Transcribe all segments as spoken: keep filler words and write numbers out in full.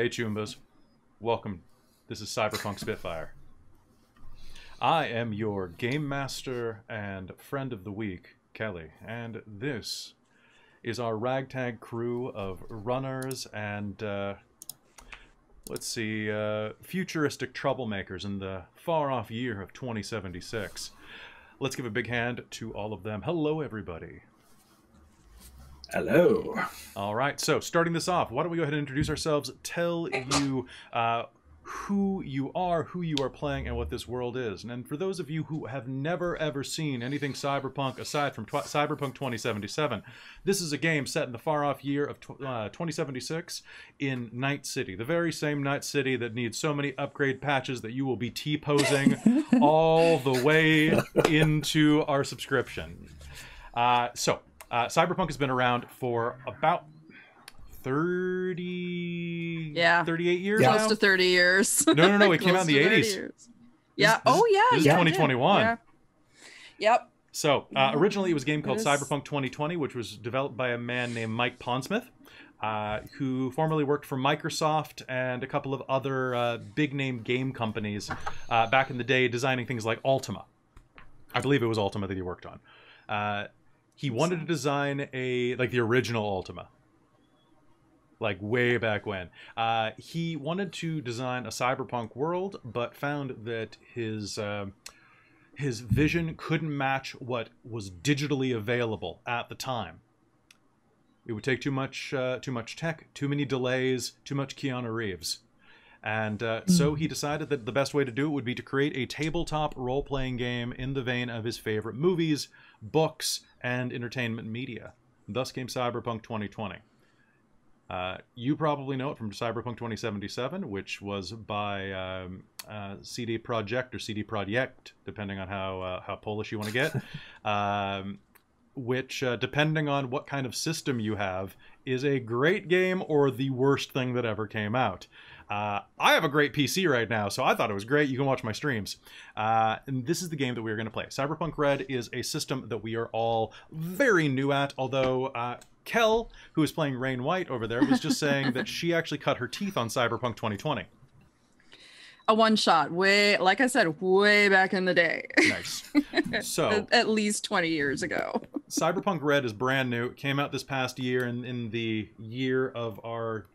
Hey Chumbas, welcome. This is Cyberpunk Spitfire. I am your Game Master and Friend of the Week, Kelly, and this is our ragtag crew of runners and, uh, let's see, uh, futuristic troublemakers in the far-off year of twenty seventy-six. Let's give a big hand to all of them. Hello, everybody. Hello. All right, so starting this off, why don't we go ahead and introduce ourselves, tell you uh, who you are, who you are playing, and what this world is. And then for those of you who have never, ever seen anything cyberpunk aside from Cyberpunk twenty seventy-seven, this is a game set in the far-off year of uh, twenty seventy-six in Night City, the very same Night City that needs so many upgrade patches that you will be T-posing all the way into our subscription. Uh, so... Uh, Cyberpunk has been around for about thirty, yeah, thirty-eight years. Yeah. Close to thirty years. No, no, no. It came out in the eighties. Years. Yeah. This, oh, yeah. This yeah, is twenty twenty-one. Yeah. Yep. So uh, originally, it was a game called Cyberpunk twenty twenty, which was developed by a man named Mike Pondsmith, uh, who formerly worked for Microsoft and a couple of other uh, big-name game companies uh, back in the day, designing things like Ultima. I believe it was Ultima that he worked on. Uh, He wanted to design a, like the original Ultima, like way back when. Uh, he wanted to design a cyberpunk world, but found that his uh, his vision couldn't match what was digitally available at the time. It would take too much, uh, too much tech, too many delays, too much Keanu Reeves. And uh, mm-hmm. so he decided that the best way to do it would be to create a tabletop role-playing game in the vein of his favorite movies, books, and entertainment media. Thus came Cyberpunk twenty twenty. Uh, you probably know it from Cyberpunk twenty seventy-seven, which was by um, uh, C D Projekt or C D Projekt, depending on how uh, how Polish you want to get. um, which, uh, depending on what kind of system you have, is a great game or the worst thing that ever came out. Uh, I have a great P C right now, so I thought it was great. You can watch my streams. Uh, and this is the game that we are going to play. Cyberpunk Red is a system that we are all very new at, although uh, Kel, who is playing Rain White over there, was just saying that she actually cut her teeth on Cyberpunk twenty twenty. A one-shot, way, like I said, way back in the day. Nice. So at least twenty years ago. Cyberpunk Red is brand new. It came out this past year in, in the year of our...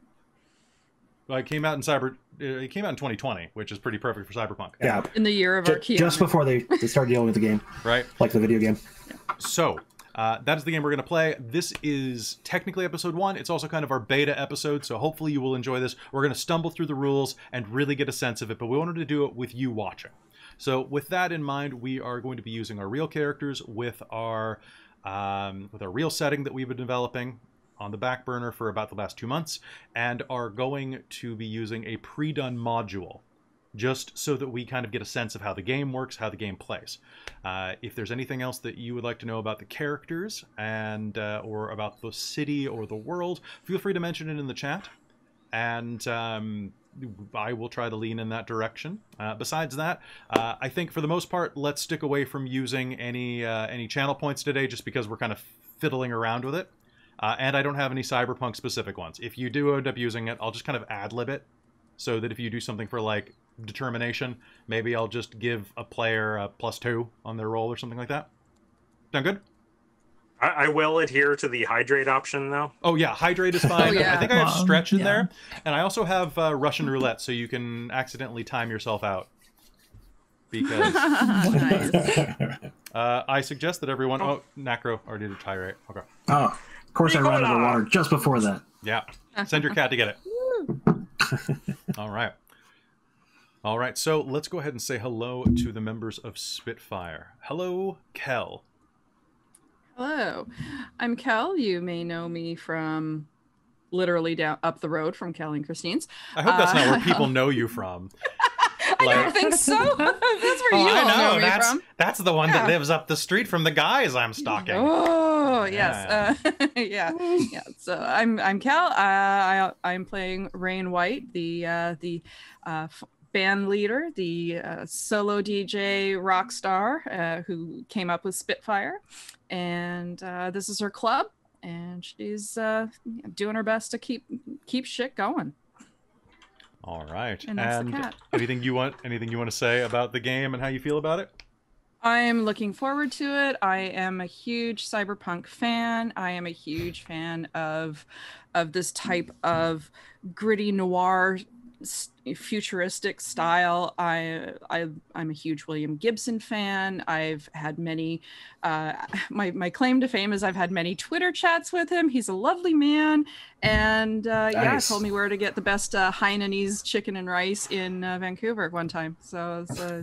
Well, it came out in cyber. It came out in twenty twenty, which is pretty perfect for Cyberpunk. Yeah, in the year of our Keanu. Just before they they started dealing with the game, right? Like the video game. Yeah. So uh, that is the game we're going to play. This is technically episode one. It's also kind of our beta episode, so hopefully you will enjoy this. We're going to stumble through the rules and really get a sense of it, but we wanted to do it with you watching. So with that in mind, we are going to be using our real characters with our um, with our real setting that we've been developing on the back burner for about the last two months, and are going to be using a pre-done module just so that we kind of get a sense of how the game works, how the game plays. Uh, if there's anything else that you would like to know about the characters and uh, or about the city or the world, feel free to mention it in the chat, and um, I will try to lean in that direction. Uh, besides that, uh, I think for the most part, let's stick away from using any, uh, any channel points today just because we're kind of fiddling around with it. Uh, and I don't have any Cyberpunk specific ones. If you do end up using it, I'll just kind of ad-lib it so that if you do something for like determination, maybe I'll just give a player a plus two on their roll or something like that. Sound good? I, I will adhere to the hydrate option though. Oh yeah, hydrate is fine. Oh, yeah. I think I have stretch in yeah. there. And I also have uh, Russian roulette, so you can accidentally time yourself out. Because uh, I suggest that everyone... Oh, Nacro already did hydrate. Okay. Oh. Of course, I ran out of water just before that. Yeah. Send your cat to get it. All right. All right. So let's go ahead and say hello to the members of Spitfire. Hello, Kel. Hello. I'm Kel. You may know me from literally down up the road from Kel and Christine's. I hope that's uh, not where people know you from. I like, don't think so. That's where oh, you all know, know me that's, from. That's the one yeah. that lives up the street from the guys I'm stalking. Oh yeah. yes, uh, yeah, yeah. So I'm I'm Kel. Uh, I I'm playing Rain White, the uh, the uh, band leader, the uh, solo D J rock star uh, who came up with Spitfire, and uh, this is her club, and she's uh, doing her best to keep keep shit going. All right. And, that's and the cat. anything you want anything you want to say about the game and how you feel about it? I am looking forward to it. I am a huge cyberpunk fan. I am a huge fan of of this type of gritty noir futuristic style. I, I, I'm a huge William Gibson fan. I've had many, uh, my, my claim to fame is I've had many Twitter chats with him. He's a lovely man. And uh, nice. yeah, told me where to get the best uh, Hainanese chicken and rice in uh, Vancouver one time. So, uh,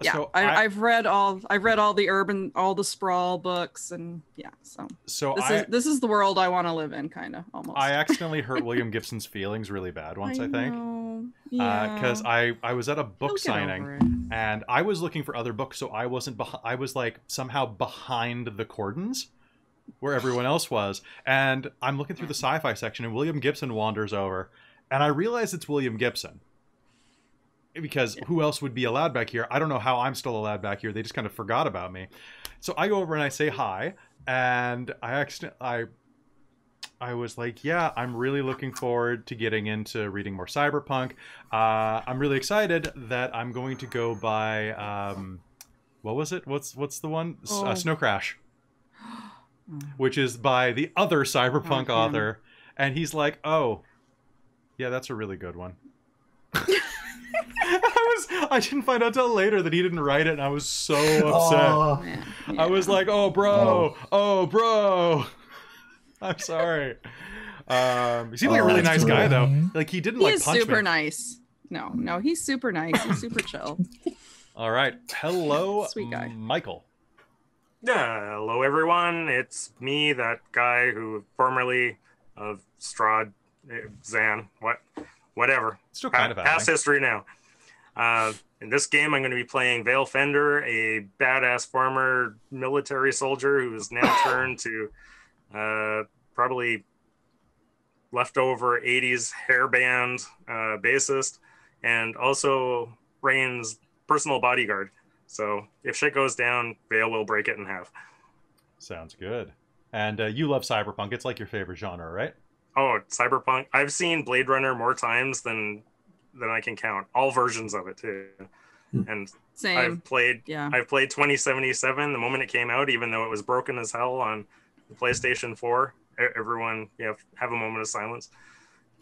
yeah, so I, I, I've read all, I've read all the urban, all the sprawl books and yeah, so, so this, I, is, this is the world I want to live in, kind of, almost. I accidentally hurt William Gibson's feelings really bad once, I, I think. Know. Yeah. Because uh, I, I was at a book signing and I was looking for other books, so I wasn't beh I was like somehow behind the cordons where everyone else was, and I'm looking through the sci-fi section and William Gibson wanders over and I realize it's William Gibson because yeah. who else would be allowed back here? I don't know how I'm still allowed back here. They just kind of forgot about me. So I go over and I say hi, and I accidentally I I was like, yeah, I'm really looking forward to getting into reading more Cyberpunk. Uh, I'm really excited that I'm going to go buy, um, what was it? What's what's the one? Oh. Uh, Snow Crash, which is by the other Cyberpunk oh, author. And he's like, oh, yeah, that's a really good one. I was I didn't find out till later that he didn't write it, and I was so upset. Oh, man. Yeah. I was like, oh, bro, oh, oh bro. I'm sorry. Um, he seemed oh, like a really nice guy, though. Like he didn't he like punch me. He's super nice. No, no, he's super nice. He's super chill. All right. Hello, sweet guy, Michael. Yeah, hello, everyone. It's me, that guy who formerly of Strahd, Zan, what, whatever. Still kind of past history now. Uh, in this game, I'm going to be playing Veil Fender, a badass former military soldier who is now turned to. Uh, probably leftover eighties hairband uh, bassist, and also Rain's personal bodyguard. So if shit goes down, Veil will break it in half. Sounds good. And uh, you love cyberpunk. It's like your favorite genre, right? Oh, cyberpunk. I've seen Blade Runner more times than than I can count. All versions of it too. And same. I've played. Yeah. I've played twenty seventy-seven the moment it came out, even though it was broken as hell on the PlayStation four. Everyone, you know, have a moment of silence,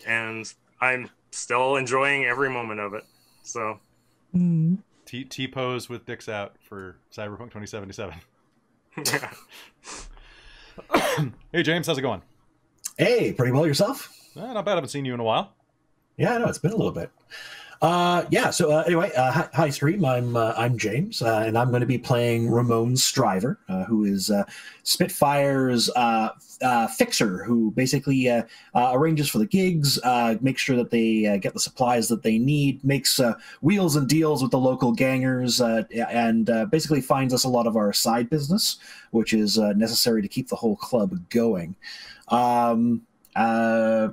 and I'm still enjoying every moment of it. So mm. T, T pose with dicks out for Cyberpunk twenty seventy-seven. Yeah. Hey James, how's it going? Hey, pretty well, yourself? Eh, not bad. I haven't seen you in a while. Yeah, I know, it's been a little bit. Uh, yeah, so uh, anyway, uh, hi stream, I'm uh, I'm James, uh, and I'm going to be playing Ramon Stryver, uh, who is uh, Spitfire's uh, uh, fixer, who basically uh, uh, arranges for the gigs, uh, makes sure that they uh, get the supplies that they need, makes uh, wheels and deals with the local gangers, uh, and uh, basically finds us a lot of our side business, which is uh, necessary to keep the whole club going. Um, uh,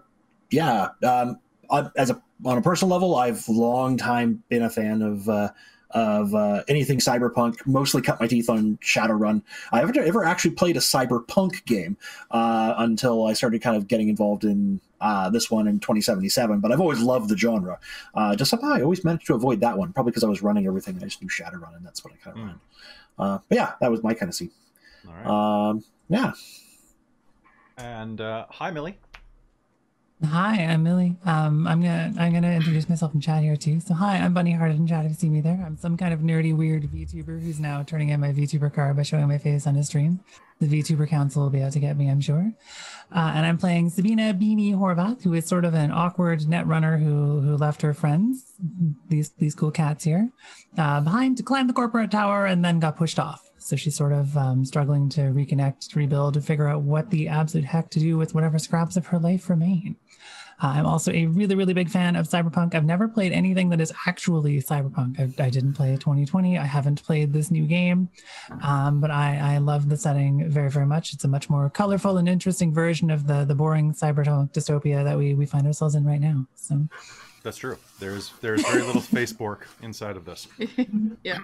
yeah, um, I, as a On a personal level, I've long time been a fan of uh, of uh, anything cyberpunk. Mostly cut my teeth on Shadowrun. I haven't ever actually played a cyberpunk game uh, until I started kind of getting involved in uh, this one in twenty seventy-seven. But I've always loved the genre. Uh, just somehow I always managed to avoid that one, probably because I was running everything. And I just knew Shadowrun, and that's what I kind of mm. ran. Uh, but yeah, that was my kind of scene. All right. Um, yeah. And uh, hi, Millie. Hi, I'm Millie. Um, I'm gonna I'm gonna introduce myself in chat here too. So hi, I'm Bunny Hearted in chat if you see me there. I'm some kind of nerdy, weird VTuber who's now turning in my VTuber card by showing my face on his stream. The VTuber Council will be out to get me, I'm sure. Uh, and I'm playing Sabina Beanie Horvath, who is sort of an awkward netrunner who who left her friends, these these cool cats here, uh, behind to climb the corporate tower and then got pushed off. So she's sort of um, struggling to reconnect, to rebuild, to figure out what the absolute heck to do with whatever scraps of her life remain. Uh, I'm also a really, really big fan of Cyberpunk. I've never played anything that is actually Cyberpunk. I, I didn't play twenty twenty. I haven't played this new game, um, but I, I love the setting very, very much. It's a much more colorful and interesting version of the the boring Cyberpunk dystopia that we, we find ourselves in right now. So that's true. There's, there's very little space bork inside of this. Yeah.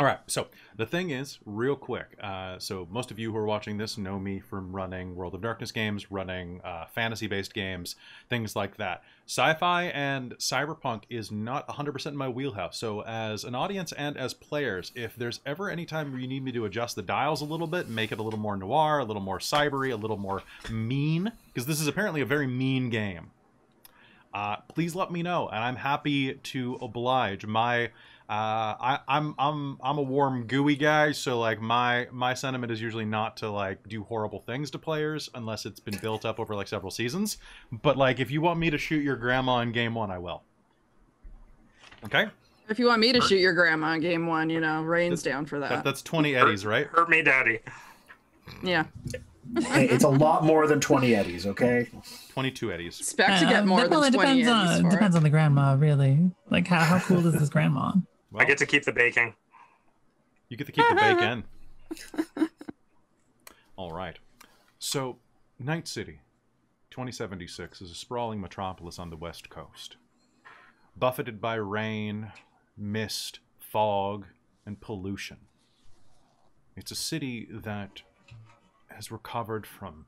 All right, so the thing is, real quick, uh, so most of you who are watching this know me from running World of Darkness games, running uh, fantasy-based games, things like that. Sci-fi and cyberpunk is not one hundred percent in my wheelhouse, so as an audience and as players, if there's ever any time you need me to adjust the dials a little bit, make it a little more noir, a little more cybery, a little more mean, because this is apparently a very mean game, uh, please let me know, and I'm happy to oblige. My... Uh, I, I'm I'm I'm a warm, gooey guy, so like my my sentiment is usually not to like do horrible things to players unless it's been built up over like several seasons. But like if you want me to shoot your grandma in game one, I will. Okay. If you want me to shoot your grandma in game one, you know, Rain's down for that. that that's twenty eddies, right? Hurt me, daddy. Yeah. Hey, it's a lot more than twenty eddies, okay? twenty-two eddies. Expect to get more than twenty eddies. Well, it depends on the grandma, really. Like, how, how cool is this grandma? Well, I get to keep the bacon. You get to keep the bacon. All right. So, Night City, twenty seventy-six, is a sprawling metropolis on the west coast. Buffeted by rain, mist, fog, and pollution. It's a city that has recovered from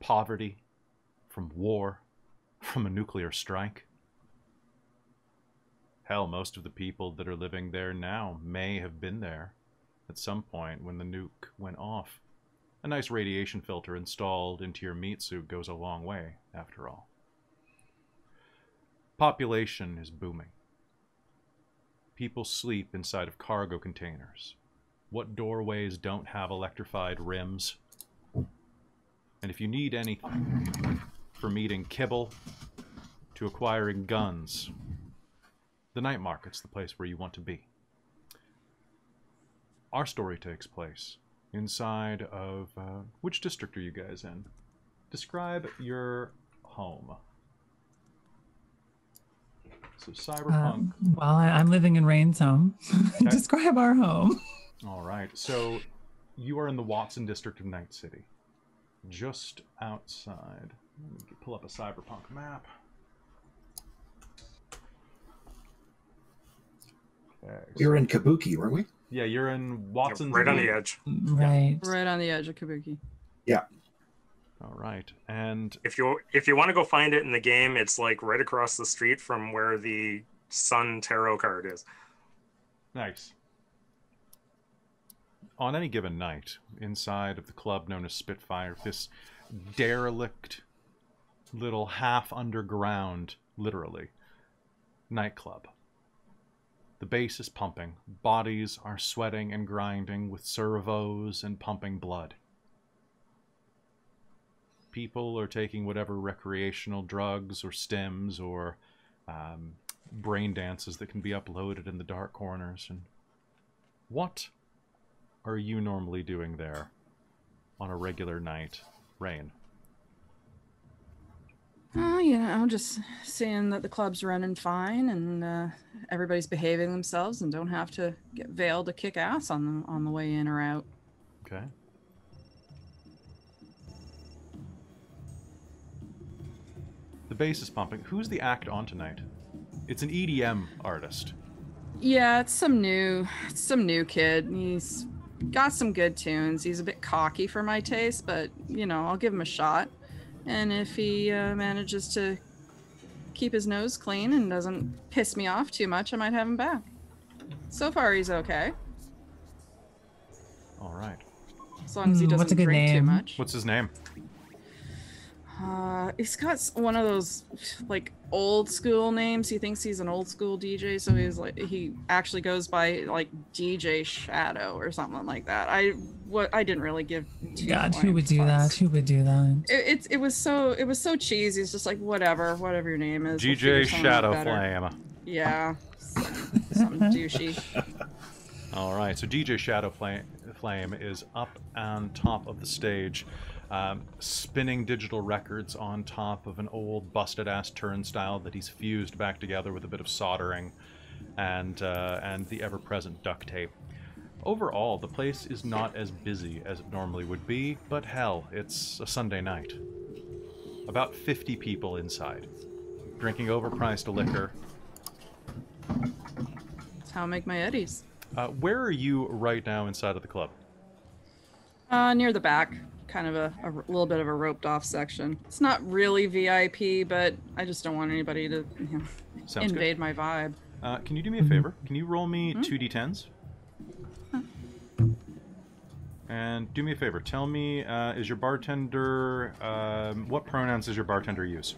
poverty, from war, from a nuclear strike. Hell, most of the people that are living there now may have been there at some point when the nuke went off. A nice radiation filter installed into your meat suit goes a long way, after all. Population is booming. People sleep inside of cargo containers. What doorways don't have electrified rims? And if you need anything, from eating kibble to acquiring guns, the night market's the place where you want to be. Our story takes place inside of... Uh, which district are you guys in? Describe your home. So Cyberpunk... Um, well, I, I'm living in Rain's home. Okay. Describe our home. All right. So you are in the Watson district of Night City. Just outside. Let me pull up a cyberpunk map. Okay, we were in Kabuki, weren't we? Yeah, you're in Watson. Yeah, right on the edge. Right. Yeah. Right on the edge of Kabuki. Yeah. All right. And if you if you want to go find it in the game, it's like right across the street from where the Sun Tarot card is. Nice. On any given night, inside of the club known as Spitfire, this derelict little half-underground, literally, nightclub. The bass is pumping. Bodies are sweating and grinding with servos and pumping blood. People are taking whatever recreational drugs or stims or um, brain dances that can be uploaded in the dark corners. And what are you normally doing there on a regular night, Rain? Oh, you know, I'm just seeing that the club's running fine and uh, everybody's behaving themselves and don't have to get veiled to kick ass on the, on the way in or out. Okay. The bass is pumping. Who's the act on tonight? It's an E D M artist. Yeah, it's some new, it's some new kid. He's got some good tunes. He's a bit cocky for my taste, but you know, I'll give him a shot. And if he uh, manages to keep his nose clean and doesn't piss me off too much, I might have him back. So far, he's okay. All right. As long as he doesn't drink name? too much. What's his name? Uh, he's got one of those like old school names. He thinks he's an old school D J, so he's like he actually goes by like D J Shadow or something like that. I what I didn't really give. God, who would do that? Who would do that? It, it it was so it was so cheesy. It's just like whatever, whatever your name is. D J Shadowflame. Yeah, something douchey. All right, so D J Shadowflame is up on top of the stage. Um, spinning digital records on top of an old busted-ass turnstile that he's fused back together with a bit of soldering and, uh, and the ever-present duct tape. Overall, the place is not as busy as it normally would be, but hell, it's a Sunday night. About fifty people inside, drinking overpriced liquor. That's how I make my eddies. Uh, where are you right now inside of the club? Uh, near the back, kind of a, a little bit of a roped off section. It's not really V I P, but I just don't want anybody to you know, invade good. my vibe. Uh, can you do me a favor? Can you roll me two D tens? Huh. And do me a favor. Tell me, uh, is your bartender, um, what pronouns does your bartender use?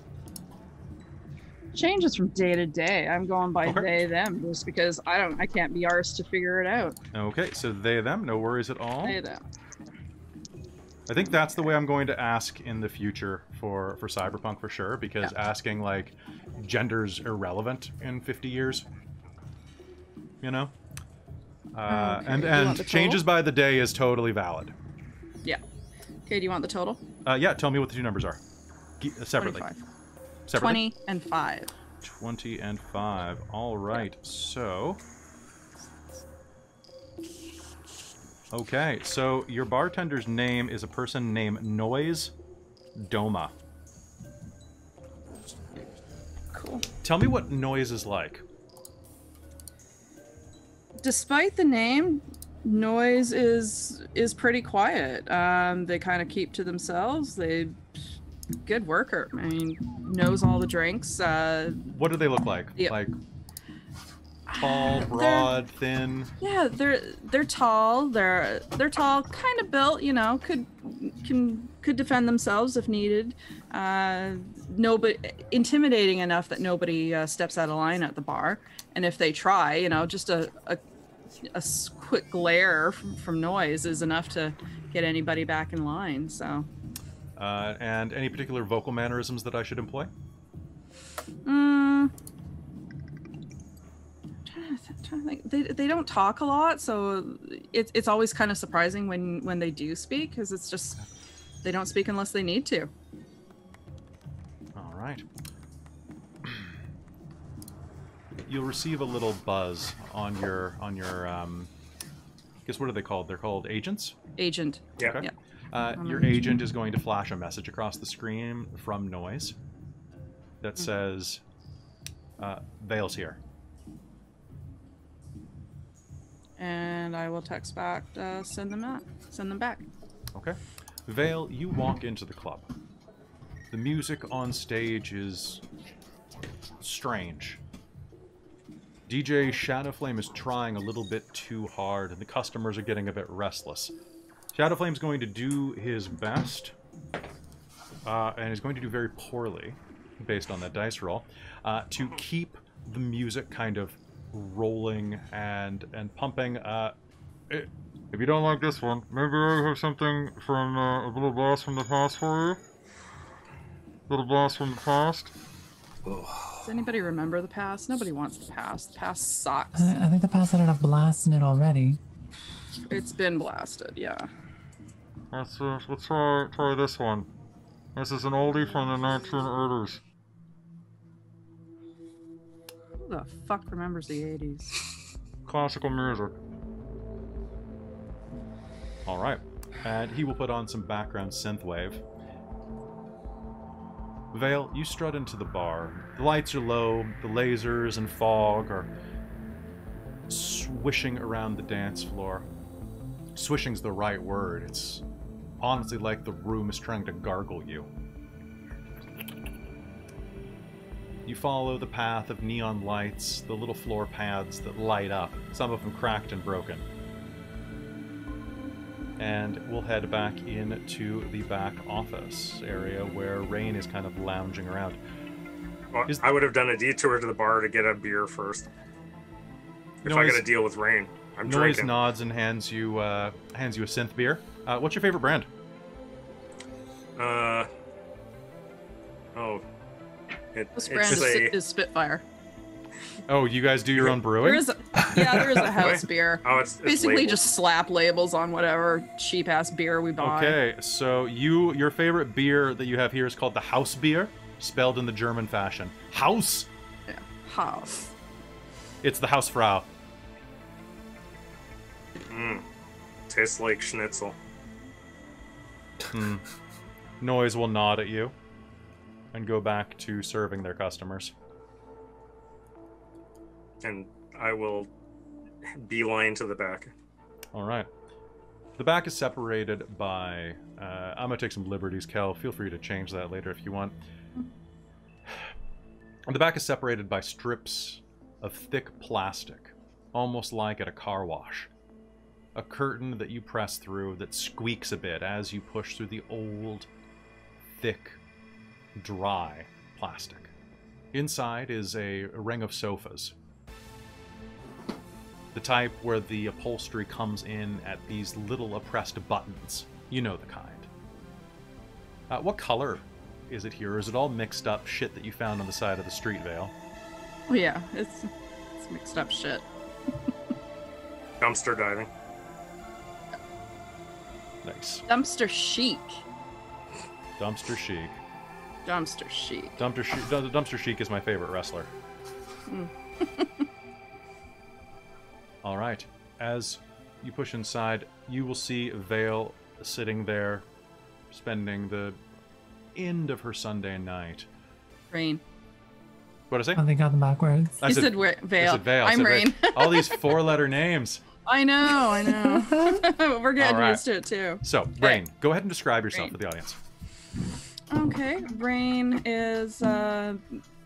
Changes from day to day. I'm going by okay. they, them, just because I don't, I can't be arsed to figure it out. Okay, so they, them, no worries at all. They, them. I think that's the way I'm going to ask in the future for, for Cyberpunk for sure, because yeah. asking, like, gender's irrelevant in fifty years, you know? Uh, okay. And, and changes by the day is totally valid. Yeah. Okay, do you want the total? Uh, yeah, tell me what the two numbers are. Separately. Separately. twenty and five. twenty and five. All right, yeah. so... Okay, so your bartender's name is a person named Noise Doma. Cool. Tell me what Noise is like. Despite the name, Noise is is pretty quiet. Um, they kind of keep to themselves. They good worker. I mean, knows all the drinks. Uh, what do they look like? Yeah. Like. Tall, broad, they're, thin. Yeah, they're they're tall. They're they're tall, kind of built. You know, could can could defend themselves if needed. Uh, nobody intimidating enough that nobody uh, steps out of line at the bar. And if they try, you know, just a a, a quick glare from, from Noise is enough to get anybody back in line. So. Uh, and any particular vocal mannerisms that I should employ? Hmm. They, they don't talk a lot, so it, it's always kind of surprising when, when they do speak, because it's just, they don't speak unless they need to. All right. You'll receive a little buzz on your, on your um, I guess what are they called? They're called agents? Agent. Yeah. Okay. yeah. Uh, your agent is going to flash a message across the screen from Noise that mm-hmm. says, uh, Veil's here. And I will text back, uh, send them out, send them back. Okay. Veil, you walk into the club. The music on stage is strange. D J Shadowflame is trying a little bit too hard, and the customers are getting a bit restless. Shadowflame's going to do his best, uh, and is going to do very poorly, based on that dice roll, uh, to keep the music kind of rolling and and pumping. Uh, it, if you don't like this one, maybe I have something from uh, a little blast from the past for you. A little blast from the past. Does anybody remember the past? Nobody wants the past. The past sucks. I, I think the past had enough blast in it already. It's been blasted, yeah. Let's uh, let's try try this one. This is an oldie from the nineteen eighties. Who the fuck remembers the eighties? Classical music. All right, and he will put on some background synthwave. Veil, you strut into the bar. The lights are low. The lasers and fog are swishing around the dance floor. Swishing's the right word. It's honestly like the room is trying to gargle you. You follow the path of neon lights, the little floor pads that light up, some of them cracked and broken. And we'll head back into the back office area where Rain is kind of lounging around. Well, is... I would have done a detour to the bar to get a beer first. If Noise... I got to deal with Rain, I'm Noise drinking. Noise nods and hands you uh, hands you a synth beer. Uh, what's your favorite brand? Uh. Oh. It, this brand is, a... is Spitfire. Oh, you guys do your own brewing? There is a, yeah, there is a house beer. Oh, it's, it's basically labeled. Just slap labels on whatever cheap ass beer we buy. Okay, so you your favorite beer that you have here is called the Hausbier, spelled in the German fashion. Haus. Yeah, Haus. It's the Hausfrau. Mm. Tastes like schnitzel. Mm. Noise will nod at you. And go back to serving their customers. And I will beeline to the back. All right. The back is separated by... Uh, I'm going to take some liberties, Kel. Feel free to change that later if you want. The back is separated by strips of thick plastic, almost like at a car wash. A curtain that you press through that squeaks a bit as you push through the old, thick, dry plastic. Inside is a ring of sofas. The type where the upholstery comes in at these little oppressed buttons. You know the kind. Uh, what color is it here? Or is it all mixed up shit that you found on the side of the street, Vale? Oh yeah, it's, it's mixed up shit. Dumpster diving. Nice. Dumpster chic. Dumpster chic. Dumpster chic. Dumpster chic. Dumpster chic is my favorite wrestler. Mm. All right. As you push inside, you will see Veil sitting there, spending the end of her Sunday night. Rain. What did I say? I think I got them backwards. I you said, said Veil. I said Veil. I'm said Rain. Veil. All these four-letter names. I know, I know. But we're getting right. used to it, too. So, Rain, hey. go ahead and describe yourself Rain. to the audience. Okay. Rain is... Uh...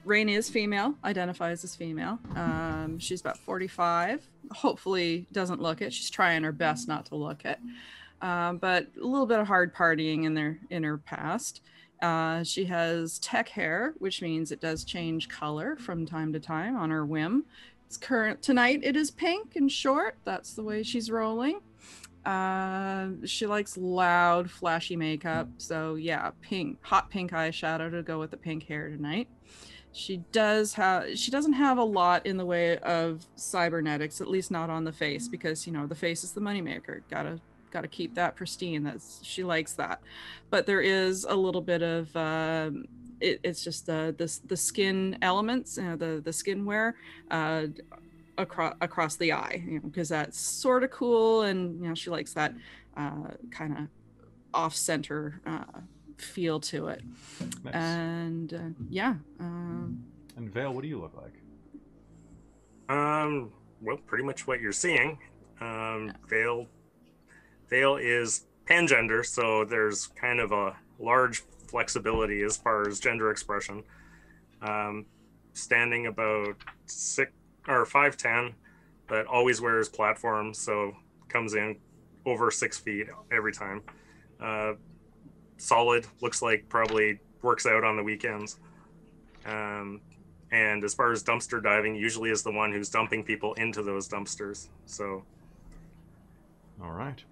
Rain is female, identifies as female. Um, she's about forty-five, hopefully doesn't look it. She's trying her best not to look it. Um, but a little bit of hard partying in, their, in her past. Uh, she has tech hair, which means it does change color from time to time on her whim. It's current, tonight it is pink and short. That's the way she's rolling. Uh, she likes loud, flashy makeup. So yeah, pink, hot pink eyeshadow to go with the pink hair tonight. She does have, she doesn't have a lot in the way of cybernetics, at least not on the face, because, you know, the face is the moneymaker. Gotta, gotta keep that pristine. That's, she likes that. But there is a little bit of, um, it, it's just the, the, the skin elements, uh, the, the skin wear uh, across, across the eye, you know, because that's sort of cool. And, you know, she likes that uh, kind of off-center uh feel to it. Nice. And uh, yeah. Um, and Veil, what do you look like? Um, well, pretty much what you're seeing. Um, yeah. Veil, Veil is pangender, so there's kind of a large flexibility as far as gender expression. Um, standing about six or five ten, but always wears platforms, so comes in over six feet every time. Uh, solid, looks like probably works out on the weekends. Um, and as far as dumpster diving, usually is the one who's dumping people into those dumpsters. So, all right.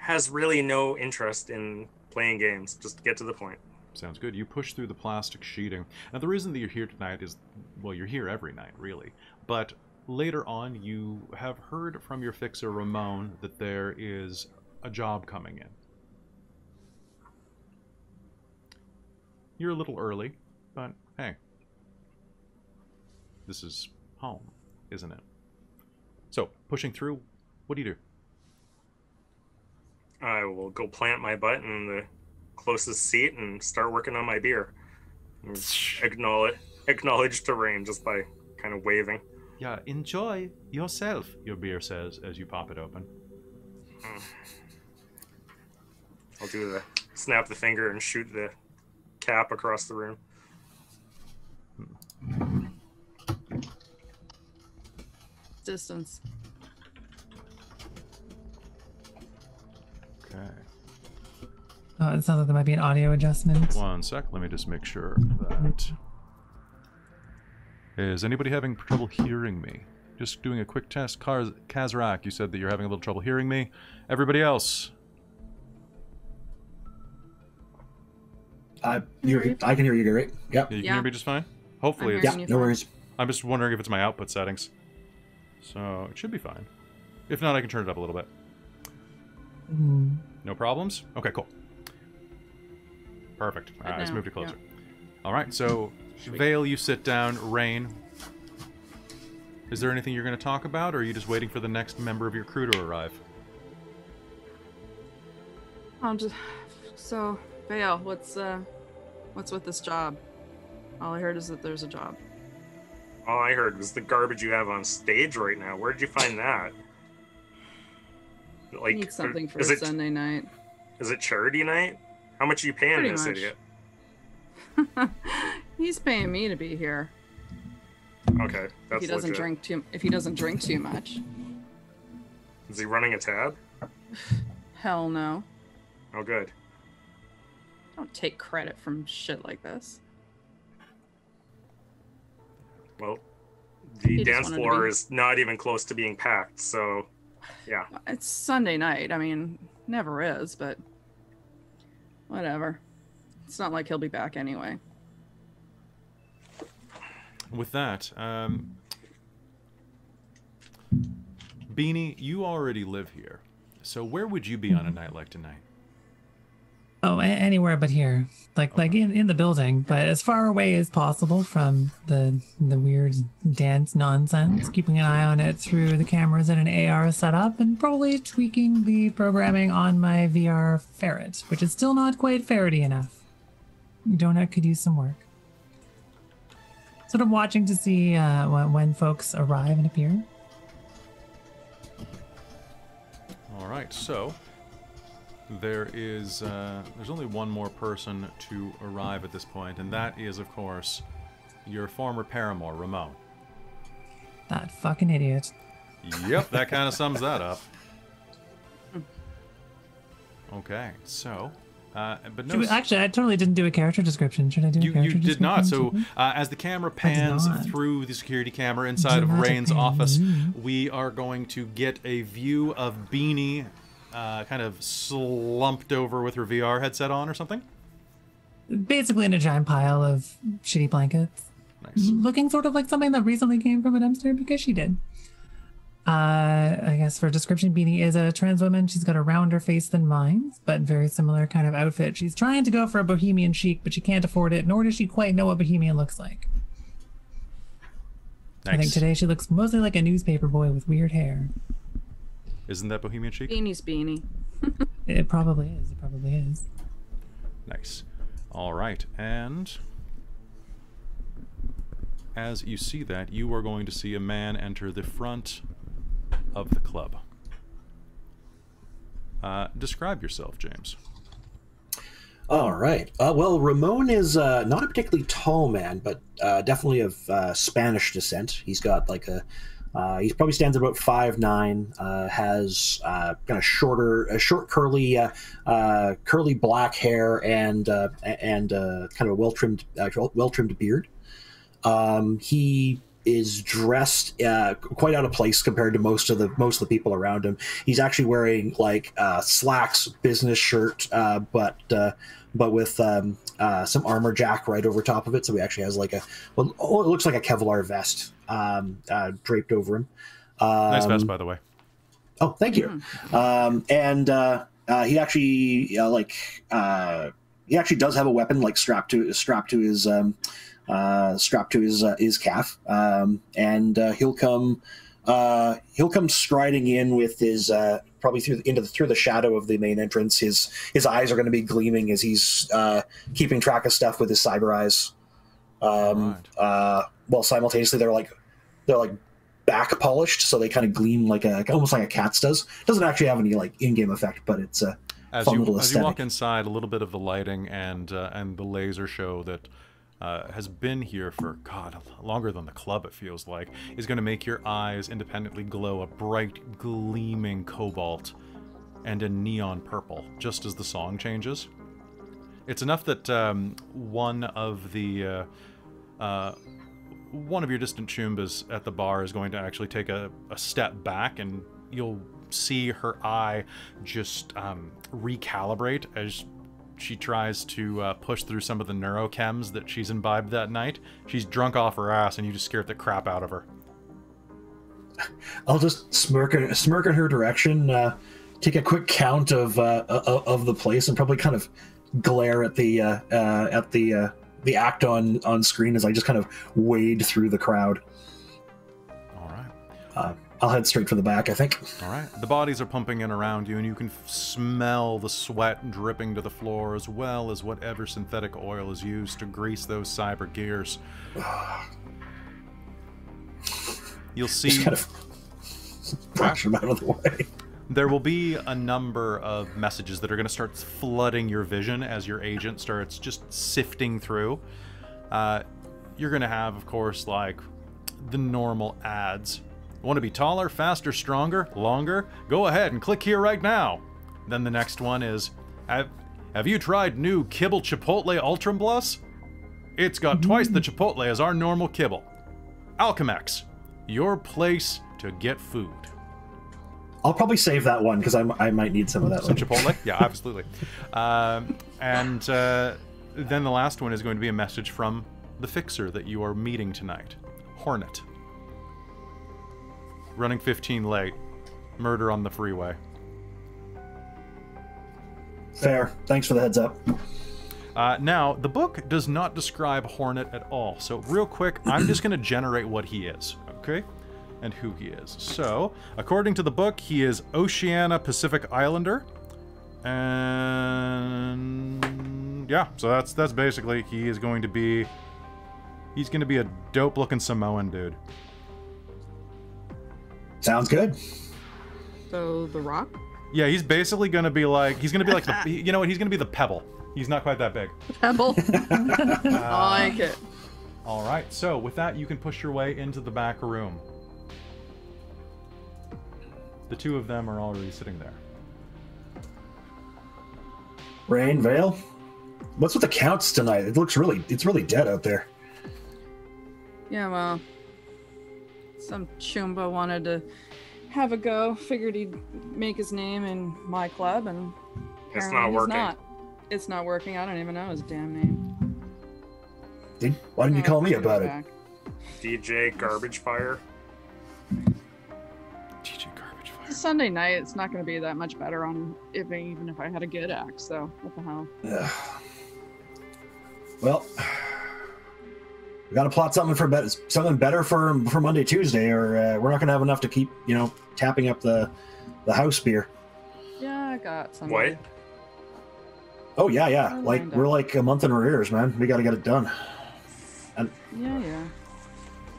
Has really no interest in playing games, just to get to the point. Sounds good. You push through the plastic sheeting. Now, the reason that you're here tonight is, well, you're here every night, really. But later on, you have heard from your fixer, Ramon, that there is a job coming in. You're a little early, but hey, this is home, isn't it? So, pushing through, what do you do? I will go plant my butt in the closest seat and start working on my beer. Acknowledge, acknowledge to Rain just by kind of waving. Yeah, enjoy yourself, your beer says as you pop it open. Mm. I'll do the snap the finger and shoot the cap across the room. Distance. Okay. Oh, it sounds like there might be an audio adjustment. One sec, let me just make sure that... Is anybody having trouble hearing me? Just doing a quick test. Kazrak, you said that you're having a little trouble hearing me. Everybody else? I, you, I can hear you, right? Yep. Yeah, you can yeah. hear me just fine? Hopefully it's... Yeah, no worries. I'm just wondering if it's my output settings. So, it should be fine. If not, I can turn it up a little bit. Mm. No problems? Okay, cool. Perfect. All right, let's move to closer. Yeah. All right, so, Veil, you sit down. Rain, is there anything you're going to talk about, or are you just waiting for the next member of your crew to arrive? I'm just... So... Veil, what's uh, what's with this job? All I heard is that there's a job. All I heard was the garbage you have on stage right now. Where'd you find that? Like, need something for is a it, Sunday night. Is it charity night? How much are you paying Pretty this much. idiot? He's paying me to be here. Okay, that's if he doesn't legit. drink too. If he doesn't drink too much. Is he running a tab? Hell no. Oh, good. Don't take credit from shit like this. Well, the he dance floor be... is not even close to being packed, so yeah. It's Sunday night. I mean, never is, but whatever. It's not like he'll be back anyway. With that, um, Beanie, you already live here. So where would you be on a night like tonight? Oh, anywhere but here, like okay. like in, in the building, but as far away as possible from the the weird dance nonsense. Keeping an eye on it through the cameras and an A R setup, and probably tweaking the programming on my V R ferret, which is still not quite ferrety enough. Donut could use some work. Sort of watching to see uh, when, when folks arrive and appear. All right, so. There is, uh, there's only one more person to arrive at this point, and that is, of course, your former paramour, Ramon. That fucking idiot. Yep, that kind of sums that up. Okay, so, uh, but no. We, actually, I totally didn't do a character description. Should I do you, a character you description? You did not. So, uh, as the camera pans through the security camera inside of Rain's office, we are going to get a view of Beanie. Uh, kind of slumped over with her V R headset on or something? Basically in a giant pile of shitty blankets. Nice. Looking sort of like something that recently came from a dumpster, because she did. Uh, I guess for description, Beanie is a trans woman. She's got a rounder face than mine, but very similar kind of outfit. She's trying to go for a bohemian chic, but she can't afford it, nor does she quite know what bohemian looks like. Nice. I think today she looks mostly like a newspaper boy with weird hair. Isn't that bohemian chic? Beanie's Beanie. It probably is. It probably is. Nice. All right. And as you see that, you are going to see a man enter the front of the club. Uh, describe yourself, James. All right. Uh, well, Ramon is uh, not a particularly tall man, but uh, definitely of uh, Spanish descent. He's got like a... Uh, he probably stands at about five nine, uh, has uh, kind of shorter, uh, short curly, uh, uh, curly black hair, and uh, and uh, kind of a well trimmed, uh, well trimmed beard. Um, he is dressed uh, quite out of place compared to most of the most of the people around him. He's actually wearing like uh, slacks, business shirt, uh, but uh, but with um, uh, some armor jack right over top of it, so he actually has like a well, oh, it looks like a Kevlar vest. Um, uh, draped over him. Um, nice vest, by the way. Oh, thank you. Mm-hmm. um, and uh, uh, he actually uh, like uh, he actually does have a weapon like strapped to strapped to his um, uh, strapped to his uh, his calf, um, and uh, he'll come uh, he'll come striding in with his uh, probably through the, into the, through the shadow of the main entrance. His his eyes are going to be gleaming as he's uh, keeping track of stuff with his cyber eyes. Um, right. uh, well, simultaneously, they're like, they're like back polished, so they kind of gleam like a, almost like a cat's does. Doesn't actually have any like in-game effect, but it's a as fun you, little aesthetic. As you walk inside, a little bit of the lighting and uh, and the laser show that uh, has been here for God longer than the club, it feels like, is going to make your eyes independently glow a bright, gleaming cobalt and a neon purple, just as the song changes. It's enough that um, one of the uh, uh, one of your distant chumbas at the bar is going to actually take a, a step back, and you'll see her eye just um, recalibrate as she tries to uh, push through some of the neurochems that she's imbibed that night. She's drunk off her ass, and you just scared the crap out of her. I'll just smirk in, smirk in her direction, uh, take a quick count of uh, of the place, and probably kind of glare at the uh, uh, at the uh, the act on on screen as I just kind of wade through the crowd. All right, uh, I'll head straight for the back, I think. All right, the bodies are pumping in around you, and you can f smell the sweat dripping to the floor, as well as whatever synthetic oil is used to grease those cyber gears. You'll see. Just kind of brush them out of the way. there will be a number of messages that are going to start flooding your vision as your agent starts just sifting through. Uh, you're going to have, of course, like the normal ads. Want to be taller, faster, stronger, longer? Go ahead and click here right now. Then the next one is, have, have you tried new Kibble Chipotle Ultra Plus? It's got mm-hmm. twice the Chipotle as our normal kibble. Alchemex, your place to get food. I'll probably save that one because I, I might need some of that. Some one. Chipotle? Yeah, absolutely. um, and uh, then the last one is going to be a message from the fixer that you are meeting tonight. Hornet. Running fifteen late. Murder on the freeway. Fair. Thanks for the heads up. Uh, now, the book does not describe Hornet at all. So real quick, I'm just going to generate what he is, okay? And who he is. So, according to the book, he is Oceania Pacific Islander. And yeah, so that's that's basically, he is going to be, he's going to be a dope-looking Samoan dude. Sounds good. So, The Rock? Yeah, he's basically going to be like, he's going to be like, the, you know what, he's going to be the Pebble. He's not quite that big. Pebble. uh, I like it. All right. So with that, you can push your way into the back room. The two of them are already sitting there. Rain, Veil, what's with the counts tonight? It looks really, it's really dead out there. Yeah, well, some Chumba wanted to have a go. Figured he'd make his name in my club, and it's not working. Not. It's not working. I don't even know his damn name. Did, why didn't you call me about it? D J Garbage Fire. D J Garbage Fire. It's Sunday night. It's not going to be that much better on if even if I had a good act. So what the hell? Yeah. Well, we got to plot something for better, something better for for Monday, Tuesday, or uh, we're not going to have enough to keep you know tapping up the the house beer. Yeah, I got some. What? Oh yeah, yeah. Like we're like a month in arrears, man. We got to get it done. And, yeah, yeah.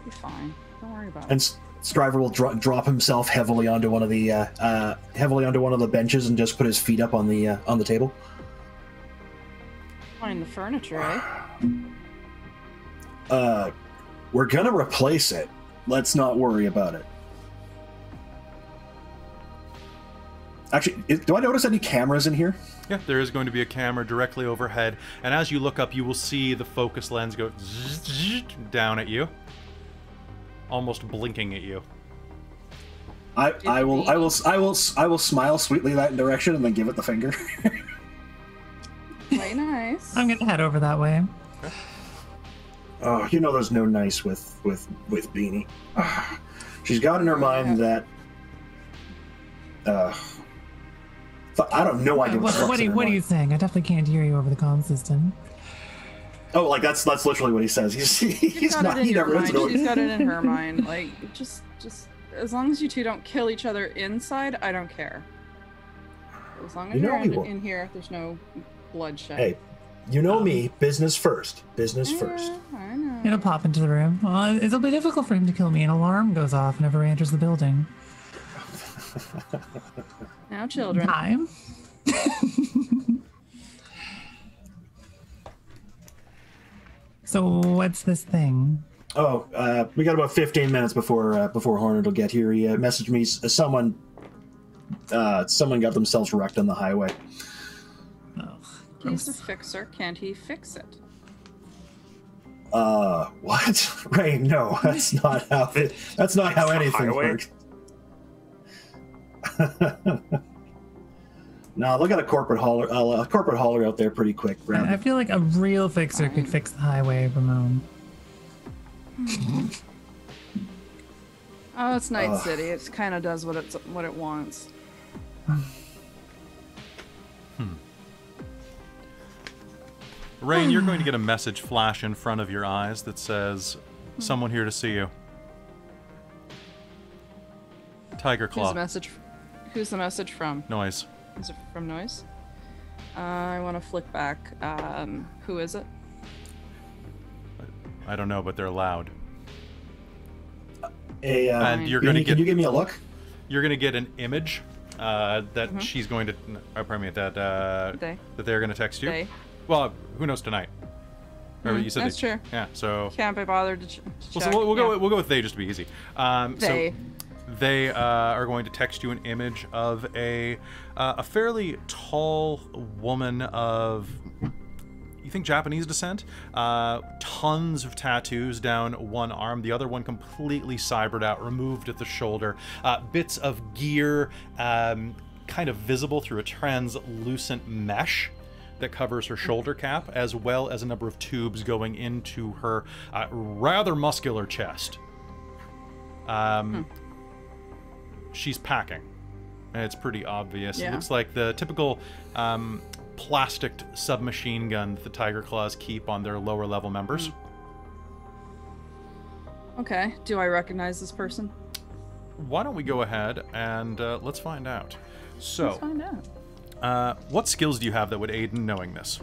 You're fine. Don't worry about it. And Stryver will dro drop himself heavily onto one of the uh, uh, heavily onto one of the benches and just put his feet up on the uh, on the table. Find the furniture, eh? Uh, we're gonna replace it. Let's not worry about it. Actually, is, do I notice any cameras in here? Yeah, there is going to be a camera directly overhead, and as you look up, you will see the focus lens go zzz, zzz, down at you, almost blinking at you. I, I will, I will, I will, I will smile sweetly that direction and then give it the finger. Very nice. I'm gonna head over that way. Okay. Oh, you know, there's no nice with with with Beanie. She's got in her mind that. Uh, I don't know. I what, what, are, what are you saying? I definitely can't hear you over the comm system. Oh, like that's that's literally what he says. He's he's, he's not. He never mind. She's got it in her mind. Like just just as long as you two don't kill each other inside, I don't care. As long as you you're in, in here, there's no bloodshed. Hey, you know um, me. Business first. Business yeah, first. I know. It'll pop into the room. Well, it'll be difficult for him to kill me. An alarm goes off whenever he enters the building. Now, children. Time. So, what's this thing? Oh, uh, we got about fifteen minutes before uh, before Hornet will get here. He uh, messaged me. Someone, uh, someone got themselves wrecked on the highway. Oh, he's a fixer. Can't he fix it? Uh, what? Rain? No, that's not how it. That's not how anything works. No, look at a corporate hauler, uh, a corporate hauler out there pretty quick, Brandon. I feel like a real fixer could fix the highway, Ramon. Oh, it's Night uh, City. It kind of does what it's what it wants. Hmm. Rain, you're going to get a message flash in front of your eyes that says, "Someone here to see you." Tiger Claw. Who's the message? Who's the message from? Noise. Is it from Noise? Uh, I want to flick back. Um, who is it? I don't know, but they're loud. A, uh, and you're going to get. Can you give me a look? You're going to get an image uh, that mm-hmm. she's going to, uh, pardon me, that uh, they. that they're going to text you. They. Well, who knows tonight? Mm, you said that's they, true. Yeah, so can't be bothered to, ch to check. Well, so we'll, we'll yeah. go. We'll go with they just to be easy. Um, they. So, They uh, are going to text you an image of a uh, a fairly tall woman of, you think, Japanese descent. Uh, tons of tattoos down one arm, the other one completely cybered out, removed at the shoulder. Uh, bits of gear um, kind of visible through a translucent mesh that covers her shoulder cap, as well as a number of tubes going into her uh, rather muscular chest. Um, hmm. She's packing, and it's pretty obvious. Yeah. It looks like the typical um, plastic submachine gun that the Tiger Claws keep on their lower level members. Okay, do I recognize this person? Why don't we go ahead and uh, let's find out. So, let's find out. Uh, what skills do you have that would aid in knowing this?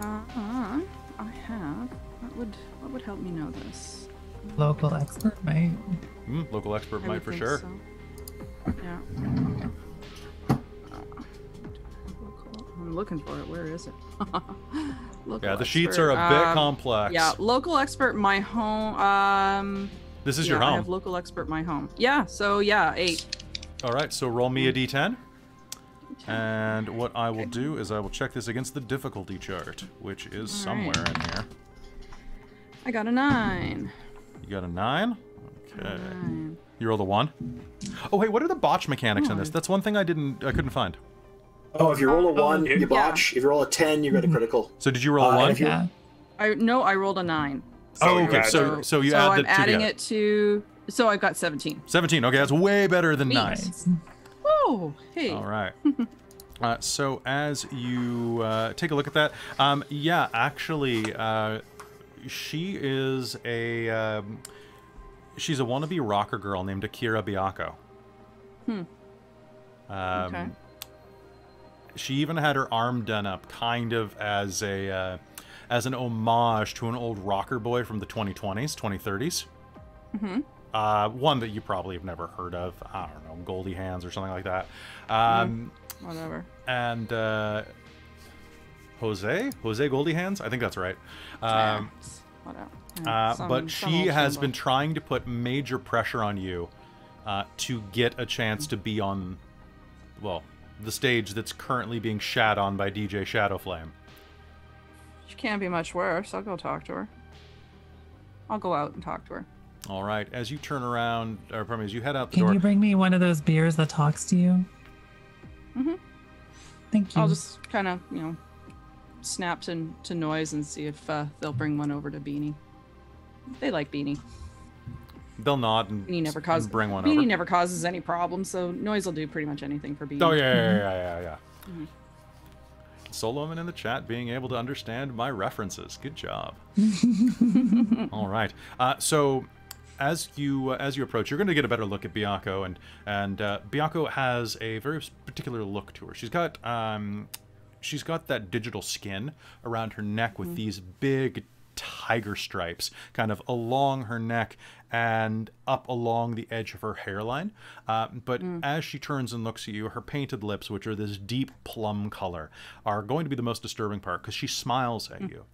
Uh, uh, I have, what would, what would help me know this? Local expert mate. Mm, local expert mate for sure. So. Yeah. Uh, I'm looking for it. Where is it? Local yeah, the expert. Sheets are a bit um, complex. Yeah, local expert my home. Um, this is yeah, your home. I have local expert my home. Yeah, so yeah, eight. All right, so roll me a D ten. And what I will okay. do is I will check this against the difficulty chart, which is All somewhere right. in here. I got a nine. You got a nine? Okay. Nine. You rolled a one? Oh, hey, what are the botch mechanics oh. in this? That's one thing I didn't, I couldn't find. Oh, if you roll a one, you botch. Yeah. If you roll a ten, you get a critical. So did you roll uh, a one? Yeah. I, no, I rolled a nine. So oh, okay. So, so you so add the I'm two adding together. It to, so I've got seventeen. seventeen, okay, that's way better than Eight. nine. Whoa, hey. All right. uh, so as you uh, take a look at that, um, yeah, actually, uh, she is a um, she's a wannabe rocker girl named Akira Biako. Hmm. Um, okay. She even had her arm done up, kind of as a uh, as an homage to an old rocker boy from the twenty twenties, twenty thirties. Mm-hmm. Uh, one that you probably have never heard of. I don't know, Goldie Hands or something like that. Um, mm, whatever. And. Uh, Jose? Jose Goldie Hands? I think that's right. Um, yeah. Yeah. Uh, some, but she has symbol. been trying to put major pressure on you uh, to get a chance to be on, well, the stage that's currently being shat on by D J Shadowflame. She can't be much worse. I'll go talk to her. I'll go out and talk to her. All right. As you turn around, or pardon me, as you head out the Can door... Can you bring me one of those beers that talks to you? Mm-hmm. Thank you. I'll just kind of, you know... snaps into Noise and see if uh, they'll bring one over to Beanie. They like Beanie. They'll nod and, Beanie never causes, and bring one Beanie over. Beanie never causes any problems, so Noise will do pretty much anything for Beanie. Oh, yeah, yeah, yeah, yeah, yeah. Mm-hmm. Solomon in the chat being able to understand my references. Good job. All right. Uh, so... As you uh, as you approach, you're going to get a better look at Biako, and and uh, Biako has a very particular look to her. She's got um, she's got that digital skin around her neck with mm-hmm. these big tiger stripes kind of along her neck and up along the edge of her hairline. Uh, but mm. as she turns and looks at you, her painted lips, which are this deep plum color, are going to be the most disturbing part because she smiles at mm. you.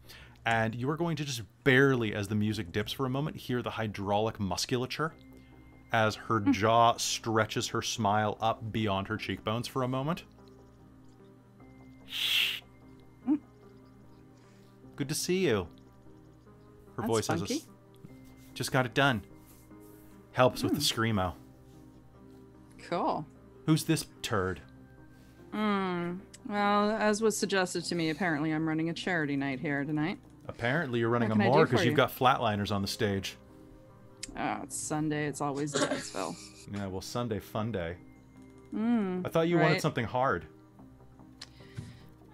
And you are going to just barely, as the music dips for a moment, hear the hydraulic musculature as her mm. jaw stretches her smile up beyond her cheekbones for a moment. Good to see you. Her That's voice has funky. A, just got it done. Helps mm. with the screamo. Cool. Who's this turd? Mm. Well, as was suggested to me, apparently I'm running a charity night here tonight. Apparently you're running a more because you? you've got flatliners on the stage. Oh, it's Sunday. It's always Dadsville. Yeah, well, Sunday fun day. Mm, I thought you right. wanted something hard.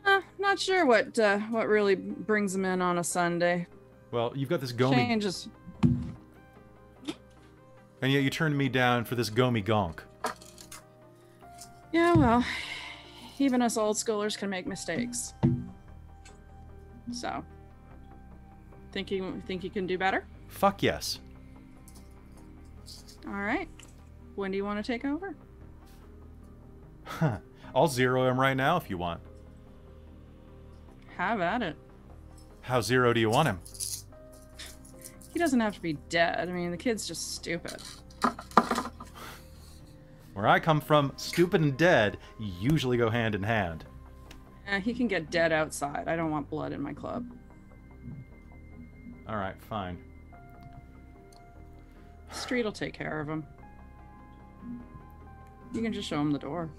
Uh, not sure what uh, what really brings them in on a Sunday. Well, you've got this gomi... Changes. And yet you turned me down for this gomi gonk. Yeah, well, even us old schoolers can make mistakes. So, think you, think you can do better? Fuck yes. All right. When do you want to take over? Huh. I'll zero him right now if you want. Have at it. How zero do you want him? He doesn't have to be dead. I mean, the kid's just stupid. Where I come from, stupid and dead usually go hand in hand. Eh, he can get dead outside. I don't want blood in my club. All right, fine. Street'll take care of him. You can just show him the door.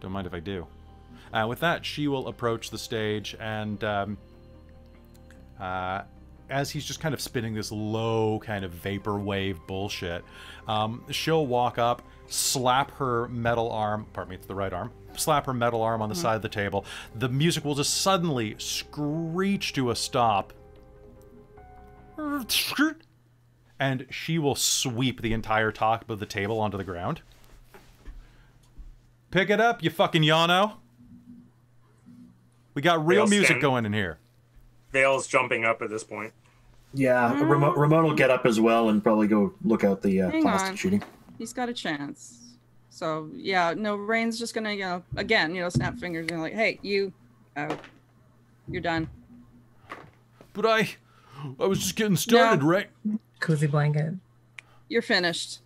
Don't mind if I do. Uh, with that, she will approach the stage, and um, uh, as he's just kind of spinning this low kind of vaporwave bullshit, um, she'll walk up, slap her metal arm, pardon me, it's the right arm, slap her metal arm on the mm-hmm. side of the table. The music will just suddenly screech to a stop. And she will sweep the entire top of the table onto the ground. Pick it up, you fucking Yano. We got real Veil's music standing. Going in here. Veil's jumping up at this point. Yeah, mm. Ramon, Ramon will get up as well and probably go look out the uh, plastic on. Shooting. He's got a chance. So, yeah, no, Rain's just gonna, you know, again, you know, snap fingers and like, hey, you, uh, you're done. But I, I was just getting started, no. right? Cozy blanket. You're finished.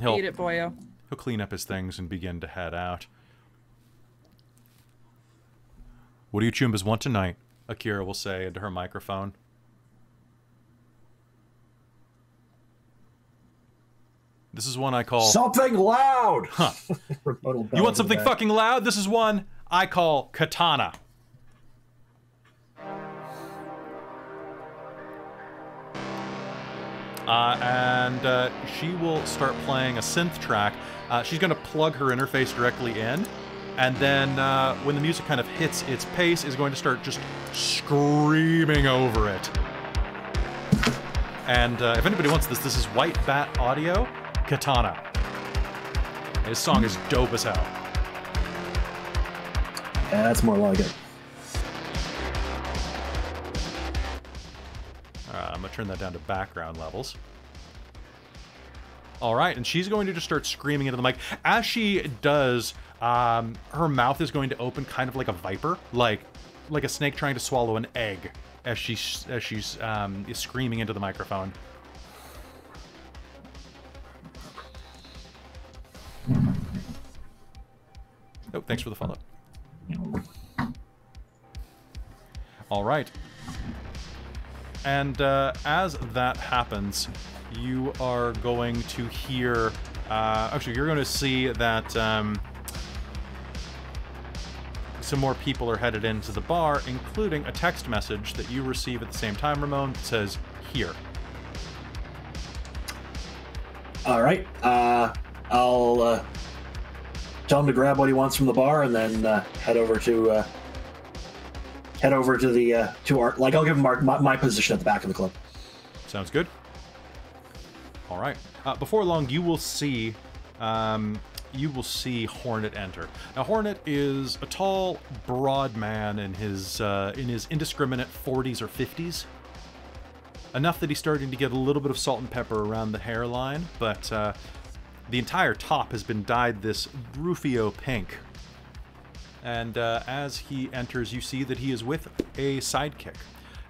He'll, Eat it, boyo. He'll clean up his things and begin to head out. What do you Chumbas want tonight? Akira will say into her microphone. This is one I call... Something loud! Huh. You want something fucking loud? This is one I call Katana. Uh, and uh, she will start playing a synth track. Uh, she's going to plug her interface directly in, and then uh, when the music kind of hits its pace, is going to start just screaming over it. And uh, if anybody wants this, this is White Bat Audio, Katana. His song is dope as hell. Yeah, that's more like it. Uh, I'm gonna turn that down to background levels. All right, and she's going to just start screaming into the mic. As she does, um, her mouth is going to open kind of like a viper, like like a snake trying to swallow an egg, as she as she's um, is screaming into the microphone. Oh, thanks for the follow. All right. And uh, as that happens, you are going to hear... Uh, actually, you're going to see that um, some more people are headed into the bar, including a text message that you receive at the same time, Ramon, that says, here. All right. Uh, I'll uh, tell him to grab what he wants from the bar and then uh, head over to... Uh, Head over to the uh, to our like I'll give him my, my position at the back of the club. Sounds good. All right. Uh, before long, you will see um, you will see Hornet enter. Now, Hornet is a tall, broad man in his uh, in his indiscriminate forties or fifties. Enough that he's starting to get a little bit of salt and pepper around the hairline, but uh, the entire top has been dyed this Rufio pink. And uh, as he enters, you see that he is with a sidekick.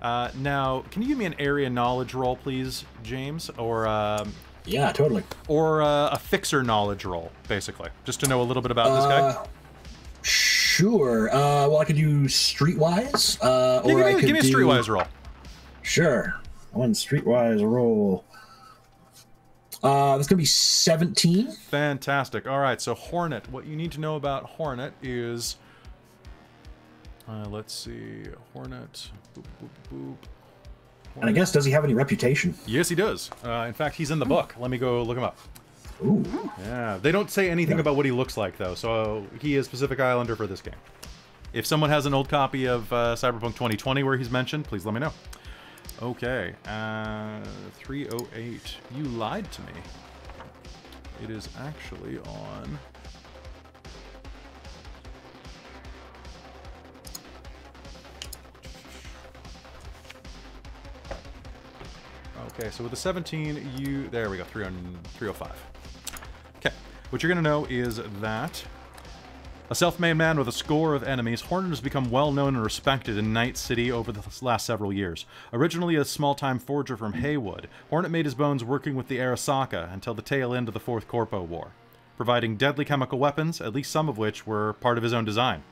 Uh, now, can you give me an area knowledge roll, please, James? Or um, yeah, totally. Or uh, a fixer knowledge roll, basically, just to know a little bit about uh, this guy. Sure. Uh, well, I could do streetwise, uh, yeah, or give me, I could give me a streetwise do... roll. Sure. One streetwise roll. Uh, that's going to be seventeen. Fantastic. All right, so Hornet. What you need to know about Hornet is... Uh, let's see. Hornet. Boop, boop, boop. Hornet. And I guess, does he have any reputation? Yes, he does. Uh, in fact, he's in the book. Let me go look him up. Ooh. Yeah. They don't say anything yeah. about what he looks like, though, so he is Pacific Islander for this game. If someone has an old copy of uh, Cyberpunk twenty twenty where he's mentioned, please let me know. Okay, uh, three oh eight. You lied to me. It is actually on... Oh, Okay, so with the seventeen, you, there we go, three oh five. Okay, what you're going to know is that a self-made man with a score of enemies, Hornet has become well-known and respected in Night City over the last several years. Originally a small-time forger from Haywood, Hornet made his bones working with the Arasaka until the tail end of the Fourth Corpo War, providing deadly chemical weapons, at least some of which were part of his own design.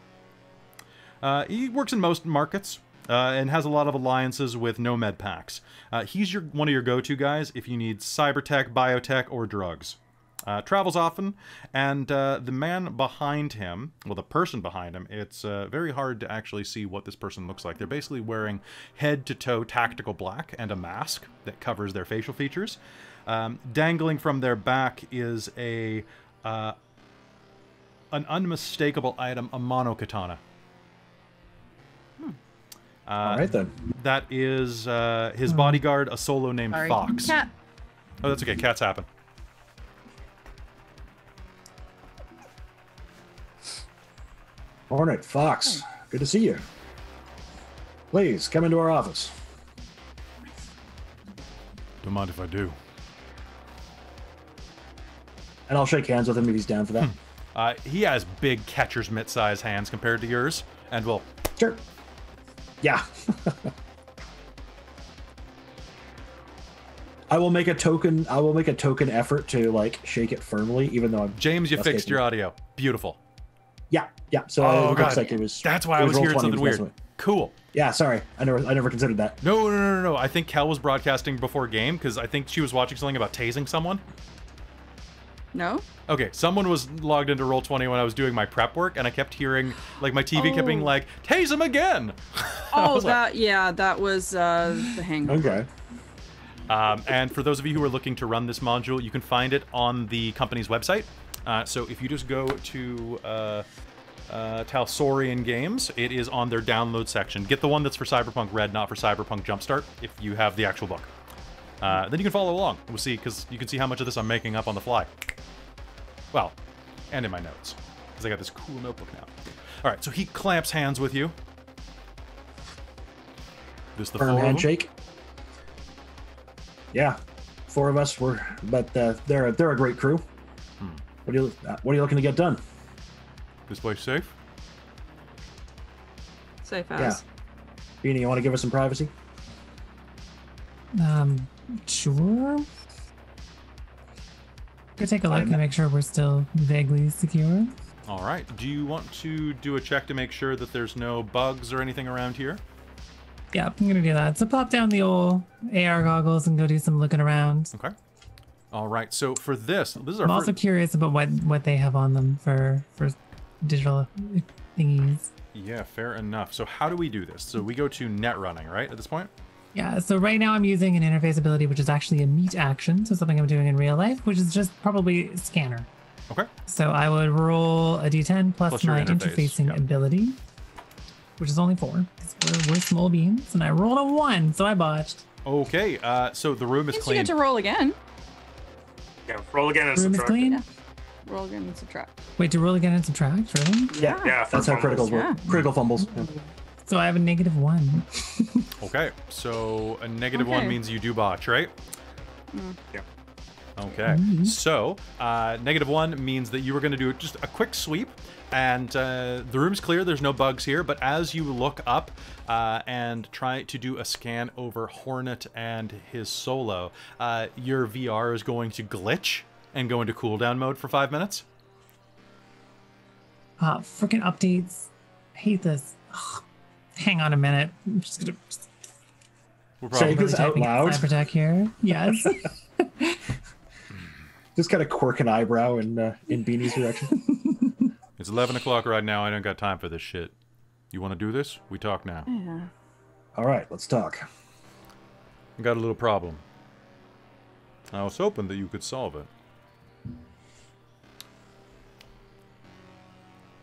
Uh, he works in most markets, uh, and has a lot of alliances with Nomad packs. Uh, he's your, one of your go-to guys if you need cybertech, biotech, or drugs. Uh, travels often, and uh, the man behind him, well, the person behind him, it's uh, very hard to actually see what this person looks like. They're basically wearing head-to-toe tactical black and a mask that covers their facial features. Um, dangling from their back is a uh, an unmistakable item, a mono katana. Hmm. Uh, All right, then. That is uh, his bodyguard, a solo named Sorry. Fox. Cat. Oh, that's okay. Cats happen. Hornet, Fox, good to see you. Please, come into our office. Don't mind if I do. And I'll shake hands with him if he's down for that. Hmm. Uh, he has big catcher's mitt-sized hands compared to yours, and we'll... Sure. Yeah. I will make a token, I will make a token effort to, like, shake it firmly, even though I'm... James, you fixed your audio. Beautiful. Yeah, yeah. So oh, it looks like it was. That's why was I was hearing something was weird. Cool. Yeah, sorry. I never, I never considered that. No, no, no, no. I think Kel was broadcasting before game because I think she was watching something about tasing someone. No. Okay, someone was logged into Roll twenty when I was doing my prep work, and I kept hearing, like, my T V oh. kept being like, "Tase him again." Oh, that like, yeah, that was uh, the hangover. Okay. Um, and for those of you who are looking to run this module, you can find it on the company's website. Uh, so if you just go to uh, uh, Talsorian Games, it is on their download section. Get the one that's for Cyberpunk Red, not for Cyberpunk Jumpstart, if you have the actual book. Uh, then you can follow along. We'll see, because you can see how much of this I'm making up on the fly. Well, and in my notes, because I got this cool notebook now. All right, so he clamps hands with you. This the firm handshake. Yeah, four of us were, but uh, they're they're a great crew. What are you, what are you looking to get done? This place safe? Safe house. Yeah. Beanie, you want to give us some privacy? Um, sure. Go take a look and make sure we're still vaguely secure. All right. Do you want to do a check to make sure that there's no bugs or anything around here? Yeah, I'm going to do that. So pop down the old A R goggles and go do some looking around. Okay. All right, so for this, this is our I'm also first... curious about what, what they have on them for, for digital thingies. Yeah, fair enough. So how do we do this? So we go to net running, right, at this point? Yeah, so right now I'm using an interface ability, which is actually a meet action, so something I'm doing in real life, which is just probably scanner. Okay. So I would roll a d ten plus, plus my interface. interfacing yep. ability, which is only four, because we're, we're small beans, and I rolled a one, so I botched. Okay, uh, so the room is clean. You get to roll again. Yeah, roll again and room subtract. Is clean. Yeah. Roll again and subtract. Wait, to roll again and subtract, really? Yeah, yeah. yeah That's fumbles. how criticals work. Yeah. Critical fumbles. Yeah. So I have a negative one. Okay, so a negative okay. one means you do botch, right? Mm. Yeah. Okay, mm-hmm. so uh, negative one means that you were going to do just a quick sweep, and uh, the room's clear. There's no bugs here, but as you look up uh, and try to do a scan over Hornet and his solo, uh, your V R is going to glitch and go into cooldown mode for five minutes. Uh, freaking updates. I hate this. Ugh. Hang on a minute. I'm just going to... We're probably really out loud. Cybertech here. Yes. Just kind of quirk an eyebrow in uh, in Beanie's direction. It's eleven o'clock right now. I don't got time for this shit. You want to do this? We talk now. Yeah. All right, let's talk. I got a little problem. I was hoping that you could solve it.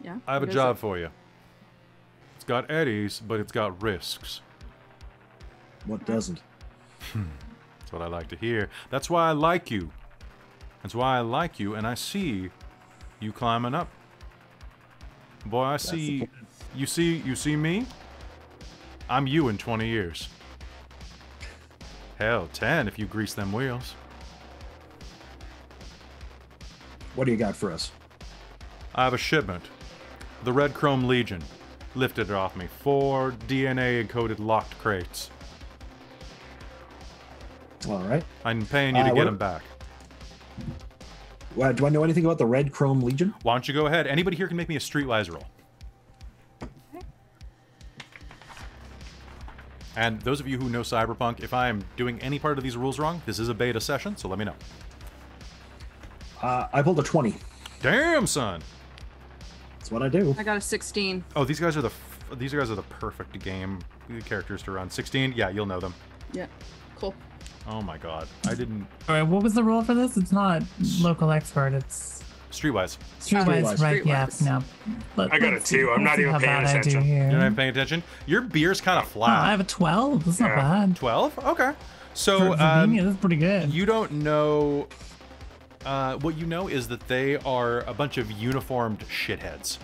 Yeah. I have a job it? for you. It's got eddies, but it's got risks. What doesn't? Hmm. That's what I like to hear. That's why I like you. That's why I like you, and I see you climbing up. Boy, I That's see you see you see me? I'm you in twenty years. Hell, ten if you grease them wheels. What do you got for us? I have a shipment. The Red Chrome Legion. Lifted it off me. Four D N A-encoded locked crates. All right. I'm paying you uh, to get them back. Well, do I know anything about the Red Chrome Legion? Why don't you go ahead? Anybody here can make me a Streetwise roll. And those of you who know Cyberpunk, if I am doing any part of these rules wrong, this is a beta session, so let me know. Uh, I pulled a twenty. Damn, son. That's what I do. I got a sixteen. Oh, these guys are the f these guys are the perfect game characters to run. sixteen, yeah, you'll know them. Yeah, cool. Oh my god, I didn't. All right, what was the rule for this? It's not local expert. It's Streetwise. Streetwise, Streetwise. Right? Streetwise. Yeah, no. Let, I got a two. I'm not even paying attention. You're not even paying attention. Your beer's kind of flat. Oh, I have a twelve. That's yeah. not bad. Twelve? Okay. So um, that's pretty good. You don't know. Uh, what you know is that they are a bunch of uniformed shitheads.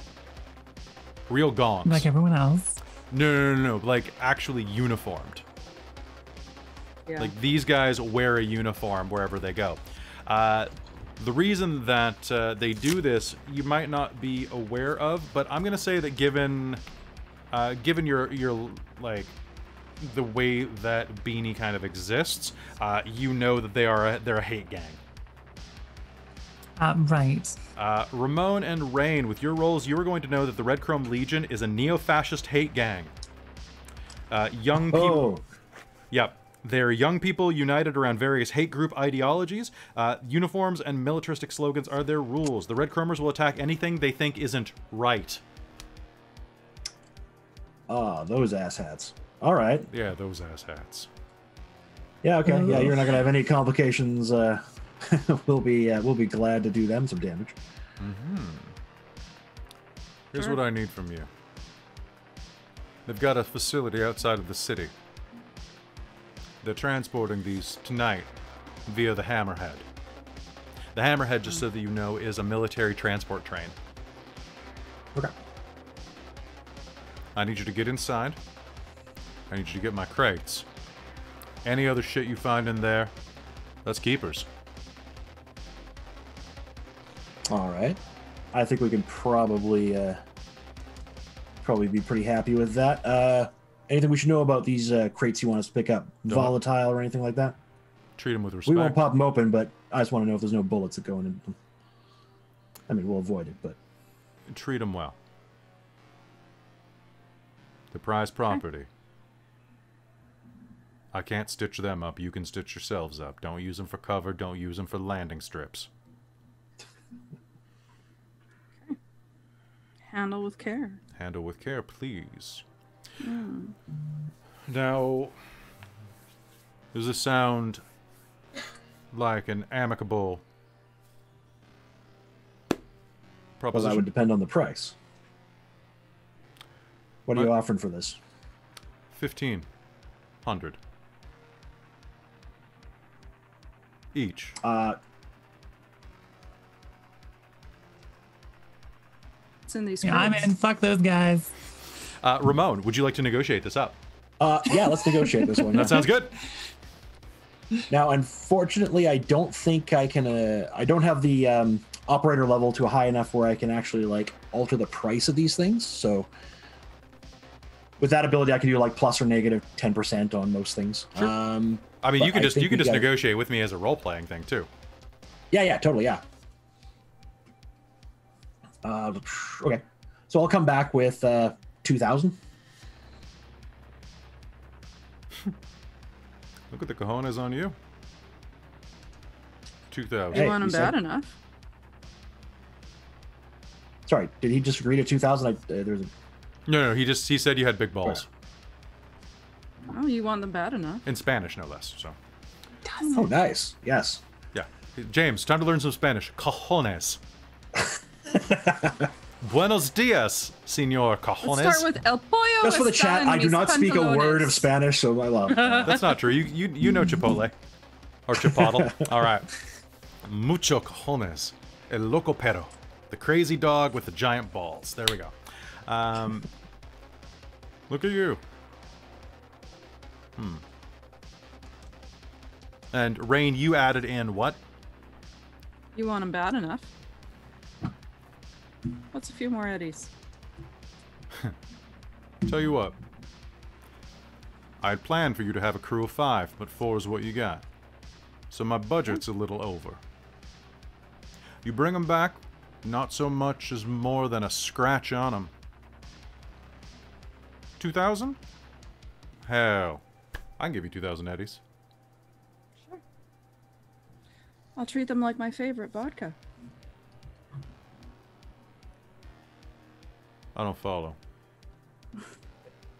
Real gongs. Like everyone else. No, no, no, no. Like actually uniformed. Yeah. Like these guys wear a uniform wherever they go. Uh, the reason that uh, they do this, you might not be aware of, but I'm gonna say that given, uh, given your your like the way that Beanie kind of exists, uh, you know that they are a, they're a hate gang. Uh, right. Uh, Ramon and Rain, with your roles, you are going to know that the Red Chrome Legion is a neo-fascist hate gang. Uh, young people. Oh. Yep. They're young people united around various hate group ideologies. Uh, uniforms and militaristic slogans are their rules. The Red Chromers will attack anything they think isn't right. Ah, oh, those asshats. All right. Yeah, those asshats. Yeah, okay. Oh. Yeah, you're not going to have any complications. Uh, we'll be uh, we'll be glad to do them some damage. Mm-hmm. Here's sure. what I need from you. They've got a facility outside of the city. They're transporting these tonight via the Hammerhead. The Hammerhead, just so that you know, is a military transport train. Okay. I need you to get inside. I need you to get my crates. Any other shit you find in there, that's keepers. All right. I think we can probably uh, probably be pretty happy with that. Uh, Anything we should know about these uh, crates you want us to pick up? Don't Volatile or anything like that? Treat them with respect. We won't pop them open, but I just want to know if there's no bullets that go in them. I mean, we'll avoid it, but... Treat them well. The prized property. Okay. I can't stitch them up. You can stitch yourselves up. Don't use them for cover. Don't use them for landing strips. Okay. Handle with care. Handle with care, please. Mm. Now, does this sound like an amicable proposition? Well, that would depend on the price. What are My, you offering for this? Fifteen hundred each. Uh, it's in these. Yeah, I'm in. Fuck those guys. Uh, Ramon, would you like to negotiate this up? Uh, yeah, let's negotiate this one. That sounds good. Now, unfortunately, I don't think I can. Uh, I don't have the um, operator level to high enough where I can actually like alter the price of these things. So, with that ability, I can do like plus or negative ten percent on most things. Sure. Um, I mean, you can just you can just gotta... negotiate with me as a role playing thing too. Yeah, yeah, totally, yeah. Uh, okay, so I'll come back with. Uh, two thousand? Look at the cojones on you. two thousand. Hey, you want him bad said... enough. Sorry, did he just agree to two thousand? Uh, there's a... No, no, he just he said you had big balls. Oh, well, you want them bad enough. In Spanish, no less, so. Oh, nice. Yes. Yeah. James, time to learn some Spanish. Cojones. Buenos dias, señor Cajones. Let's start with el pollo. Just for the chat, I do not speak pantalones. A word of Spanish, so my love. That's not true. You you you know Chipotle or Chipotle. All right. Mucho Cajones, el loco perro, the crazy dog with the giant balls. There we go. Um, look at you. Hmm. And Rain, you added in what? You want them bad enough. What's a few more eddies? Tell you what. I had planned for you to have a crew of five, but four is what you got. So my budget's a little over. You bring them back, not so much as more than a scratch on them. two thousand? Hell, I can give you two thousand eddies. Sure. I'll treat them like my favorite vodka. I don't follow.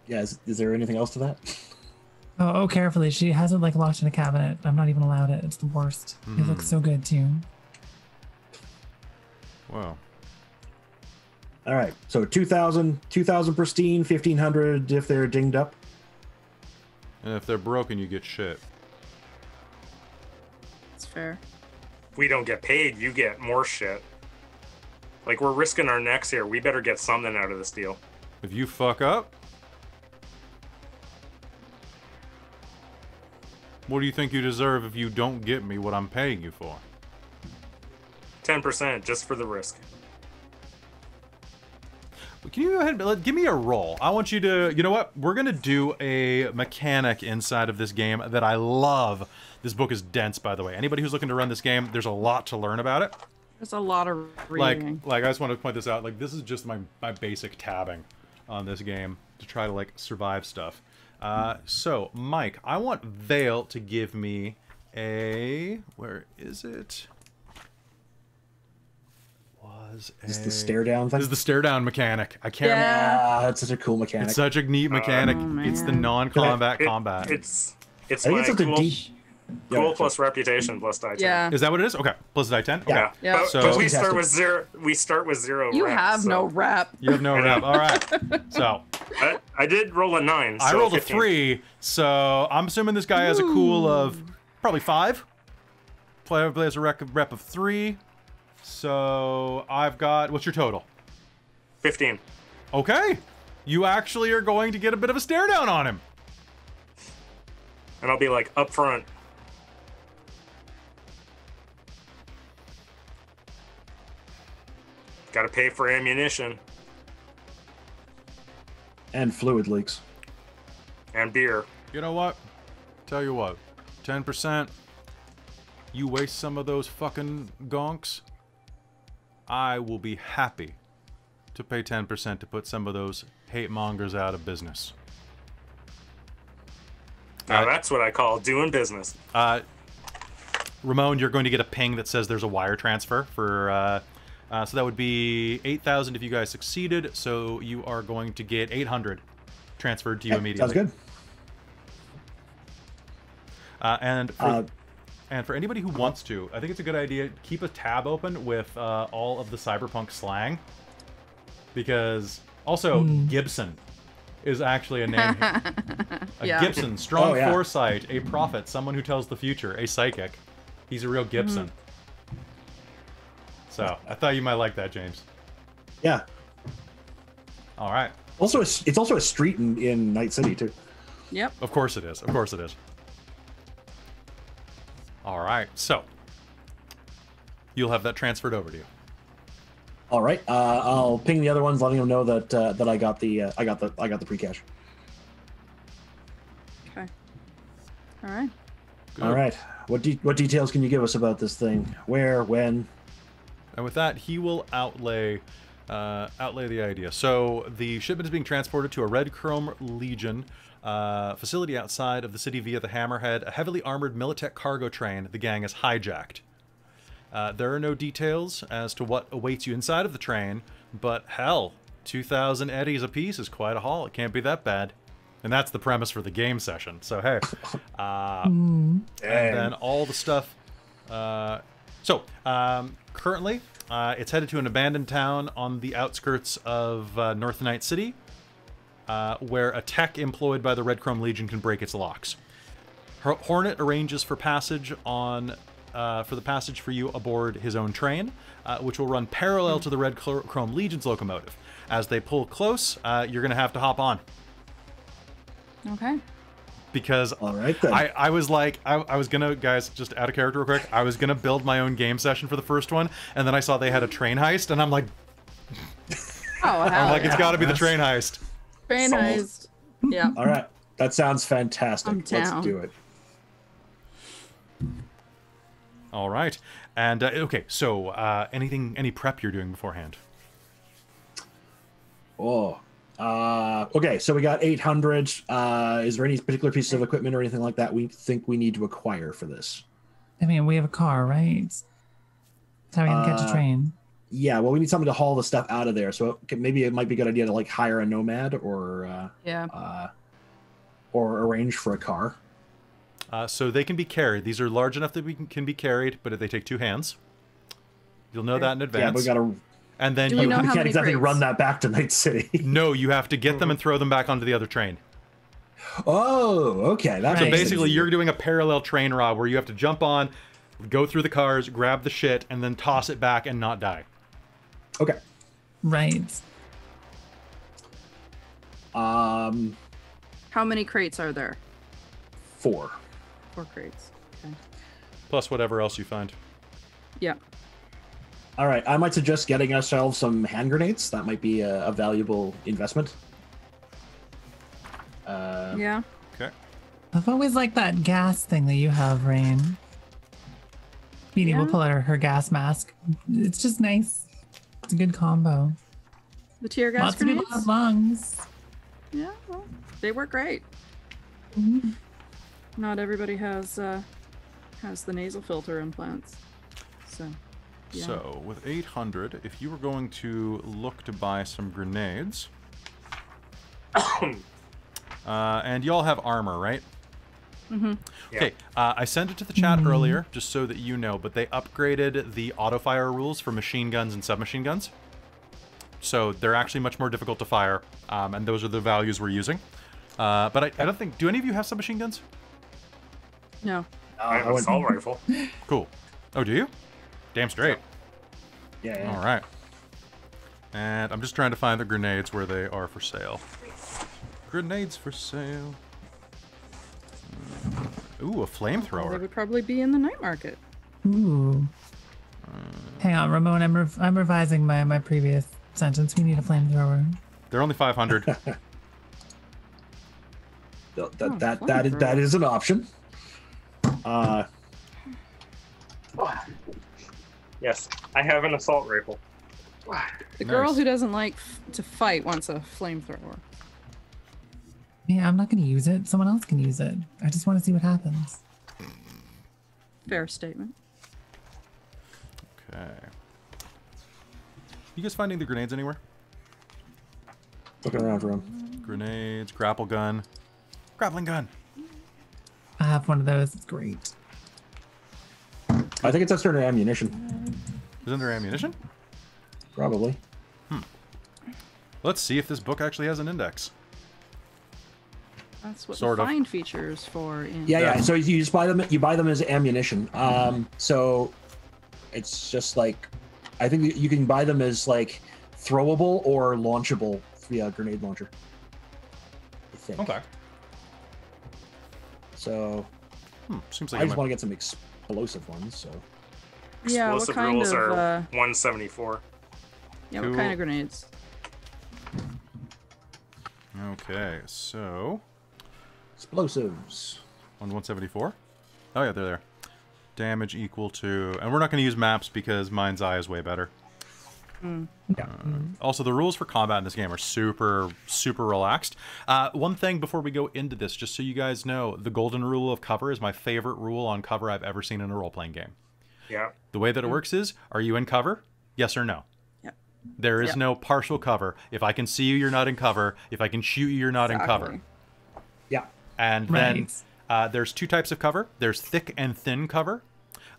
Yeah, is, is there anything else to that? Oh, oh, carefully. She has it like locked in a cabinet. I'm not even allowed it. It's the worst. Mm. It looks so good, too. Wow. All right. So two thousand, two thousand pristine, fifteen hundred if they're dinged up. And if they're broken, you get shit. That's fair. If we don't get paid, you get more shit. Like, we're risking our necks here. We better get something out of this deal. If you fuck up? What do you think you deserve if you don't get me what I'm paying you for? ten percent, just for the risk. Can you go ahead and give me a roll? I want you to... You know what? We're going to do a mechanic inside of this game that I love. This book is dense, by the way. Anybody who's looking to run this game, there's a lot to learn about it. There's a lot of reading. Like, like I just want to point this out. Like, this is just my, my basic tabbing on this game to try to, like, survive stuff. Uh, so, Mike, I want Veil to give me a... Where is it? Was a... Is this the stare down thing? This is the stare down mechanic. I can't yeah. remember. That's such a cool mechanic. It's such a neat mechanic. Oh, it's the non-combat it, combat. It, it's it's I think it's such cool, a deep... Cool yeah, plus reputation plus die ten. Yeah. Is that what it is? Okay. Plus die ten? Okay. Yeah. yeah. But, so, but we start with zero. We start with zero You rep, have so. no rep. You have no rep. All right. So... I, I did roll a nine. So I rolled fifteen. A three, so I'm assuming this guy has a cool of probably five. Player has a rep of three, so I've got. What's your total? Fifteen. Okay, you actually are going to get a bit of a stare down on him. And I'll be like up front. Got to pay for ammunition. And fluid leaks. And beer. You know what? Tell you what. ten percent. You waste some of those fucking gonks. I will be happy to pay ten percent to put some of those hate mongers out of business. Now uh, that's what I call doing business. Uh, Ramon, you're going to get a ping that says there's a wire transfer for... Uh, Uh, so that would be eight thousand if you guys succeeded, so you are going to get eight hundred transferred to you immediately. Sounds good. Uh, and, for, uh, and for anybody who wants to, I think it's a good idea to keep a tab open with uh, all of the cyberpunk slang. Because also, mm. Gibson is actually a name here. A yeah. Gibson, strong oh, yeah. foresight, a prophet, someone who tells the future, a psychic. He's a real Gibson. Mm. So, I thought you might like that, James. Yeah. All right. Also, a, it's also a street in, in Night City, too. Yep. Of course it is. Of course it is. All right. So, you'll have that transferred over to you. All right. Uh, I'll ping the other ones, letting them know that uh, that I got the uh, I got the I got the pre cash. Okay. All right. Good. All right. What de what details can you give us about this thing? Where? When? And with that, he will outlay uh, outlay the idea. So the shipment is being transported to a Red Chrome Legion uh, facility outside of the city via the Hammerhead, a heavily armored Militech cargo train the gang has hijacked. Uh, there are no details as to what awaits you inside of the train, but hell, two thousand eddies apiece is quite a haul. It can't be that bad. And that's the premise for the game session. So hey. Uh, mm. And then all the stuff... Uh, So, um, currently, uh, it's headed to an abandoned town on the outskirts of uh, North Night City, uh, where a tech employed by the Red Chrome Legion can break its locks. Hornet arranges for passage on uh, for the passage for you aboard his own train, uh, which will run parallel to the Red Chrome Legion's locomotive. As they pull close, uh, you're going to have to hop on. Okay. because All right, then. I, I was like, I, I was gonna, guys, just out of character real quick, I was gonna build my own game session for the first one, and then I saw they had a train heist, and I'm like, oh, I'm like, yeah. it's gotta be the train heist. Train heist, yeah. All right, that sounds fantastic. Let's do it. All right, and uh, okay, so uh, anything, any prep you're doing beforehand? Oh, uh, okay, so we got eight hundred. Uh, is there any particular pieces of equipment or anything like that we think we need to acquire for this? I mean, we have a car, right? That's how we can uh, catch a train. Yeah, well, we need something to haul the stuff out of there, so it, maybe it might be a good idea to like hire a nomad or uh, yeah, uh, or arrange for a car. Uh, so they can be carried. These are large enough that we can, can be carried, but if they take two hands, you'll know that in advance. Yeah, we got to. And then you can't exactly run that back to Night City. No, you have to get them and throw them back onto the other train. Oh, okay. That so basically, you're doing a parallel train rob where you have to jump on, go through the cars, grab the shit, and then toss it back and not die. Okay. Right. Um. How many crates are there? Four. Four crates. Okay. Plus whatever else you find. Yeah. All right, I might suggest getting ourselves some hand grenades. That might be a, a valuable investment. Uh, yeah. Okay. I've always liked that gas thing that you have, Rain. Beanie yeah. will pull out her, her gas mask. It's just nice. It's a good combo. The tear gas Lots grenades? Lots of people have lungs. Yeah, well, they work great. Mm-hmm. Not everybody has, uh, has the nasal filter implants, so... Yeah. So, with eight hundred, if you were going to look to buy some grenades... uh, and y'all have armor, right? Mm-hmm. Okay, yeah. uh, I sent it to the chat mm-hmm. earlier, just so that you know, but they upgraded the auto-fire rules for machine guns and submachine guns. So, they're actually much more difficult to fire, um, and those are the values we're using. Uh, but I, I don't think... Do any of you have submachine guns? No. Uh, I have a assault rifle. Cool. Oh, do you? Damn straight. Yeah, yeah. All right. And I'm just trying to find the grenades where they are for sale. Grenades for sale. Ooh, a flamethrower. They would probably be in the night market. Ooh. Uh, Hang on, Ramon. I'm rev I'm revising my my previous sentence. We need a flamethrower. They're only five hundred. that that that, that is that is an option. Uh. Oh. Yes, I have an assault rifle. The girl nice. who doesn't like f to fight wants a flamethrower. Yeah, I'm not going to use it. Someone else can use it. I just want to see what happens. Fair statement. Okay. You guys finding the grenades anywhere? Looking around for them. Grenades, grapple gun. Grappling gun. I have one of those. It's great. I think it's just under ammunition. It's under ammunition? Probably. Hmm. Let's see if this book actually has an index. That's what sort the find feature is for. In yeah, yeah. So you just buy them. You buy them as ammunition. Um. So it's just like, I think you can buy them as like throwable or launchable via grenade launcher. I think. Okay. So. Hmm. Seems like I just might... want to get some experience. Explosive ones, so. Yeah, explosive what kind rules of, are uh, one seventy-four. Yeah, cool. What kind of grenades? Okay, so. Explosives. On one seventy-four? Oh, yeah, they're there. Damage equal to. And we're not going to use maps because Mind's Eye is way better. Mm. Yeah. Uh, mm-hmm. Also, the rules for combat in this game are super, super relaxed. Uh, one thing before we go into this, just so you guys know, the golden rule of cover is my favorite rule on cover I've ever seen in a role-playing game. Yeah. The way that it works is, are you in cover? Yes or no? Yeah. There is yeah. no partial cover. If I can see you, you're not in cover. If I can shoot you, you're not exactly. in cover. Yeah. And right. then uh, there's two types of cover. There's thick and thin cover.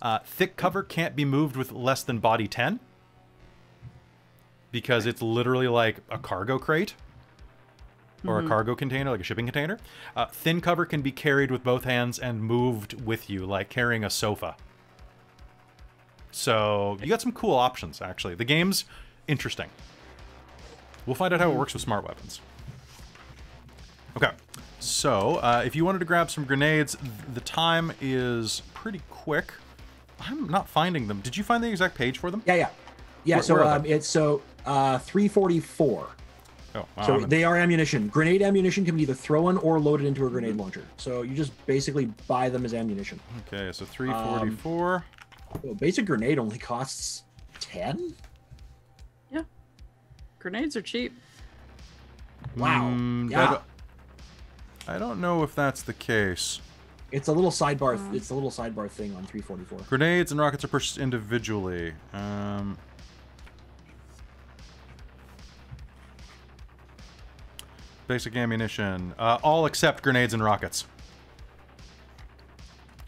Uh, thick cover can't be moved with less than body ten. Because it's literally like a cargo crate or mm-hmm. a cargo container, like a shipping container. Uh, thin cover can be carried with both hands and moved with you, like carrying a sofa. So you got some cool options, actually. The game's interesting. We'll find out how it works with smart weapons. Okay, so uh, if you wanted to grab some grenades, the time is pretty quick. I'm not finding them. Did you find the exact page for them? Yeah, yeah. Yeah, where, so where um, it's so uh, three forty-four. Oh, wow. So they are ammunition. Grenade ammunition can be either thrown or loaded into a grenade launcher. So you just basically buy them as ammunition. Okay, so three forty-four. Um, well, basic grenade only costs ten? Yeah. Grenades are cheap. Wow. Mm, yeah. I don't know if that's the case. It's a little sidebar. Uh, it's a little sidebar thing on three forty-four. Grenades and rockets are purchased individually. Um... Basic ammunition. Uh, all except grenades and rockets.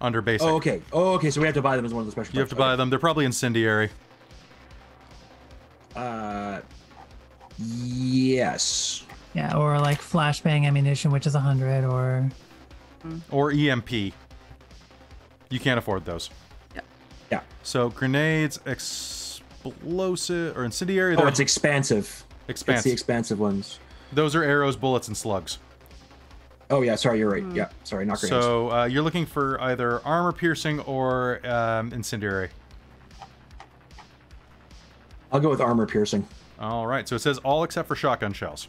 Under basic. Oh, okay. Oh, okay. So we have to buy them as one of the special. You parts. have to okay. buy them. They're probably incendiary. Uh, yes. Yeah, or like flashbang ammunition, which is a hundred, or or E M P. You can't afford those. Yeah. Yeah. So grenades, explosive, or incendiary. Oh, it's expansive. Expansive. It's the expansive ones. Those are arrows, bullets, and slugs. Oh yeah, sorry, you're right. Mm. Yeah, sorry, not grenades. So uh, you're looking for either armor piercing or um, incendiary. I'll go with armor piercing. All right, so it says all except for shotgun shells.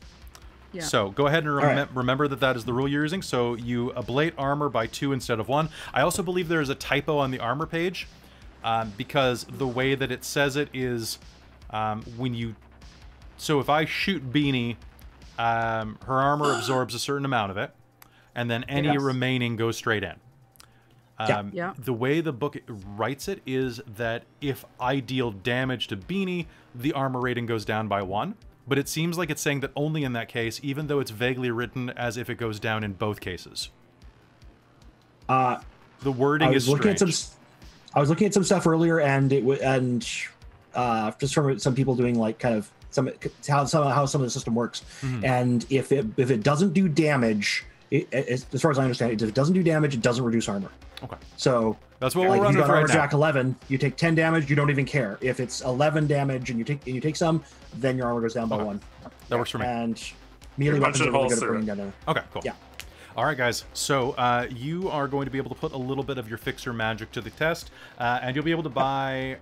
Yeah. So go ahead and rem right. remember that that is the rule you're using. So you ablate armor by two instead of one. I also believe there is a typo on the armor page um, because the way that it says it is um, when you... So if I shoot Beanie... Um, her armor absorbs a certain amount of it, and then any yes. remaining goes straight in. Um, yeah. Yeah. The way the book writes it is that if I deal damage to Beanie, the armor rating goes down by one, but it seems like it's saying that only in that case, even though it's vaguely written as if it goes down in both cases. Uh, the wording I was is looking strange. At some, I was looking at some stuff earlier, and it w and uh, just from some people doing like kind of Some, how, some, how some of the system works. Mm-hmm. And if it, if it doesn't do damage, it, it, as far as I understand it, if it doesn't do damage, it doesn't reduce armor. Okay. So that's what like, we're running right now. Jack eleven, you take ten damage, you don't even care. If it's eleven damage and you take and you take some, then your armor goes down by okay. one. That works for me. And melee weapons are really good at bringing down damage. Okay, cool. Yeah. All right, guys. So uh, you are going to be able to put a little bit of your fixer magic to the test, uh, and you'll be able to buy.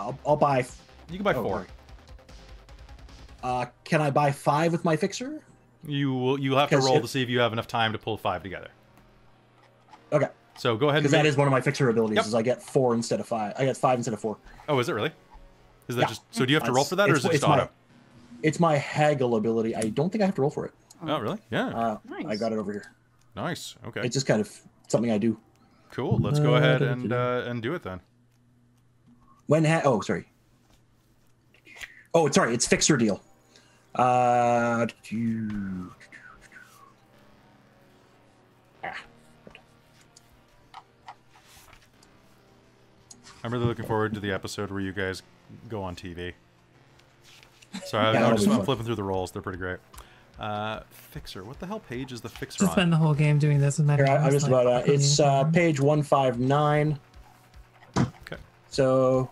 I'll, I'll buy. You can buy oh, four. Sorry. Uh, can I buy five with my fixer? You will. You have to roll it, to see if you have enough time to pull five together. Okay. So go ahead. Because that is one of my fixer abilities. Yep. Is I get four instead of five. I get five instead of four. Oh, is it really? Is that yeah. just? So do you have to roll for that, it's, or is it just auto? My, it's my haggle ability. I don't think I have to roll for it. Oh, really? Yeah. Uh, nice. I got it over here. Nice. Okay. It's just kind of something I do. Cool. Let's go ahead uh, and uh, and do it then. When? Ha oh, sorry. Oh, sorry. It's fixer deal. Uh, I'm really looking forward to the episode where you guys go on T V. So I, yeah, I'm just I'm flipping through the rolls; they're pretty great. Uh, fixer, what the hell page is the fixer on? I spend the whole game doing this. With my Here, I, I was like, about uh, it's uh, page one fifty-nine. Okay. So.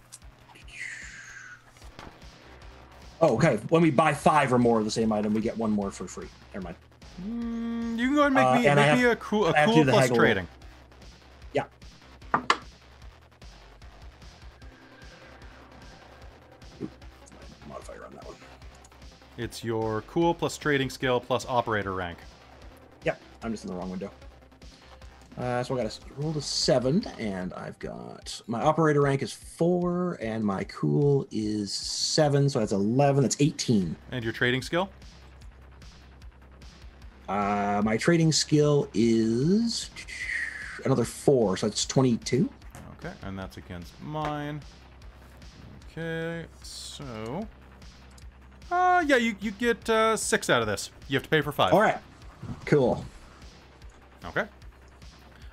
Oh, okay. When we buy five or more of the same item, we get one more for free. Never mind. Mm, you can go and make me, uh, and make me have, a cool, a cool plus trading. Roll. Yeah. Ooh, modifier on that one. It's your cool plus trading skill plus operator rank. Yep. Yeah, I'm just in the wrong window. Uh, so I got a roll to seven, and I've got my operator rank is four, and my cool is seven, so that's eleven. That's eighteen. And your trading skill? Uh, my trading skill is another four, so that's twenty-two. Okay, and that's against mine. Okay, so uh, yeah, you you get uh, six out of this. You have to pay for five. All right, cool. Okay.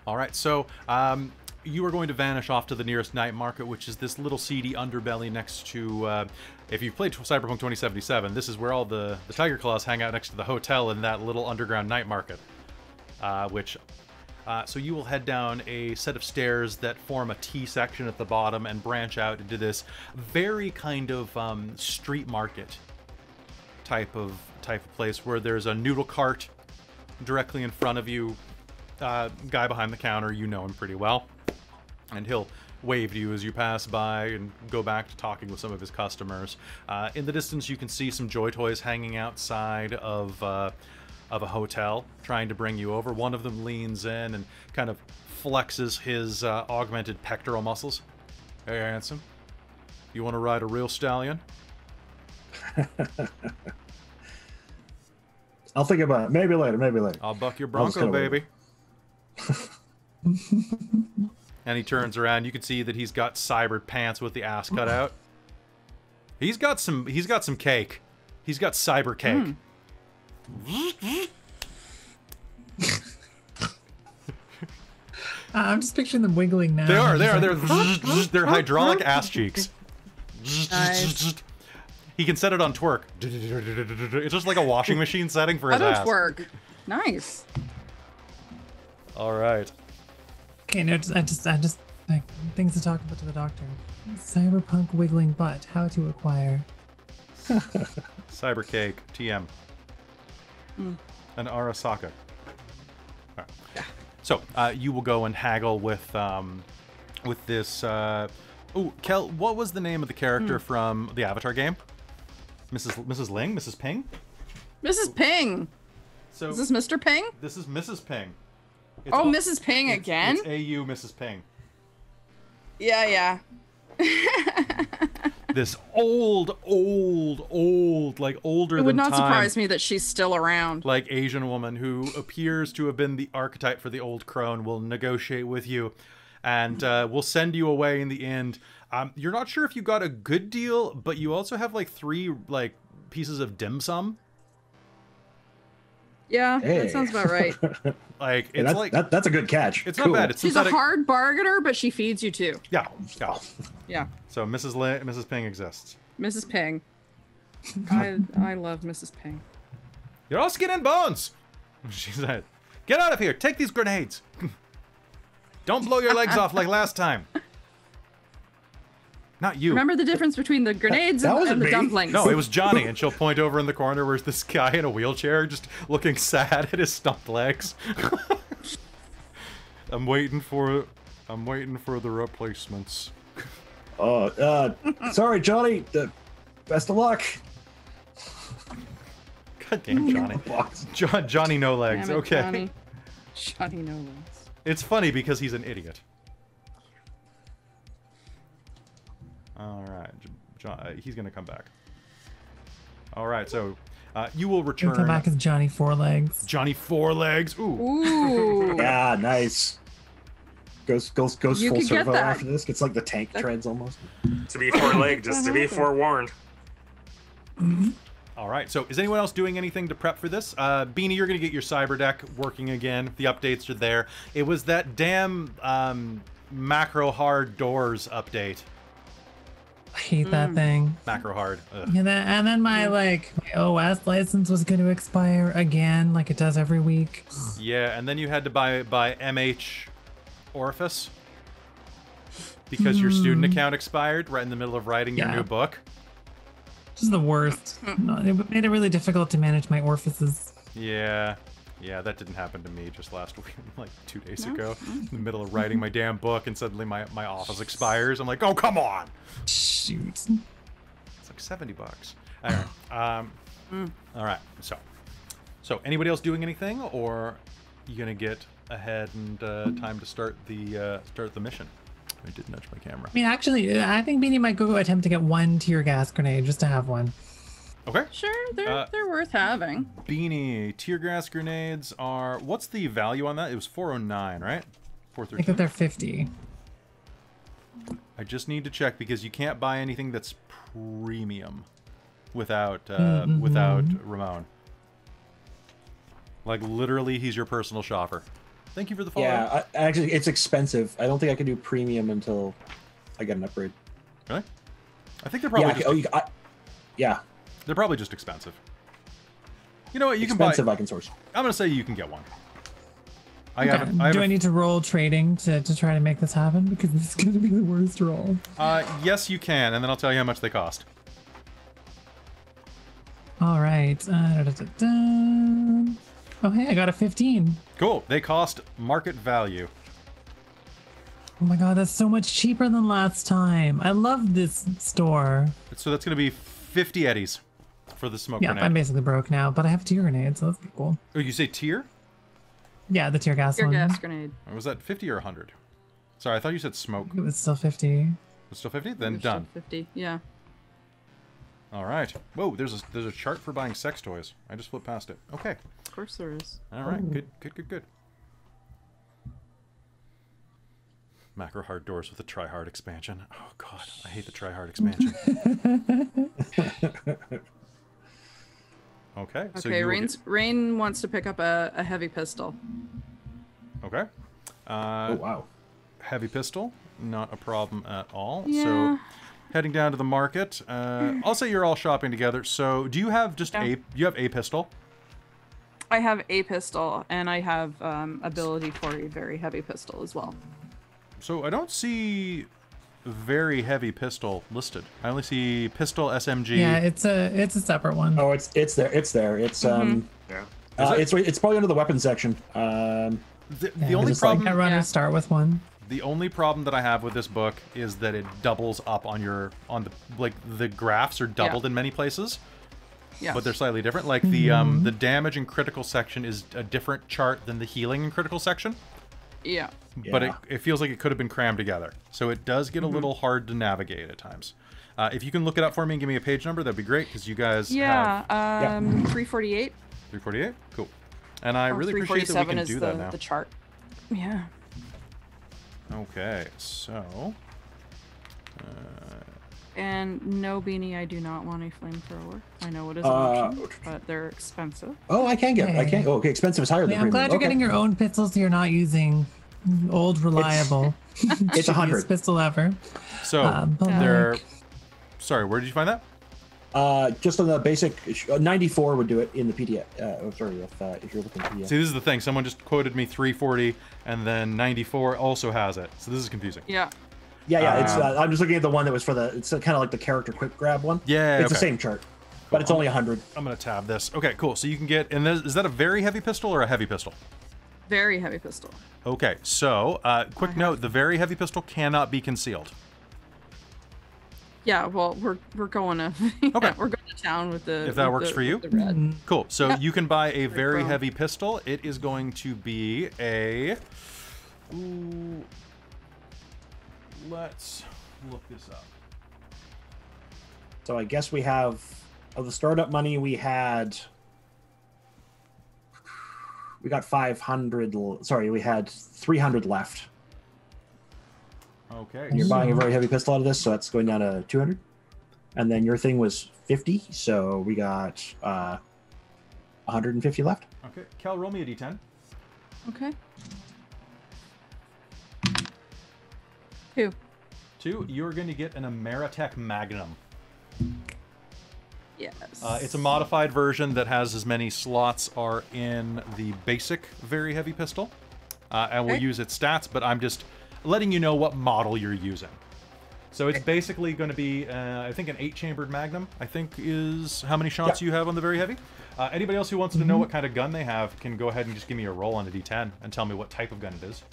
All right, so um, you are going to vanish off to the nearest night market, which is this little seedy underbelly next to, uh, if you've played Cyberpunk twenty seventy-seven, this is where all the, the Tiger Claws hang out next to the hotel in that little underground night market, uh, which, uh, so you will head down a set of stairs that form a T section at the bottom and branch out into this very kind of um, street market type of, type of place where there's a noodle cart directly in front of you, uh, guy behind the counter, you know him pretty well. And he'll wave to you as you pass by and go back to talking with some of his customers. Uh, in the distance, you can see some Joy Toys hanging outside of, uh, of a hotel, trying to bring you over. One of them leans in and kind of flexes his uh, augmented pectoral muscles. Hey, handsome. You want to ride a real stallion? I'll think about it. Maybe later, maybe later. I'll buck your Bronco, baby. And he turns around. You can see that he's got cybered pants with the ass cut out. He's got some he's got some cake. He's got cyber cake. Mm. I'm just picturing them wiggling now. They are, they are, they're they're hydraulic ass cheeks. Nice. He can set it on twerk. It's just like a washing machine setting for his ass. Twerk. Nice. All right. Okay, no, I just, I just, like, things to talk about to the doctor. Cyberpunk wiggling butt. How to acquire. Cybercake. T M. Mm. An Arasaka. All right. Yeah. So uh, you will go and haggle with, um, with this. Uh... Oh, Kel, what was the name of the character mm. from the Avatar game? Missus Missus Ling, Missus Ping? Missus Ping! So, is this Mister Ping? This is Missus Ping. It's oh, all, Missus Ping it's, again? It's A U Missus Ping. Yeah, yeah. This old, old, old, like older than time. It would not time, surprise me that she's still around. Like Asian woman who appears to have been the archetype for the old crone will negotiate with you and uh, we'll send you away in the end. Um, you're not sure if you got a good deal, but you also have like three like pieces of dim sum. Yeah, hey. That sounds about right. Like it's yeah, that's, like that, that's a good catch. It's cool. Not bad. It's She's synthetic... a hard bargainer, but she feeds you too. Yeah, yeah, yeah. So Missus Le Missus Ping exists. Missus Ping, I I love Missus Ping. You're all skin and bones. She said, "Get out of here! Take these grenades! Don't blow your legs off like last time." Not you. Remember the difference between the grenades that, that and, and the dumplings. No, it was Johnny, and she'll point over in the corner where's this guy in a wheelchair just looking sad at his stumped legs. I'm waiting for I'm waiting for the replacements. Oh, uh, uh, sorry, Johnny. Uh, best of luck. God damn Johnny. John, Johnny no legs. Damn it, okay. Johnny. Johnny no legs. It's funny because he's an idiot. All right, John, uh, he's gonna come back. All right, so uh, you will return. He'll come back as Johnny Four Legs. Johnny Four Legs. Ooh. Ooh. Yeah, nice. Goes goes goes you full servo after this. It's like the tank that... treads almost. To be four legged, just to be forewarned. Mm-hmm. All right, so is anyone else doing anything to prep for this? Uh, Beanie, you're gonna get your cyber deck working again. The updates are there. It was that damn um, macro hard doors update. I hate that mm. thing. Macro hard. Ugh. And then, and then my like my O S license was going to expire again, like it does every week. Yeah, and then you had to buy buy M H Orifice because mm. your student account expired right in the middle of writing yeah. your new book. This is the worst. It made it really difficult to manage my orifices. Yeah, yeah, that didn't happen to me just last week, like two days no. ago, in the middle of writing my damn book, and suddenly my my office expires. I'm like, oh come on. It's like seventy bucks. All right. Um, mm. all right. So, so anybody else doing anything, or you gonna get ahead and uh, time to start the uh, start the mission? I did nudge my camera. I mean, actually, I think Beanie might go attempt to get one tear gas grenade just to have one. Okay. Sure, they're uh, they're worth having. Beanie, tear gas grenades are. What's the value on that? It was four oh nine, right? four thirteen. I think that they're fifty. I just need to check because you can't buy anything that's premium without uh, mm-hmm. without Ramon. Like literally, he's your personal shopper. Thank you for the follow. Yeah, I, actually, it's expensive. I don't think I can do premium until I get an upgrade. Really? I think they're probably yeah. Just, oh, you, I, yeah. They're probably just expensive. You know what? You expensive, can buy. Expensive, I can source. I'm gonna say you can get one. I okay. have a, I have Do I need to roll trading to, to try to make this happen? Because this is going to be the worst roll. Uh, yes, you can, and then I'll tell you how much they cost. All right. Uh, da, da, da, da. Oh, hey, I got a fifteen. Cool. They cost market value. Oh my god, that's so much cheaper than last time. I love this store. So that's going to be fifty eddies for the smoke yeah, grenade. Yeah, I'm basically broke now, but I have tear grenades, so that's pretty cool. Oh, you say tear? Yeah, the tear gas tear one. Tear gas grenade. Was that fifty or one hundred? Sorry, I thought you said smoke. It was still fifty. It was still fifty? Then done. fifty, yeah. All right. Whoa, there's a, there's a chart for buying sex toys. I just flipped past it. Okay. Of course there is. All right, oh. good, good, good, good. Macro hard doors with the try hard expansion. Oh god, I hate the try hard expansion. Okay. Okay. So Rain's, get... Rain wants to pick up a, a heavy pistol. Okay. Uh, oh wow. Heavy pistol, not a problem at all. Yeah. So heading down to the market. Uh, I'll say you're all shopping together. So do you have just yeah. a? You have a pistol. I have a pistol, and I have um, ability for a very heavy pistol as well. So I don't see very heavy pistol listed. I only see pistol S M G. Yeah, it's a it's a separate one. Oh, it's it's there. It's there. It's mm-hmm. um. Yeah. Uh, it? It's it's probably under the weapons section. Um. The, yeah, the only problem. Like, I run yeah. start with one. The only problem that I have with this book is that it doubles up on your on the like the graphs are doubled yeah. in many places. Yeah. But they're slightly different. Like mm-hmm. the um the damage and critical section is a different chart than the healing and critical section. Yeah. But yeah. It, it feels like it could have been crammed together. So it does get mm-hmm. a little hard to navigate at times. Uh, if you can look it up for me and give me a page number, that'd be great, because you guys yeah, have... Um, yeah, three forty-eight. three forty-eight? Cool. And I oh, really appreciate that we can do the, that now. The chart. Yeah. Okay, so... Uh, and no, Beanie, I do not want a flamethrower. I know it is an uh, option, but they're expensive. Oh, I can get, okay. I can. Oh, okay, expensive is higher than yeah, premium. I'm glad you're okay. getting your own pistols so you're not using old reliable. It's a hundred pistol ever. So uh, they're. Like... Sorry, where did you find that? Uh, just on the basic uh, ninety-four would do it in the P D F. Uh, oh, sorry, if, uh, if you're looking at P D F. See, this is the thing. Someone just quoted me three forty, and then ninety-four also has it. So this is confusing. Yeah. Yeah, yeah. It's. Uh, I'm just looking at the one that was for the. It's kind of like the character quick grab one. Yeah, it's okay. the same chart, but it's only one hundred. I'm gonna tab this. Okay, cool. So you can get. And is that a very heavy pistol or a heavy pistol? Very heavy pistol. Okay, so uh, quick uh-huh. note: the very heavy pistol cannot be concealed. Yeah, well, we're we're going to. yeah, okay, we're going to town with the. If that works the, for you. Mm-hmm. Cool. So yeah. you can buy a very well. heavy pistol. It is going to be a. Ooh, let's look this up. So I guess we have, of the startup money we had, we got five hundred, sorry, we had three hundred left. Okay. And you're buying a very heavy pistol out of this, so that's going down to two hundred. And then your thing was fifty, so we got uh, one hundred fifty left. Okay, Kel, roll me a D ten. Okay. Two. Two, you're going to get an Ameritech Magnum. Yes. Uh, it's a modified version that has as many slots are in the basic very heavy pistol. Uh, and okay. we'll use its stats, but I'm just letting you know what model you're using. So it's okay. basically going to be, uh, I think, an eight-chambered Magnum, I think, is how many shots yeah. you have on the very heavy. Uh, anybody else who wants mm-hmm. to know what kind of gun they have can go ahead and just give me a roll on a D ten and tell me what type of gun it is.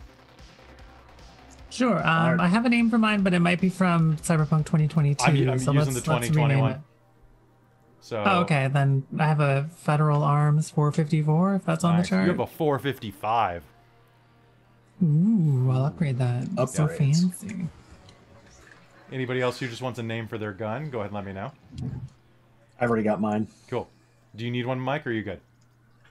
Sure. Um, I have a name for mine, but it might be from Cyberpunk twenty twenty-two. I'm, I'm so using let's, the twenty twenty-one. So oh, okay, then I have a Federal Arms four fifty-four, if that's on nice. the chart. You have a four fifty-five. Ooh, I'll upgrade that. Upgrades. So fancy. Anybody else who just wants a name for their gun, go ahead and let me know. I've already got mine. Cool. Do you need one, Mike, or are you good?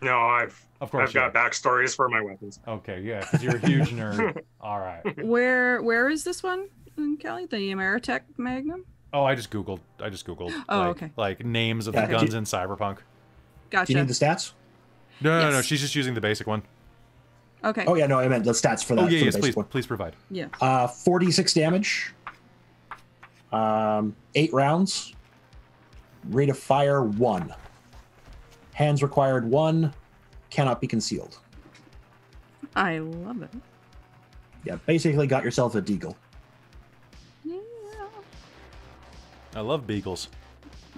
No, I've of course I've got are. backstories for my weapons. Okay, yeah, because you're a huge nerd. All right. Where where is this one, Kelly? The Ameritech Magnum? Oh, I just Googled. I just Googled. Oh, like, okay. Like names of yeah, the guns you, in Cyberpunk. Gotcha. Do you need the stats? No, yes. no, no. She's just using the basic one. Okay. Oh yeah, no, I meant the stats for that. Oh yeah, yes, please, one. please provide. Yeah. Uh, forty-six damage. Um, eight rounds. Rate of fire one. Hands required one, cannot be concealed. I love it. Yeah, basically got yourself a deagle. Yeah. I love beagles.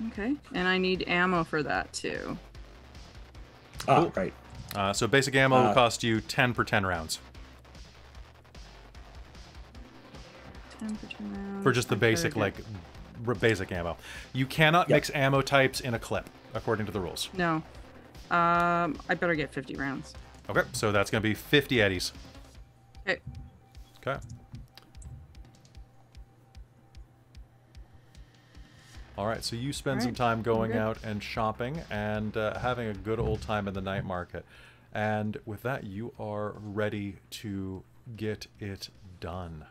Okay, and I need ammo for that too. Oh, cool. right. Uh, so basic ammo uh, will cost you ten per ten rounds. ten per ten rounds. For just the basic, like, basic ammo. You cannot yep. mix ammo types in a clip, according to the rules. No. Um, I better get fifty rounds. Okay, so that's going to be fifty eddies. Okay. Okay. All right, so you spend right. some time going out and shopping and uh, having a good old time in the night market. And with that, you are ready to get it done.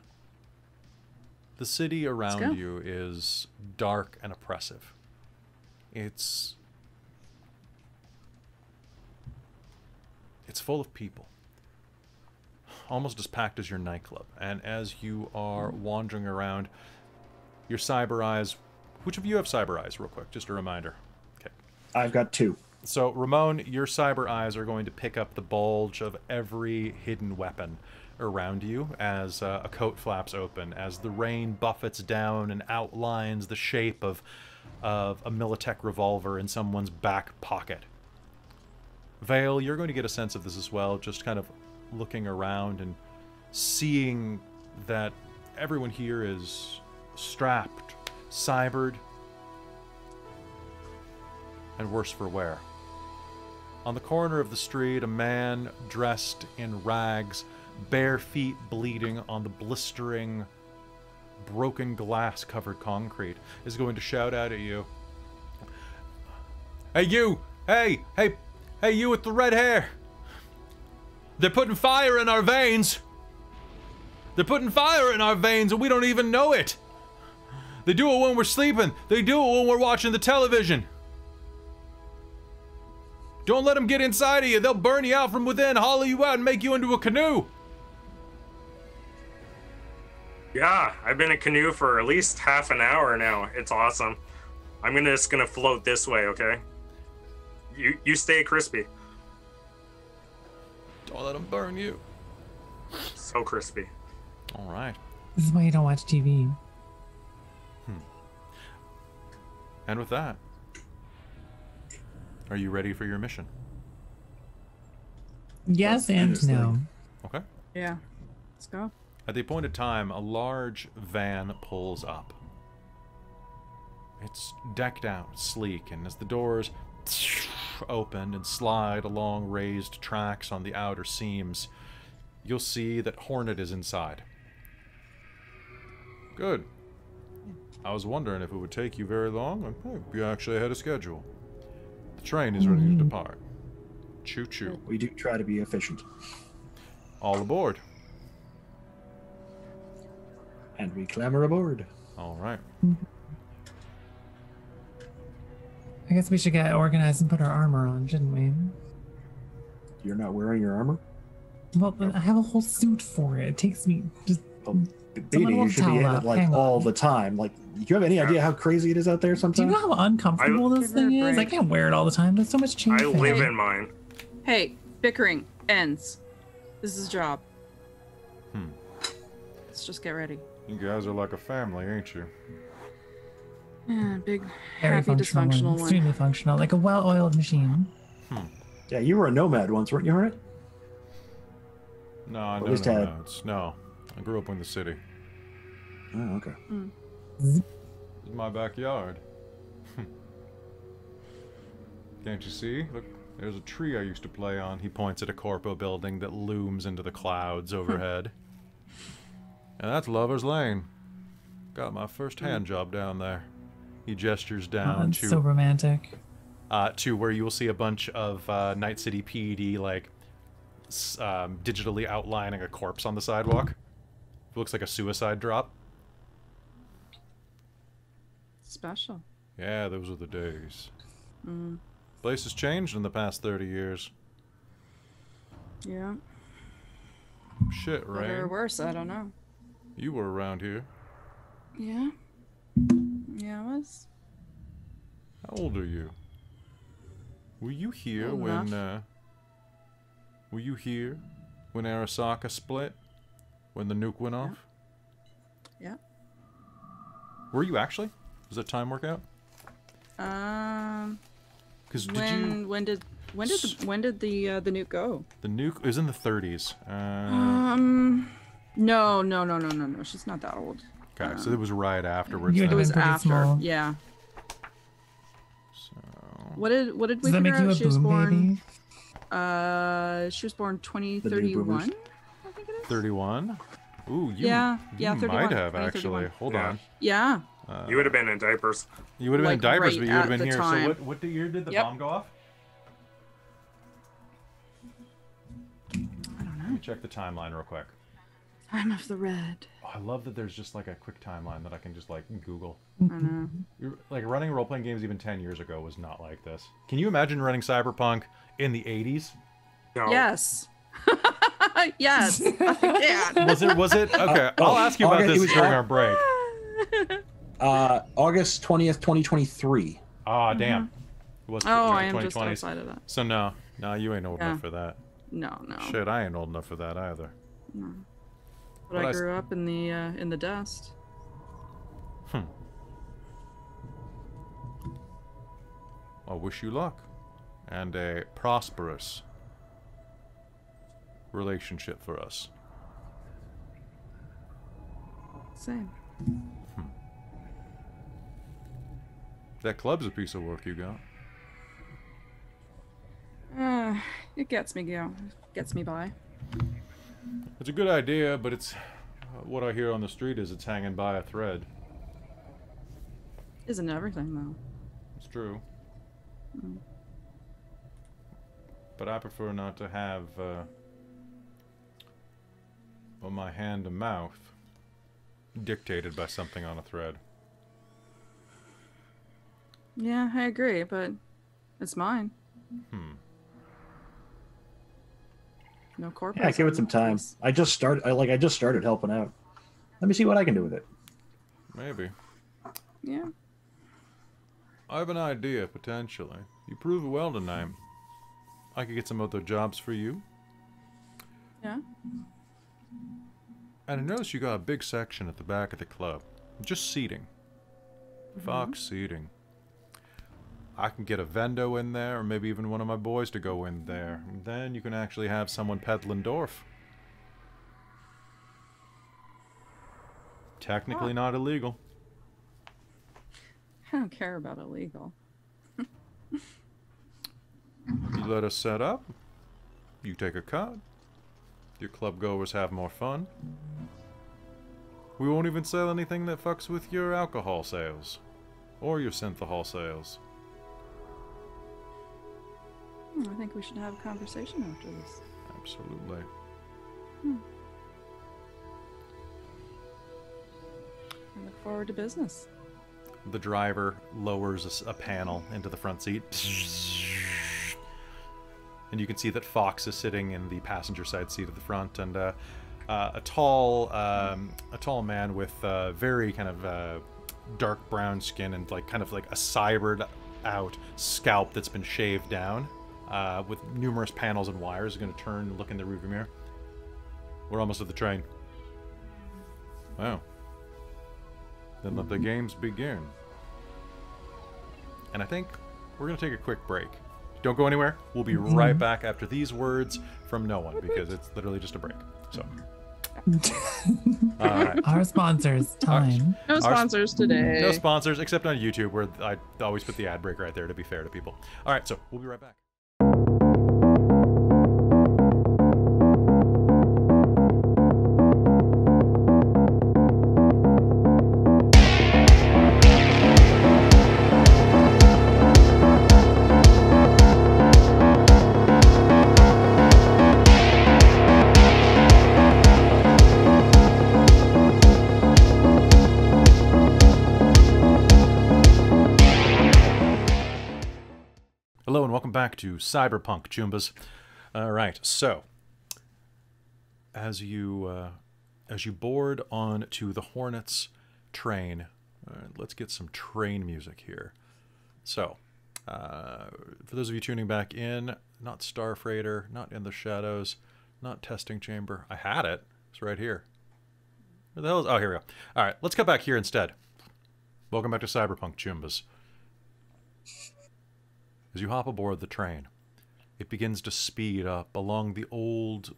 The city around you is dark and oppressive. It's... It's full of people. Almost as packed as your nightclub. And as you are wandering around, your cyber eyes... Which of you have cyber eyes, real quick? Just a reminder. Okay. I've got two. So, Ramon, your cyber eyes are going to pick up the bulge of every hidden weapon around you as uh, a coat flaps open, as the rain buffets down and outlines the shape of, of a Militech revolver in someone's back pocket. Vale, you're going to get a sense of this as well, just kind of looking around and seeing that everyone here is strapped, cybered, and worse for wear. On the corner of the street, a man dressed in rags, bare feet bleeding on the blistering, broken glass-covered concrete, is going to shout out at you. Hey, you! Hey! Hey! Hey, you with the red hair! They're putting fire in our veins! They're putting fire in our veins and we don't even know it! They do it when we're sleeping. They do it when we're watching the television. Don't let them get inside of you. They'll burn you out from within, hollow you out, and make you into a canoe. Yeah, I've been a canoe for at least half an hour now. It's awesome. I'm gonna, just going to float this way, okay? You, you stay crispy. Don't let them burn you. So crispy. All right. This is why you don't watch T V. And with that, are you ready for your mission? Yes and no. Okay. Yeah. Let's go. At the appointed time, a large van pulls up. It's decked out, sleek, and as the doors open and slide along raised tracks on the outer seams, you'll see that Hornet is inside. Good. I was wondering if it would take you very long. You actually had a schedule. The train is ready mm-hmm. to depart. Choo-choo. We do try to be efficient. All aboard. And we clamber aboard. All right. I guess we should get organized and put our armor on, shouldn't we? You're not wearing your armor? Well, but I have a whole suit for it. It takes me just... Oh. Beanie, you should be in it like Hang all on. the time. Like, do you have any idea how crazy it is out there sometimes? Do you know how uncomfortable I, this thing is? I can't wear it all the time. There's so much change. I live in mine. Hey, bickering ends. This is a job. Hmm. Let's just get ready. You guys are like a family, ain't you? Yeah, big, very happy, functional, dysfunctional one. Extremely functional, like a well-oiled machine. Hmm. Yeah, you were a nomad once, weren't you, Hornet? No, no, no, no. It's, no. I grew up in the city. Oh, okay. Mm. This is my backyard. Can't you see? Look, there's a tree I used to play on. He points at a corpo building that looms into the clouds overhead. And that's Lover's Lane. Got my first hand job down there. He gestures down oh, that's to... so romantic. Uh, to where you will see a bunch of uh, Night City P D, like, um, digitally outlining a corpse on the sidewalk. It looks like a suicide drop. Special. Yeah, those were the days. Mm. Place has changed in the past thirty years. Yeah. Shit, right? Better or worse, I don't know. You were around here. Yeah. Yeah, I was. How old are you? Were you here old when? Uh, were you here when Arasaka split? When the nuke went off? Yeah. yeah. Were you actually? Does that time work out? Um. Because did when, you? When did When did the, when did the uh, the nuke go? The nuke is in the thirties. Uh... Um, no, no, no, no, no, no. She's not that old. Okay, um, so it was right afterwards. It was after, small. yeah. So what did what did we figure out? She was born. Baby? Uh, she was born twenty thirty-one. I think it is. thirty-one. Ooh, you, yeah, you yeah, might have actually. Hold yeah. on. Yeah. Uh, you would have been in diapers. You would have like been in diapers, right but you would have been here. Time. So what, what year did the yep. bomb go off? I don't know. Let me check the timeline real quick. Time of the Red. Oh, I love that there's just like a quick timeline that I can just like Google. I know. You're, like running role-playing games even ten years ago was not like this. Can you imagine running Cyberpunk in the eighties? No. Yes. Yes. Yeah. Was it? Was it? Okay. Uh, I'll oh, ask you about August, this during our break. Uh, August twentieth, twenty twenty-three. Ah, oh, damn. It was oh, I am just outside of that. So no, no, you ain't old yeah. enough for that. No, no. Shit, I ain't old enough for that either. No. But, but I grew I... up in the uh, in the dust. Hmm. I wish you luck, and a prosperous relationship for us. Same. Hmm. That club's a piece of work you got. Uh, it gets me, go. It gets me by. It's a good idea, but it's... Uh, what I hear on the street is it's hanging by a thread. Isn't everything, though? It's true. Mm. But I prefer not to have... Uh, Well, my hand to mouth dictated by something on a thread. Yeah, I agree, but it's mine. Hmm. No corporate. Yeah, I give it some time. I just started. I like. I just started helping out. Let me see what I can do with it. Maybe. Yeah. I have an idea potentially. You prove it well tonight. I could get some other jobs for you. Yeah. And I noticed you got a big section at the back of the club. Just seating. Mm-hmm. Fox seating. I can get a vendo in there, or maybe even one of my boys to go in there. And then you can actually have someone peddling Dorf. Technically oh. not illegal. I don't care about illegal. You let us set up. You take a cut. Your club goers have more fun. We won't even sell anything that fucks with your alcohol sales. Or your synthahol sales. Hmm, I think we should have a conversation after this. Absolutely. Hmm. I look forward to business. The driver lowers a panel into the front seat. And you can see that Fox is sitting in the passenger side seat at the front, and uh, uh, a tall, um, a tall man with uh, very kind of uh, dark brown skin and like kind of like a cybered out scalp that's been shaved down, uh, with numerous panels and wires, is going to turn and look in the rearview mirror. We're almost at the train. Wow. Then let the games begin. And I think we're going to take a quick break. Don't go anywhere. We'll be right back after these words from no one, because it's literally just a break. So, all right. Our sponsors time. Our, no sponsors our, today. No sponsors, except on YouTube, where I always put the ad break right there to be fair to people. All right, so we'll be right back. Back to Cyberpunk, Jumbas. All right, so as you uh, as you board on to the Hornets train, all right, let's get some train music here. So, uh, for those of you tuning back in, not Starfreighter, not In the Shadows, not Testing Chamber. I had it. It's right here. Where the hell is? Oh, here we go. All right, let's cut back here instead. Welcome back to Cyberpunk, Jumbas. As you hop aboard the train, it begins to speed up along the old,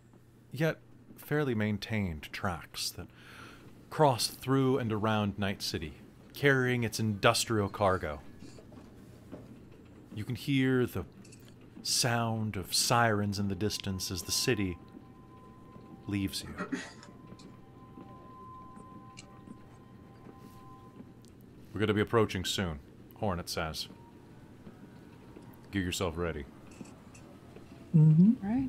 yet fairly maintained tracks that cross through and around Night City, carrying its industrial cargo. You can hear the sound of sirens in the distance as the city leaves you. We're going to be approaching soon, Hornet says. Get yourself ready. Mm-hmm. Right.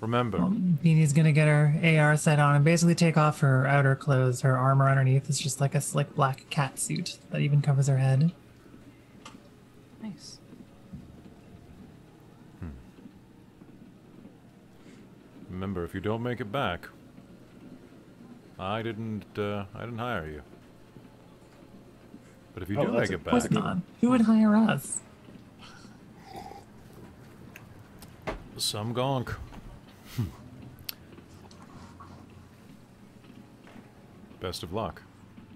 Remember. Well, Beanie's going to get her A R set on and basically take off her outer clothes. Her armor underneath is just like a slick black cat suit that even covers her head. Nice. Hmm. Remember, if you don't make it back, I didn't, uh, I didn't hire you. But if you oh, do make it back... Who would hire us? Some gonk. Best of luck.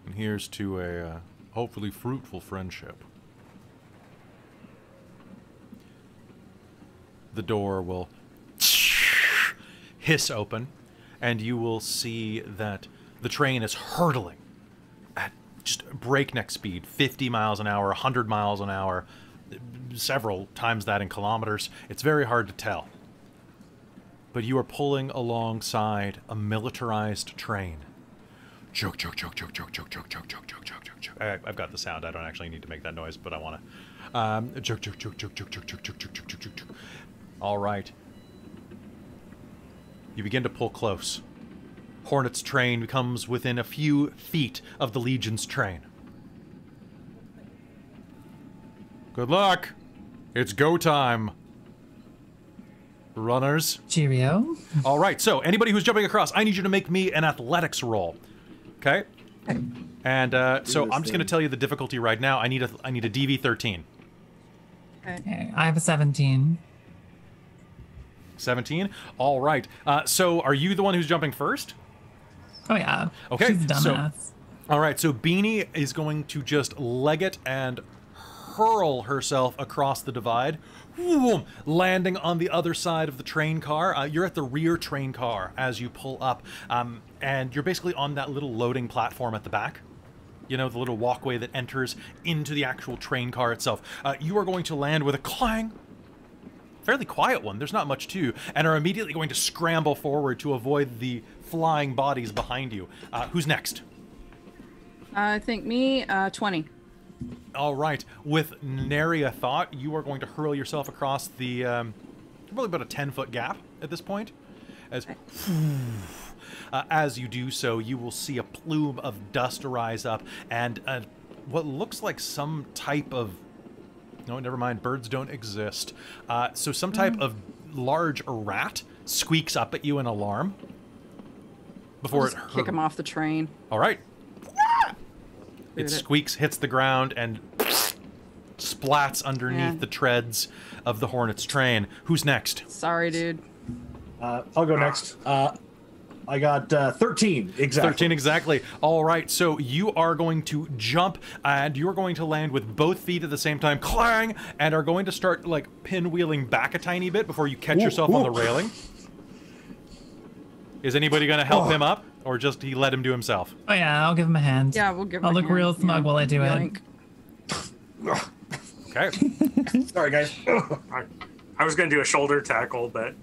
And here's to a uh, hopefully fruitful friendship. The door will hiss open, and you will see that the train is hurtling at just breakneck speed, fifty miles an hour, one hundred miles an hour, several times that in kilometers. It's very hard to tell. But you are pulling alongside a militarized train. Choke, choke, choke, choke, choke, choke, choke, choke, choke, choke, choke, choke, choke. I've got the sound. I don't actually need to make that noise, but I want to. Um, choke, choke, choke, choke, choke, choke, choke, choke, choke, choke, choke, choke. All right. You begin to pull close. Hornet's train comes within a few feet of the Legion's train. Good luck. It's go time. Runners. Cheerio. All right. So anybody who's jumping across, I need you to make me an athletics roll. Okay. And uh, so I'm just going to tell you the difficulty right now. I need a I need a D V thirteen. Okay. I have a seventeen. seventeen. All right. Uh, so are you the one who's jumping first? Oh yeah. Okay. She's dumbass. So, all right. So Beanie is going to just leg it and hurl herself across the divide, whoom, landing on the other side of the train car. Uh, you're at the rear train car as you pull up, um, and you're basically on that little loading platform at the back. You know, the little walkway that enters into the actual train car itself. Uh, you are going to land with a clang, fairly quiet one, there's not much to, and are immediately going to scramble forward to avoid the flying bodies behind you. Uh, who's next? I think me, uh, twenty. All right. With nary a thought, you are going to hurl yourself across the um, probably about a ten-foot gap at this point. As uh, as you do so, you will see a plume of dust rise up and uh, what looks like some type of no, never mind. Birds don't exist. Uh, so some type mm. of large rat squeaks up at you in alarm before it kick him off the train. All right. It squeaks, hits the ground, and splats underneath yeah. the treads of the Hornet's train. Who's next? Sorry, dude. Uh, I'll go next. Uh, I got uh, thirteen, exactly. thirteen, exactly. All right, so you are going to jump, and you're going to land with both feet at the same time, clang, and are going to start, like, pinwheeling back a tiny bit before you catch ooh, yourself ooh. on the railing. Is anybody going to help oh. him up? Or just he let him do himself? Oh yeah, I'll give him a hand. Yeah, we'll give him I'll a hand. I'll look real smug yeah. while I do Yoink. it. Okay. Sorry, guys. I was going to do a shoulder tackle, but...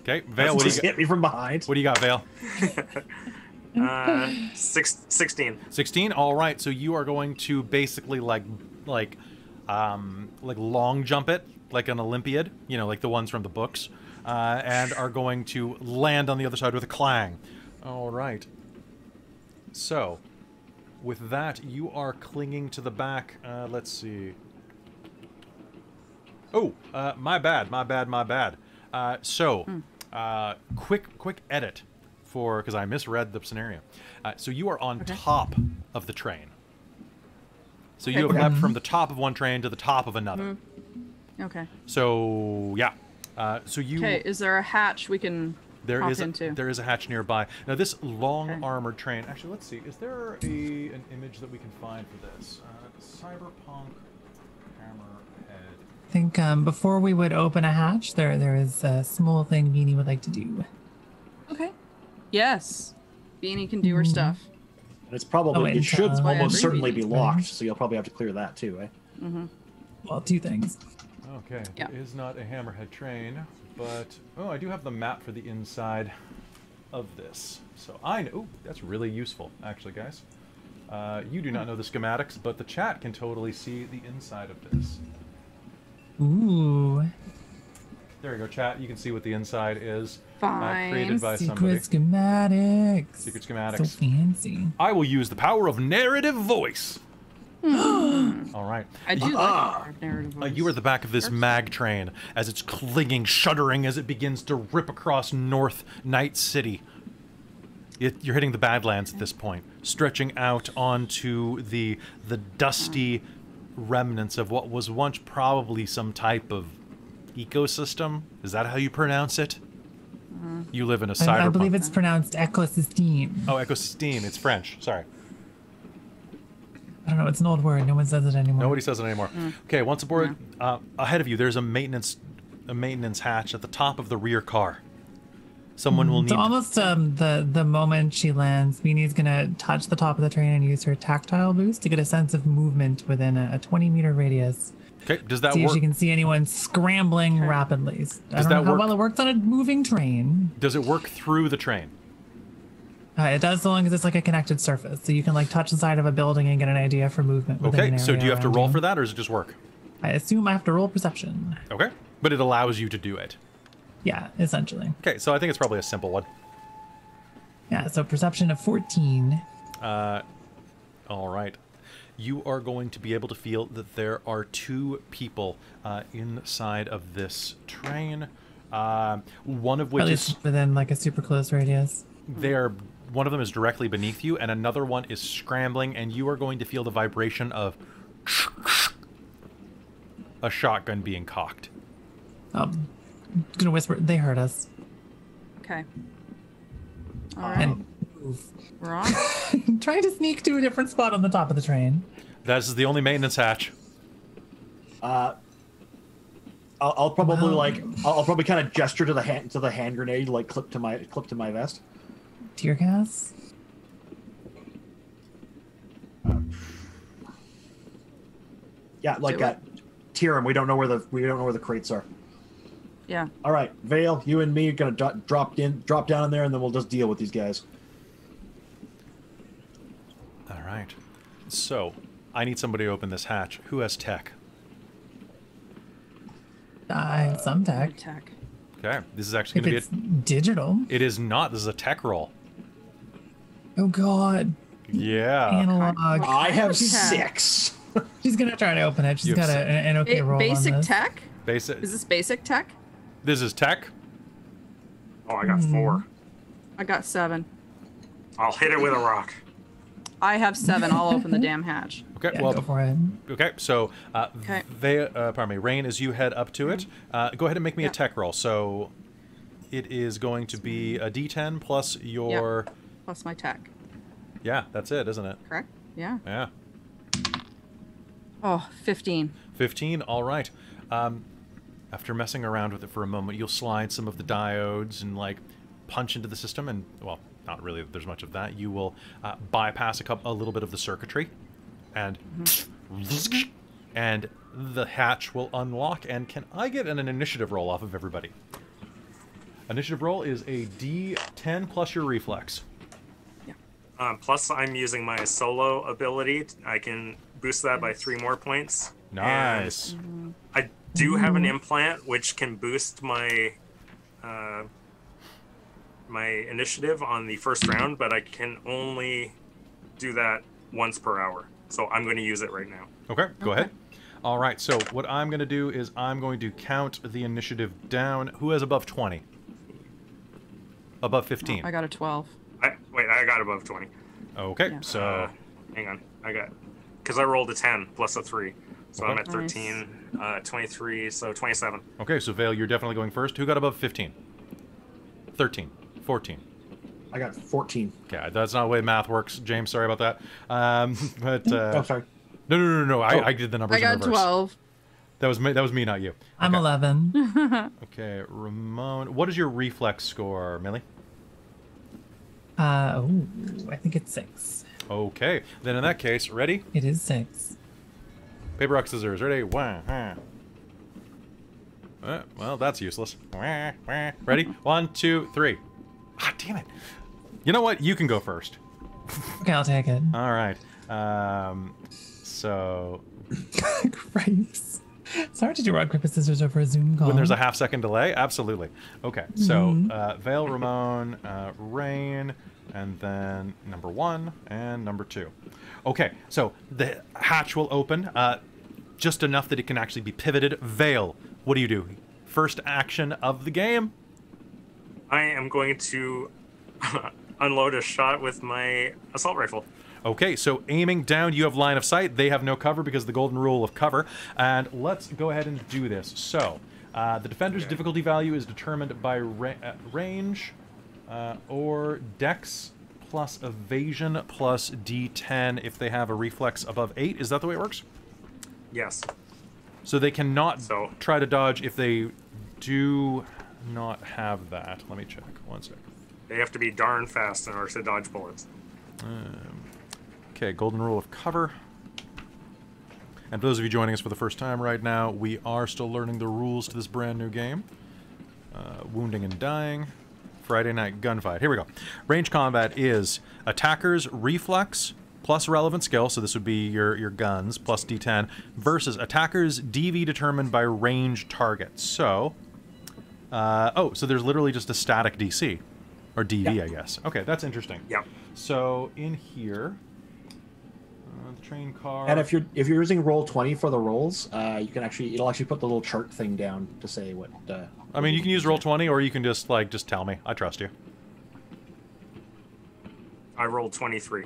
Okay, Veil, what do you got? Hit me from behind. What do you got, Veil? uh, six, sixteen. sixteen? All right, so you are going to basically, like, like, um, like long jump it, like an Olympiad, you know, like the ones from the books, uh, and are going to land on the other side with a clang. All right. So, with that, you are clinging to the back. Uh, let's see. Oh, uh, my bad, my bad, my bad. Uh, so, uh, quick, quick edit for because I misread the scenario. Uh, so you are on okay. top of the train. So you okay. have leapt from the top of one train to the top of another. Mm-hmm. Okay. So yeah. Uh, so you. Okay. Is there a hatch we can? There is, a, there is a hatch nearby. Now, this long-armored okay. train... Actually, let's see. Is there a an image that we can find for this? Uh, Cyberpunk Hammerhead think um, before we would open a hatch, there there is a small thing Beanie would like to do. Okay. Yes. Beanie can do mm-hmm. her stuff. And it's probably, oh, it should uh, almost certainly be locked, so you'll probably have to clear that too, right? Mm-hmm. Well, two things. Okay, yeah. It is not a Hammerhead train, but, oh, I do have the map for the inside of this. So I know, ooh, that's really useful, actually, guys. Uh, you do not know the schematics, but the chat can totally see the inside of this. Ooh. There you go, chat. You can see what the inside is. Fine. Uh, created by Secret somebody. schematics. Secret schematics. So fancy. I will use the power of narrative voice. All right. I do uh, like narrative voice. Uh, you are at the back of this mag train as it's clinging, shuddering as it begins to rip across North Night City. It, you're hitting the Badlands at this point, stretching out onto the the dusty remnants of what was once probably some type of ecosystem. Is that how you pronounce it? Mm-hmm. You live in a cyberpunk. I believe it's pronounced ecosystem. Oh, ecosystem. It's French. Sorry. I don't know. It's an old word. No one says it anymore. Nobody says it anymore. Mm. Okay. Once aboard, no. uh, ahead of you, there's a maintenance, a maintenance hatch at the top of the rear car. Someone mm. will need. So almost um, the the moment she lands, Beanie's gonna touch the top of the train and use her tactile boost to get a sense of movement within a, a twenty meter radius. Okay. Does that see work? See if she can see anyone scrambling okay. rapidly. Does I don't that know how work? Well, it works on a moving train. Does it work through the train? Uh, it does, so long as it's like a connected surface, so you can like touch the side of a building and get an idea for movement. Okay, so do you have to roll you. for that, or does it just work? I assume I have to roll perception. Okay, but it allows you to do it. Yeah, essentially. Okay, so I think it's probably a simple one. Yeah, so perception of fourteen. Uh, all right. You are going to be able to feel that there are two people uh, inside of this train. Uh, one of which is within like a super close radius. They are. One of them is directly beneath you, and another one is scrambling, and you are going to feel the vibration of a shotgun being cocked. Um, I'm gonna whisper. They heard us. Okay. All right. And move. We're on. Trying to sneak to a different spot on the top of the train. That is the only maintenance hatch. Uh, I'll, I'll probably oh. like I'll, I'll probably kind of gesture to the hand to the hand grenade, like clip to my clip to my vest. Tear gas? Uh, yeah, like that. Tear him. We don't know where the we don't know where the crates are. Yeah. All right, Vale, you and me are gonna do drop in, drop down in there, and then we'll just deal with these guys. All right. So, I need somebody to open this hatch. Who has tech? I have some tech. Tech. Okay, this is actually going to be a, digital. It is not. This is a tech roll. Oh God. Yeah. Analog. I have six. She's going to try to open it. She's got a, an okay it, roll. Basic on this. tech. Basic. Is this basic tech? This is tech. Oh, I got mm. four. I got seven. I'll hit it with a rock. I have seven. I'll open the damn hatch. Okay. Yeah, well, go for it. Okay. So, uh, okay. they, uh, pardon me, Rain, as you head up to it, uh, go ahead and make me yeah. a tech roll. So, it is going to be a D ten plus your yeah. plus my tech. Yeah, that's it, isn't it? Correct. Yeah. Yeah. Oh, fifteen. Fifteen. All right. Um, after messing around with it for a moment, you'll slide some of the diodes and like punch into the system, and well, not really. There's much of that. You will uh, bypass a couple, a little bit of the circuitry. And mm-hmm. and the hatch will unlock. And can I get an, an initiative roll off of everybody? Initiative roll is a D ten plus your reflex. Yeah. Um, plus, I'm using my solo ability. I can boost that by three more points. Nice. And I do have an implant which can boost my uh, my initiative on the first round, but I can only do that once per hour. So I'm going to use it right now. Okay, go okay. ahead. All right, so what I'm going to do is I'm going to count the initiative down. Who has above twenty? Above fifteen. Oh, I got a twelve. I, wait, I got above twenty. Okay, yeah. so... Uh, hang on, I got... Because I rolled a ten plus a three. So okay. I'm at thirteen, nice. uh, twenty-three, so twenty-seven. Okay, so Vale, you're definitely going first. Who got above fifteen? thirteen. fourteen. I got fourteen. Okay, that's not the way math works, James. Sorry about that. Um, but uh, oh, sorry. No, no, no, no. no. I, oh. I did the numbers. I got in reverse. twelve. That was me, that was me, not you. Okay. I'm eleven. Okay, Ramon. What is your reflex score, Millie? Uh, ooh, I think it's six. Okay, then in that case, ready? It is six. Paper, rock, scissors. Ready? One. Huh. Uh, well, that's useless. Ready? One, two, three. Ah, damn it. You know what? You can go first. Okay, I'll take it. All right. Um, so... Christ. It's hard to do rock, paper, scissors over a Zoom call. When there's a half second delay? Absolutely. Okay, so mm-hmm. uh, Veil, Ramon, uh, Rain, and then number one and number two. Okay, so the hatch will open uh, just enough that it can actually be pivoted. Veil, what do you do? First action of the game. I am going to unload a shot with my assault rifle. Okay, so aiming down, you have line of sight. They have no cover because of the golden rule of cover. And let's go ahead and do this. So, uh, the defender's okay. difficulty value is determined by ra uh, range uh, or dex plus evasion plus d ten if they have a reflex above eight. Is that the way it works? Yes. So they cannot so. try to dodge if they do not have that. Let me check. One sec. They have to be darn fast in order to dodge bullets. Um, Okay, golden rule of cover. And for those of you joining us for the first time right now, we are still learning the rules to this brand new game. Uh, wounding and dying. Friday night gunfight. Here we go. Range combat is attacker's reflex plus relevant skill, so this would be your, your guns, plus d ten, versus attacker's D V determined by range target. So, uh, oh, so there's literally just a static D C. Or D V, yep. I guess. Okay, that's interesting. Yep. So, in here... Uh, the train car. And if you're if you're using roll twenty for the rolls, uh, you can actually it'll actually put the little chart thing down to say what. Uh, I mean, you can use roll twenty, or you can just like just tell me. I trust you. I rolled twenty-three.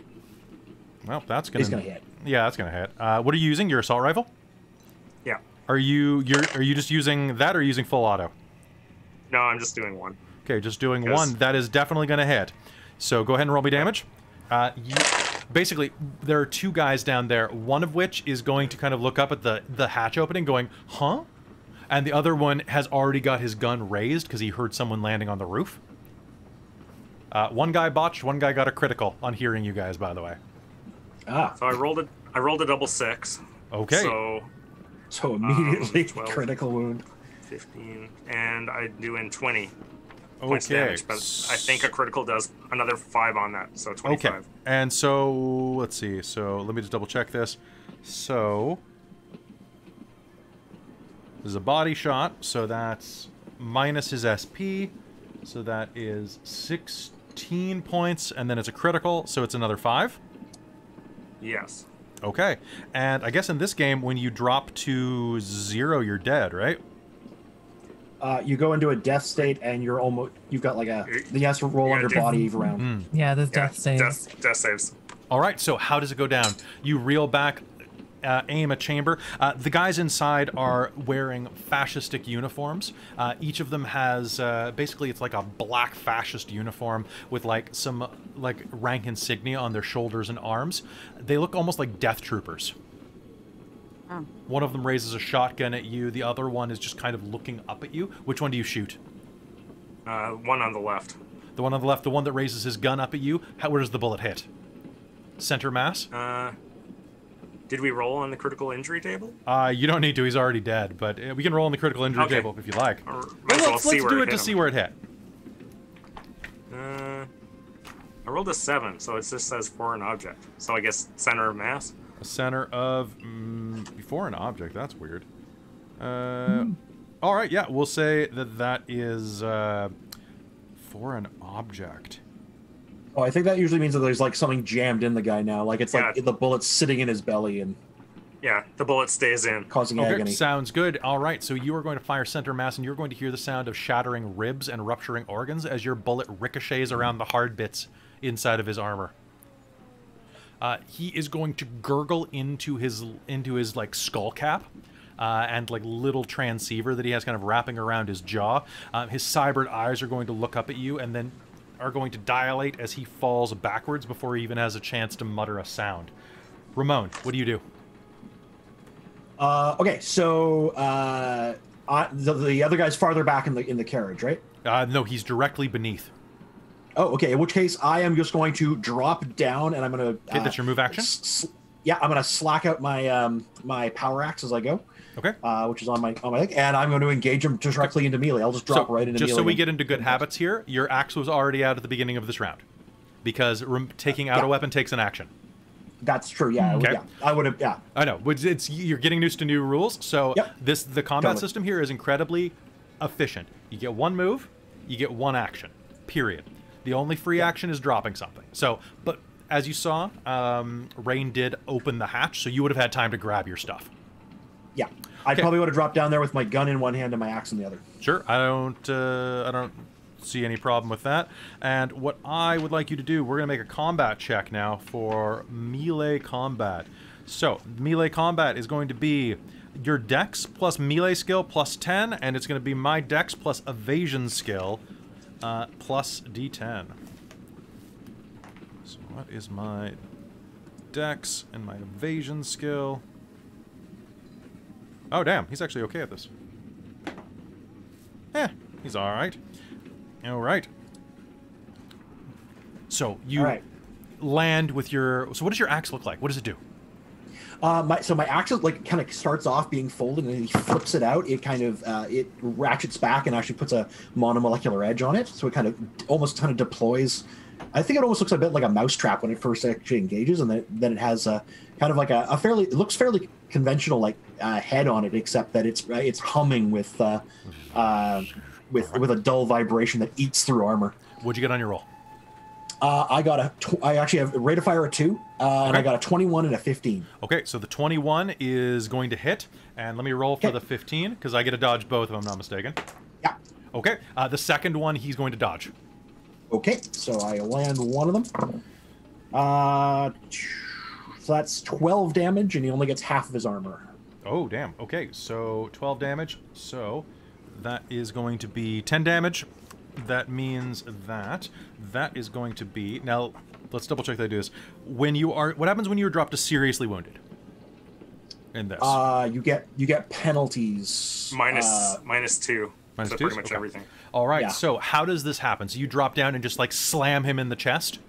Well, that's gonna. He's gonna hit. Yeah, that's gonna hit. Uh, what are you using? Your assault rifle? Yeah. Are you you're are you just using that, or are you using full auto? No, I'm just doing one. Okay, just doing Cause... one. That is definitely gonna hit. So go ahead and roll me damage. Uh, you. Basically, there are two guys down there, one of which is going to kind of look up at the, the hatch opening going, huh? And the other one has already got his gun raised because he heard someone landing on the roof. Uh, one guy botched, one guy got a critical on hearing you guys, by the way. Ah. So I rolled a, I rolled a double six. Okay. So, so immediately um, twelve, critical wound. fifteen, and I do in twenty. Okay. Points damage, but I think a critical does another five on that, so twenty-five. Okay, and so let's see. So let me just double check this. So this is a body shot, so that's minus his S P, so that is sixteen points, and then it's a critical, so it's another five. Yes. Okay, and I guess in this game, when you drop to zero, you're dead, right? Uh, you go into a death state, and you're almost you've got like a you have to roll yeah, under death. body around. Mm. Yeah, there's yeah, death saves. Death, death saves. All right, so how does it go down? You reel back, uh, aim a chamber. Uh, the guys inside are wearing fascistic uniforms. Uh, each of them has uh, basically it's like a black fascist uniform with like some like rank insignia on their shoulders and arms. They look almost like death troopers. Mm. One of them raises a shotgun at you. The other one is just kind of looking up at you. Which one do you shoot? Uh, one on the left. The one on the left, the one that raises his gun up at you. How, where does the bullet hit? Center mass? Uh, did we roll on the critical injury table? Uh, you don't need to. He's already dead. But we can roll on the critical injury okay. table if you like. Or, but let's let's do it to see where it hit. Uh, I rolled a seven, so it just says for an object. So I guess center of mass? A center of mm, before an object. That's weird. Uh, mm. All right, yeah, we'll say that that is uh, for an object. Oh, I think that usually means that there's like something jammed in the guy now. Like it's yeah. like the bullet's sitting in his belly and. Yeah, the bullet stays in, causing okay, agony. Sounds good. All right, so you are going to fire center mass, and you're going to hear the sound of shattering ribs and rupturing organs as your bullet ricochets around the hard bits inside of his armor. Uh, he is going to gurgle into his into his like skull cap uh, and like little transceiver that he has kind of wrapping around his jaw. Uh, his cybered eyes are going to look up at you and then are going to dilate as he falls backwards before he even has a chance to mutter a sound. Ramon, what do you do? Uh, okay, so uh, I, the, the other guy's farther back in the in the carriage, right? Uh, no, he's directly beneath. Oh, okay. In which case, I am just going to drop down, and I'm going to. Okay, uh, that's your move action. Yeah, I'm going to slack out my um, my power axe as I go. Okay. Uh, which is on my on my leg, and I'm going to engage him directly into melee. I'll just drop so, right into just melee. Just so we get into good habits here, your axe was already out at the beginning of this round, because taking out yeah. a weapon takes an action. That's true. Yeah. Okay. Yeah. I would have. Yeah. I know. It's you're getting used to new rules. So yep. this the combat totally. system here is incredibly efficient. You get one move, you get one action. Period. The only free yep. action is dropping something. So, but as you saw, um, Rain did open the hatch, so you would have had time to grab your stuff. Yeah. I okay. probably would have dropped down there with my gun in one hand and my axe in the other. Sure. I don't. Uh, I don't. see any problem with that. And what I would like you to do, we're going to make a combat check now for melee combat. So melee combat is going to be your dex plus melee skill plus ten, and it's going to be my dex plus evasion skill uh, plus d ten. So what is my dex and my evasion skill? Oh damn, he's actually okay at this. Eh, he's alright. All right. So you right. land with your. So what does your axe look like? What does it do? Uh, my, so my axe like kind of starts off being folded, and then he flips it out. It kind of uh, it ratchets back and actually puts a monomolecular edge on it. So it kind of almost kind of deploys. I think it almost looks a bit like a mousetrap when it first actually engages, and then it, then it has a kind of like a, a fairly. It looks fairly conventional like uh, head on it, except that it's uh, it's humming with. Uh, uh, With right. with a dull vibration that eats through armor. What'd you get on your roll? Uh, I got a. Tw I actually have a rate of fire of two, uh, okay. and I got a twenty-one and a fifteen. Okay, so the twenty-one is going to hit, and let me roll for okay. the fifteen because I get to dodge both if I'm not mistaken. Yeah. Okay. Uh, the second one he's going to dodge. Okay, so I land one of them. Uh, so that's twelve damage, and he only gets half of his armor. Oh damn. Okay, so twelve damage. So. That is going to be ten damage. That means that that is going to be now. Let's double check that I do this. When you are, what happens when you are dropped to seriously wounded? In this, uh, you get you get penalties minus uh, minus two. Minus so two. Pretty much okay. everything. All right. Yeah. So how does this happen? So you drop down and just like slam him in the chest.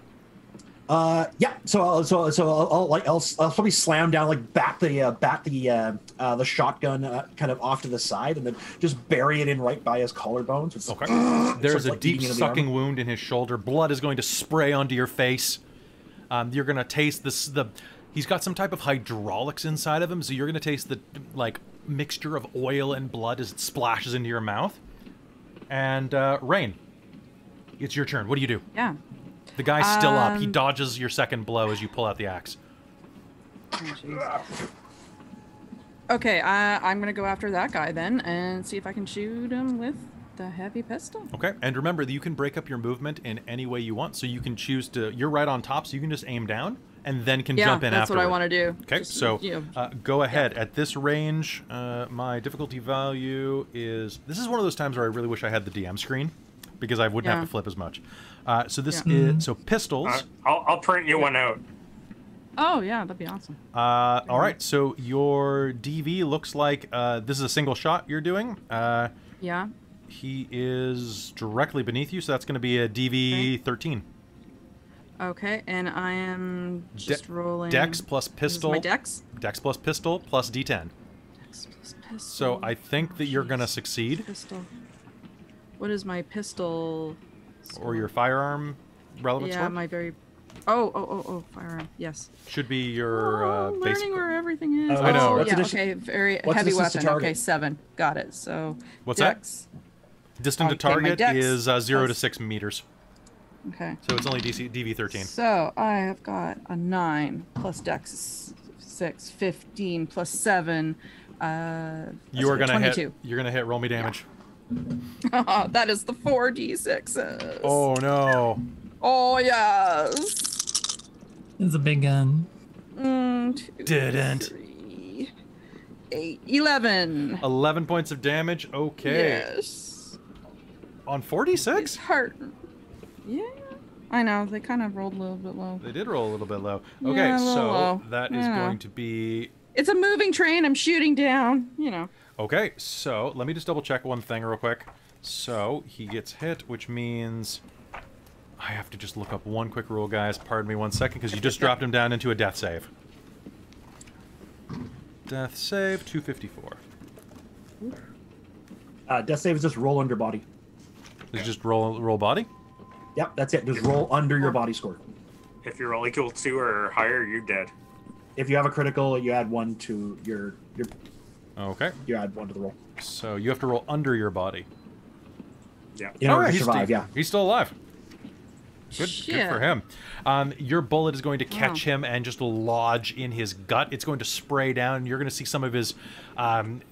Uh, yeah. So I'll, so so I'll, I'll like I'll, I'll probably slam down like bat the uh, bat the uh, uh, the shotgun uh, kind of off to the side and then just bury it in right by his collarbone. So it's okay. Like, there's a like deep sucking wound in his shoulder. Blood is going to spray onto your face. Um, you're gonna taste this. The he's got some type of hydraulics inside of him, so you're gonna taste the like mixture of oil and blood as it splashes into your mouth. And uh, Rain, it's your turn. What do you do? Yeah. The guy's still um, up. He dodges your second blow as you pull out the axe. Oh, okay, I, I'm going to go after that guy then and see if I can shoot him with the heavy pistol. Okay, and remember that you can break up your movement in any way you want. So you can choose to... You're right on top, so you can just aim down and then can yeah, jump in after. Yeah, that's what I want to do. Okay, just, so you know, uh, go ahead. Yeah. At this range, uh, my difficulty value is... This is one of those times where I really wish I had the D M screen because I wouldn't yeah. have to flip as much. Uh, so this yeah. is so pistols. Uh, I'll, I'll print you yeah. one out. Oh yeah, that'd be awesome. Uh, all right, so your D V looks like uh, this is a single shot you're doing. Uh, yeah. He is directly beneath you, so that's going to be a D V okay. thirteen. Okay, and I am just De rolling. Dex plus pistol. This is my dex. Dex plus pistol plus D ten. Dex plus pistol. So I think that you're going to succeed. Pistol. What is my pistol? Or your firearm relevance yeah, score? Yeah, my very... Oh, oh, oh, oh, firearm, yes. Should be your oh, uh, learning basic... where everything is. Uh, I know. Oh, yeah, okay, very heavy weapon. Okay, seven. Got it, so... What's dex. that? Distance okay, to target is uh, zero plus... to six meters. Okay. So it's only D V thirteen. So I have got a nine plus dex is six, fifteen plus seven, uh... You are gonna hit, you're gonna hit roll me damage. Yeah. Oh, that is the four d sixes. Oh no. Oh yes. It's a big gun. Mm, two, Didn't. Three, eight, eleven. Eleven points of damage. Okay. Yes. On forty-six. It's hurt. Yeah. I know they kind of rolled a little bit low. They did roll a little bit low. Okay, yeah, so low. that is yeah. going to be It's a moving train I'm shooting down, you know. Okay, so let me just double check one thing real quick. So he gets hit, which means I have to just look up one quick rule, guys. Pardon me one second, because you just dropped him down into a death save. Death save, two fifty-four. Uh, death save is just roll under body. It's just roll roll body? Yep, that's it. Just roll under your body score. If you're only equal to or higher, you're dead. If you have a critical, you add one to your... your okay. You add one to the roll. So you have to roll under your body. Yeah. In order to survive, yeah. He's still alive. Good, good for him. Um, your bullet is going to catch wow. him and just lodge in his gut. It's going to spray down. You're going to see some of his... Um,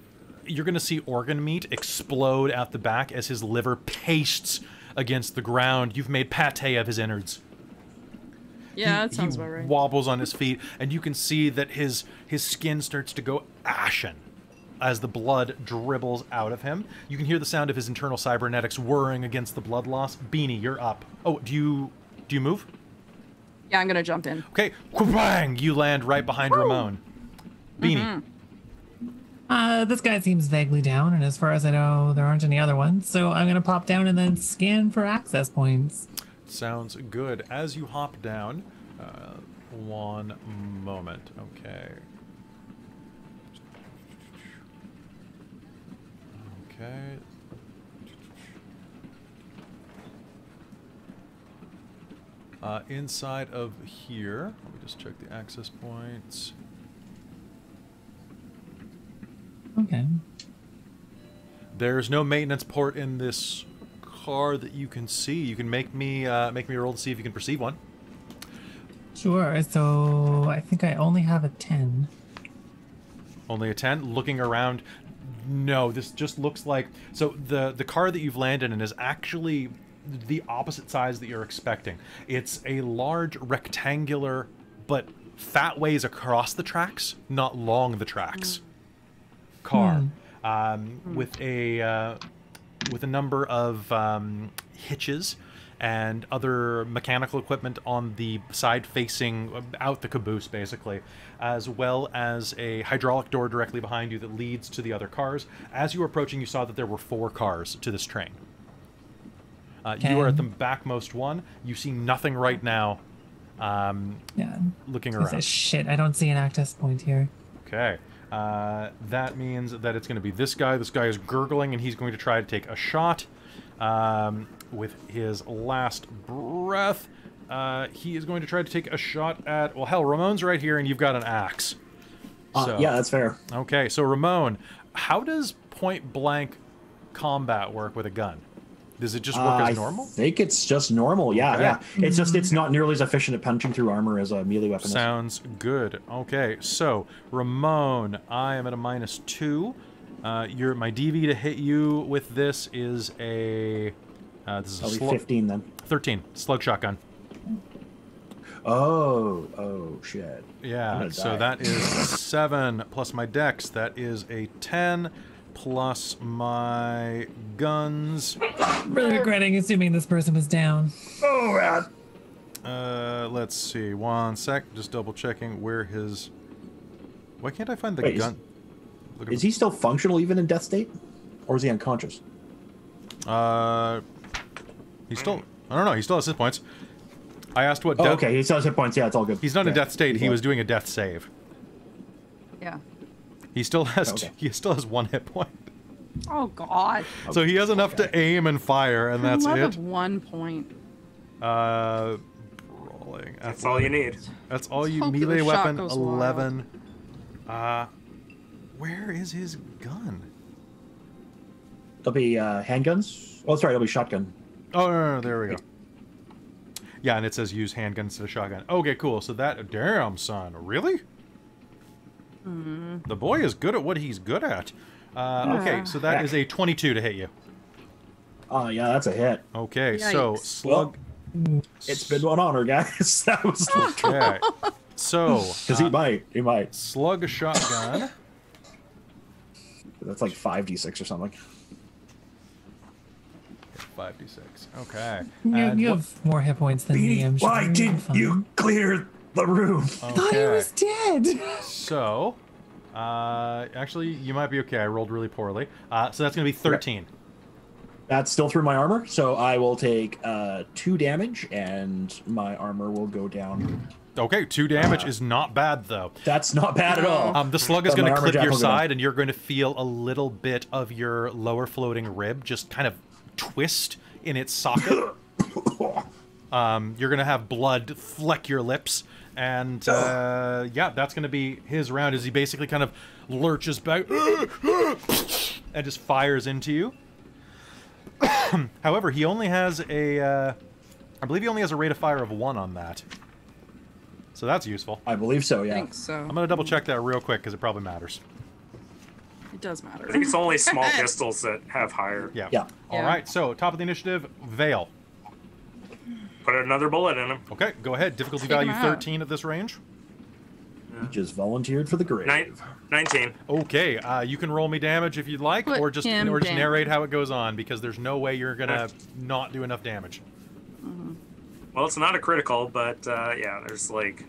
you're going to see organ meat explode out the back as his liver pastes against the ground. You've made pate of his innards. Yeah, he, that sounds about right. He wobbles on his feet, and you can see that his his skin starts to go ashen as the blood dribbles out of him. You can hear the sound of his internal cybernetics whirring against the blood loss. Beanie, you're up. Oh, do you do you move? Yeah, I'm going to jump in. Okay. Bang! You land right behind Woo! Ramon. Beanie. Mm-hmm. Uh, this guy seems vaguely down, and as far as I know, there aren't any other ones, so I'm going to pop down and then scan for access points. Sounds good. As you hop down, uh, one moment. Okay. Okay. Uh, inside of here, let me just check the access points. Okay. There's no maintenance port in this car that you can see. You can make me uh, make me roll to see if you can perceive one. Sure. So I think I only have a ten. Only a ten. Looking around, no. This just looks like so. The the car that you've landed in is actually the opposite size that you're expecting. It's a large rectangular, but fat ways across the tracks, not long the tracks. Mm. Car hmm. um, hmm. with a uh, with a number of um, hitches and other mechanical equipment on the side facing out the caboose, basically, as well as a hydraulic door directly behind you that leads to the other cars. As you were approaching, you saw that there were four cars to this train. Uh, you are at the backmost one. You see nothing right now. Um, yeah. Looking around. This is shit, I don't see an access point here. Okay. Uh, that means that it's going to be this guy. This guy is gurgling, and he's going to try to take a shot um, with his last breath. Uh, he is going to try to take a shot at... Well, hell, Ramon's right here, and you've got an axe. Uh, so, yeah, that's fair. Okay, so Ramon, how does point-blank combat work with a gun? Does it just work uh, as normal? I think it's just normal, yeah, okay. yeah. It's just, it's not nearly as efficient at punching through armor as a melee weapon. Sounds good. Okay, so, Ramon, I am at a minus two. Uh, your, my D V to hit you with this is a... Uh, this is a fifteen, then. thirteen. Slug shotgun. Oh, oh, shit. Yeah, so that is seven plus my dex. That is a ten. Plus my guns. Really regretting assuming this person was down. Oh, man. Uh, let's see. One sec. Just double checking where his... Why can't I find the Wait, gun? Is, is he still functional even in death state? Or is he unconscious? Uh, he's still... I don't know. He still has hit points. I asked what death... Oh, okay. He still has hit points. Yeah, it's all good. He's not yeah. in death state. He's he was doing a death save. Yeah. He still has okay. he still has one hit point. Oh God! So he has enough okay. to aim and fire, and that's love it. Of one point. Uh, rolling. That's all you need. That's all Let's you melee weapon eleven. Wild. Uh, where is his gun? There'll be uh, handguns. Oh, sorry, there'll be shotgun. Oh no, no, no, there we go. Yeah, and it says use handguns instead of shotgun. Okay, cool. So that damn son, really? The boy is good at what he's good at. Uh, okay, so that is a twenty-two to hit you. Oh, yeah, that's a hit. Okay, Yikes. so slug... Well, it's been one honor, guys. That was... Okay. So... Because uh, he might. He might. Slug a shotgun. That's like five d six or something. five d six. Okay. You, you have what, more hit points than me, I'm sure. Why did you clear... the room. Okay. I thought he was dead. So, Uh, actually, you might be okay. I rolled really poorly. Uh, so that's going to be thirteen. Okay. That's still through my armor, so I will take uh, two damage, and my armor will go down. Okay, two damage uh, is not bad, though. That's not bad at all. Um, the slug is going to clip your side, and you're going to feel a little bit of your lower floating rib just kind of twist in its socket. um, you're going to have blood fleck your lips, and uh, yeah, that's going to be his round, as he basically kind of lurches back and just fires into you. However, he only has a, uh, I believe he only has a rate of fire of one on that. So that's useful. I believe so, yeah. I think so. I'm going to double check that real quick because it probably matters. It does matter. I think it's only small pistols that have higher. Yeah. yeah. All yeah. right, so top of the initiative, Veil. Put another bullet in him. Okay, go ahead. Difficulty value thirteen at this range. He just volunteered for the grave. Nine, nineteen. Okay, uh, you can roll me damage if you'd like, Put or just or just narrate how it goes on, because there's no way you're gonna not do enough damage. Mm-hmm. Well, it's not a critical, but uh, yeah, there's like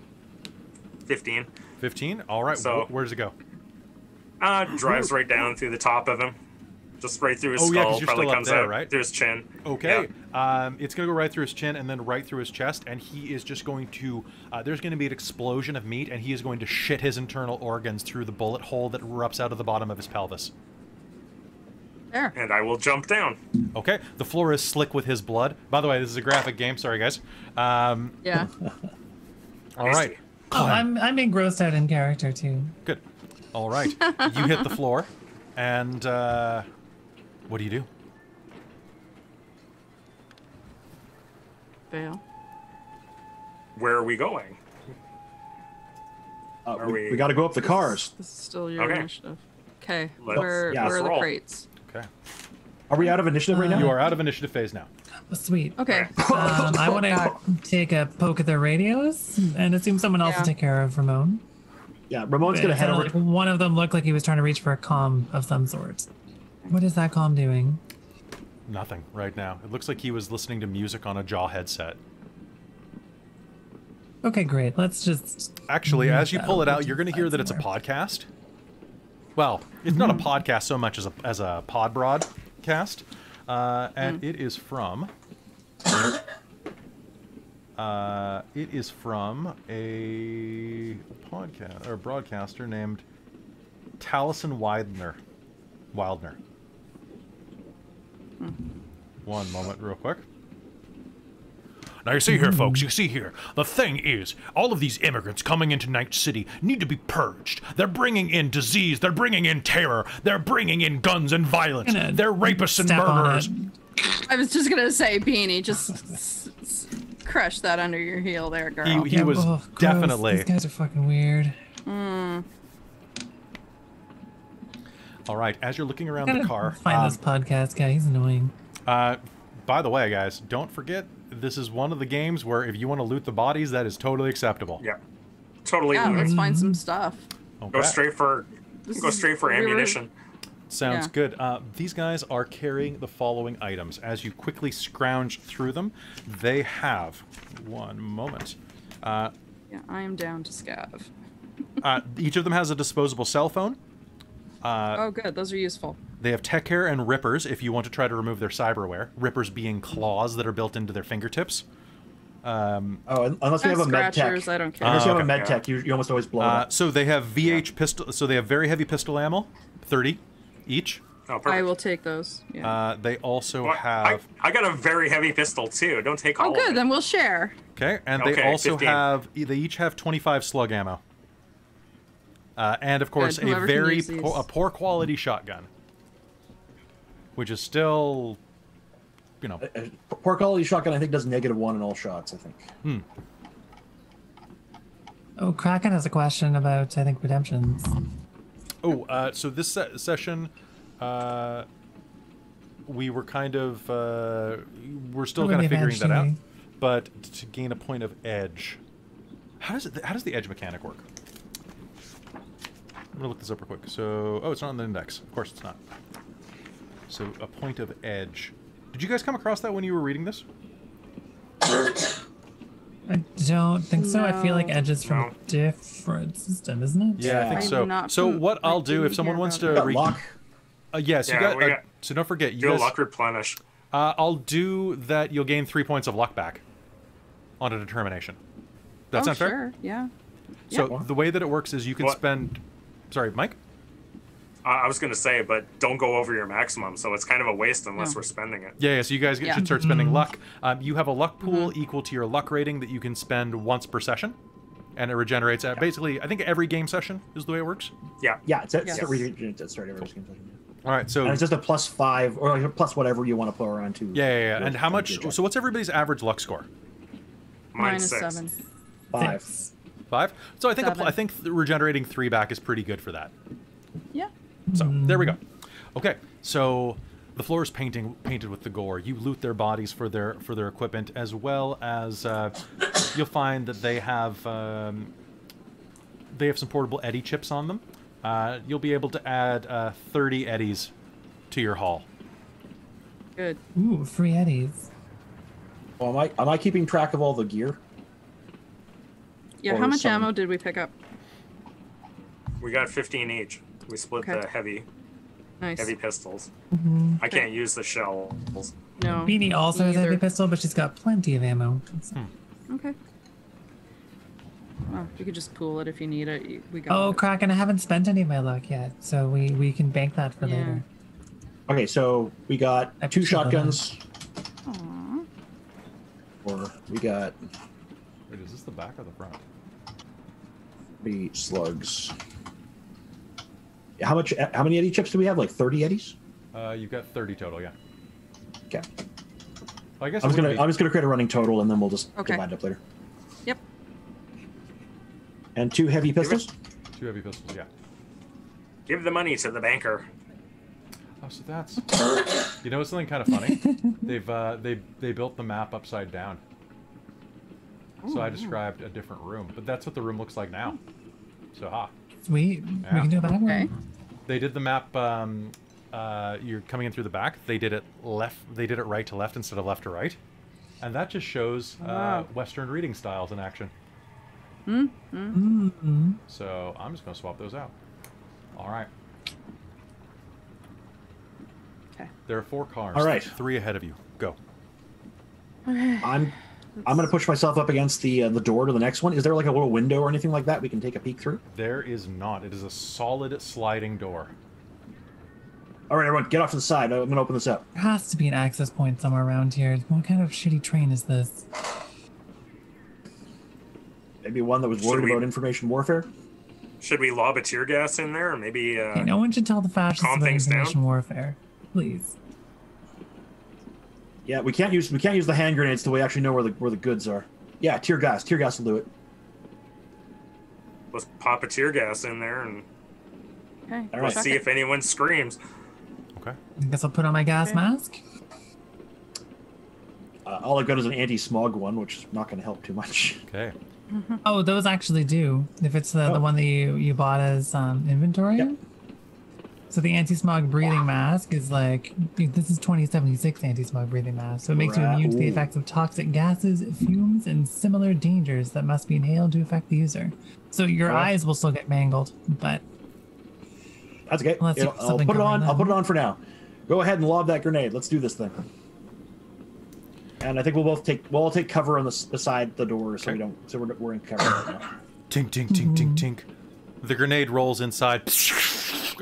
fifteen. Fifteen. All right. So where does it go? Uh, drives right down through the top of him, just right through his oh, skull. Yeah, 'cause you're probably still comes up there, out right? through his chin. Okay. Yeah. Um, it's gonna go right through his chin and then right through his chest, and he is just going to. Uh, there's going to be an explosion of meat, and he is going to shit his internal organs through the bullet hole that erupts out of the bottom of his pelvis. There. And I will jump down. Okay. The floor is slick with his blood. By the way, this is a graphic game. Sorry, guys. Um, yeah. All right. Oh, I'm I'm engrossed out in character too. Good. All right. You hit the floor, and uh, what do you do? Fail. Where are we going? Uh, are we we, we got to go up the cars. This, this is still your okay. initiative. Okay. Let's, where yeah, where are roll. the crates? Okay. Are we out of initiative uh, right now? You are out of initiative phase now. Oh, sweet. Okay. um, I want to take a poke at their radios and assume someone else yeah. will take care of Ramon. Yeah, Ramon's going to head over. Like, one of them looked like he was trying to reach for a comm of some sort. What is that comm doing? Nothing right now. It looks like he was listening to music on a jaw headset. Okay, great. Let's just... Actually, as you pull it out, you're going to hear that it's a podcast. Well, it's not a podcast so much as a, as a pod broadcast. Uh, and mm. it is from... Uh, it is from a podcast or broadcaster named Taliesin Widener. Wildner. One moment real quick. Now you see here, folks, you see here, the thing is, all of these immigrants coming into Night City need to be purged. They're bringing in disease, they're bringing in terror, they're bringing in guns and violence, they're rapists and murderers. I was just gonna say, Beanie, just crush that under your heel there, girl. He, he was oh, definitely... These guys are fucking weird. Mm. All right, as you're looking around the car... find um, this podcast guy, he's annoying. Uh, by the way, guys, don't forget, this is one of the games where if you want to loot the bodies, that is totally acceptable. Yeah, totally. Yeah, let's find some stuff. Okay. Go straight for, this go straight for ammunition. Really... Sounds yeah. good. Uh, these guys are carrying the following items. As you quickly scrounge through them, they have one moment. Uh, yeah, I am down to scav. uh, each of them has a disposable cell phone. Uh, oh, good. Those are useful. They have tech hair and rippers if you want to try to remove their cyberware. Rippers being claws that are built into their fingertips. Um, oh, unless you have a med tech. I don't care. Unless you have a med tech, you, you almost always blow uh, it. So they have V H yeah. pistol. So they have very heavy pistol ammo, thirty each. Oh, perfect. I will take those. Yeah. Uh, they also well, have. I, I got a very heavy pistol too. Don't take all. Oh, good. Of it. Then we'll share. Okay, and okay, they also fifteen. Have. They each have twenty-five slug ammo. Uh, and of course, good, a very po a poor quality shotgun, which is still, you know, a, a poor quality shotgun. I think does negative one in all shots. I think. Hmm. Oh, Kraken has a question about I think redemptions. Oh, uh, so this se session, uh, we were kind of uh, we're still kind of figuring that out, but to gain a point of edge, how does it? How does the edge mechanic work? I'm gonna look this up real quick. So, oh, it's not on the index. Of course it's not. So, a point of edge. Did you guys come across that when you were reading this? I don't think so. No. I feel like Edge is from no. a different system, isn't it? Yeah, I think so. I so what I'll do if someone wants to re lock. Uh, yes, yeah, you got, uh, got. So don't forget, you guys, luck replenish. Uh, I'll do that. You'll gain three points of luck back on a determination. That's oh, not fair. Sure. Yeah. So yeah. the way that it works is you can what? spend. Sorry, Mike. Uh, I was going to say, but don't go over your maximum, so it's kind of a waste unless no. we're spending it. Yeah, yeah, so you guys yeah. should start spending mm-hmm. luck. Um, you have a luck pool mm-hmm. equal to your luck rating that you can spend once per session, and it regenerates at yeah. basically, I think every game session is the way it works. Yeah, yeah, it's, it's yes. a regenerate at start every cool. game session. All right, so and it's just a plus five or like plus whatever you want to play around to. Yeah, yeah, yeah. And how much? So what's everybody's average luck score? Mine's six. Seven. Five. Six. Five. So I think a, I think regenerating three back is pretty good for that. Yeah. So there we go. Okay, so the floor is painting painted with the gore. You loot their bodies for their for their equipment, as well as uh, you'll find that they have um, they have some portable eddy chips on them. Uh, you'll be able to add uh, thirty eddies to your haul. Good. Ooh, free eddies. Well, am I am I keeping track of all the gear? Yeah. Or how much some... ammo did we pick up? We got fifteen each. We split okay. the heavy, nice. heavy pistols. Mm-hmm. I can't use the shells. No. Beanie also has a heavy pistol, but she's got plenty of ammo. Hmm. Okay. Well, you could just pool it if you need it. We got oh, it. Crack, and I haven't spent any of my luck yet, so we, we can bank that for yeah. later. Okay, so we got I've two shotguns. Aww. Or we got... Wait, is this the back or the front? The slugs. How much? How many eddy chips do we have? Like thirty eddies? Uh, you've got thirty total, yeah. Okay. Well, I guess I was gonna. Be... I was gonna create a running total, and then we'll just okay. combine it up later. Yep. And two heavy pistols. It... Two heavy pistols, yeah. Give the money to the banker. Oh, so that's. You know, it's something kind of funny. They've uh, they they built the map upside down. Ooh, so I described yeah. a different room, but that's what the room looks like now. So ha. Sweet. Yeah. We can do a back way. They did the map. Um, uh, you're coming in through the back. They did it left. They did it right to left instead of left to right, and that just shows wow. uh, Western reading styles in action. Mm -hmm. Mm -hmm. So I'm just gonna swap those out. All right. Okay. There are four cars. All right. Three ahead of you. Go. I'm. I'm gonna push myself up against the uh, the door to the next one. Is there like a little window or anything like that we can take a peek through? There is not. It is a solid sliding door. All right, everyone, get off to the side. I'm gonna open this up. There has to be an access point somewhere around here. What kind of shitty train is this? Maybe one that was worried we, about information warfare. Should we lob a tear gas in there, or maybe? Uh, hey, no one should tell the fascists about information down. warfare, please. Yeah, we can't use we can't use the hand grenades till we actually know where the where the goods are. Yeah, tear gas, tear gas will do it. Let's pop a tear gas in there and okay. let's right. see if anyone screams. Okay. I guess I'll put on my gas okay. mask. Uh, all I've got is an anti-smog one, which is not going to help too much. Okay. Mm-hmm. Oh, those actually do. If it's the, oh. the one that you you bought as um, inventory. Yep. So the anti-smog breathing wow. mask is like, this is twenty seventy-six anti-smog breathing mask, so it makes right. you immune to the effects of toxic gases, fumes, and similar dangers that must be inhaled to affect the user. So your right. eyes will still get mangled, but... That's okay. I'll put it on, on. I'll put it on for now. Go ahead and lob that grenade. Let's do this thing. And I think we'll both take, we'll all take cover on the beside the door so okay. we don't, so we're, we're in cover right now. Tink, tink, tink, mm-hmm. tink, tink. The grenade rolls inside.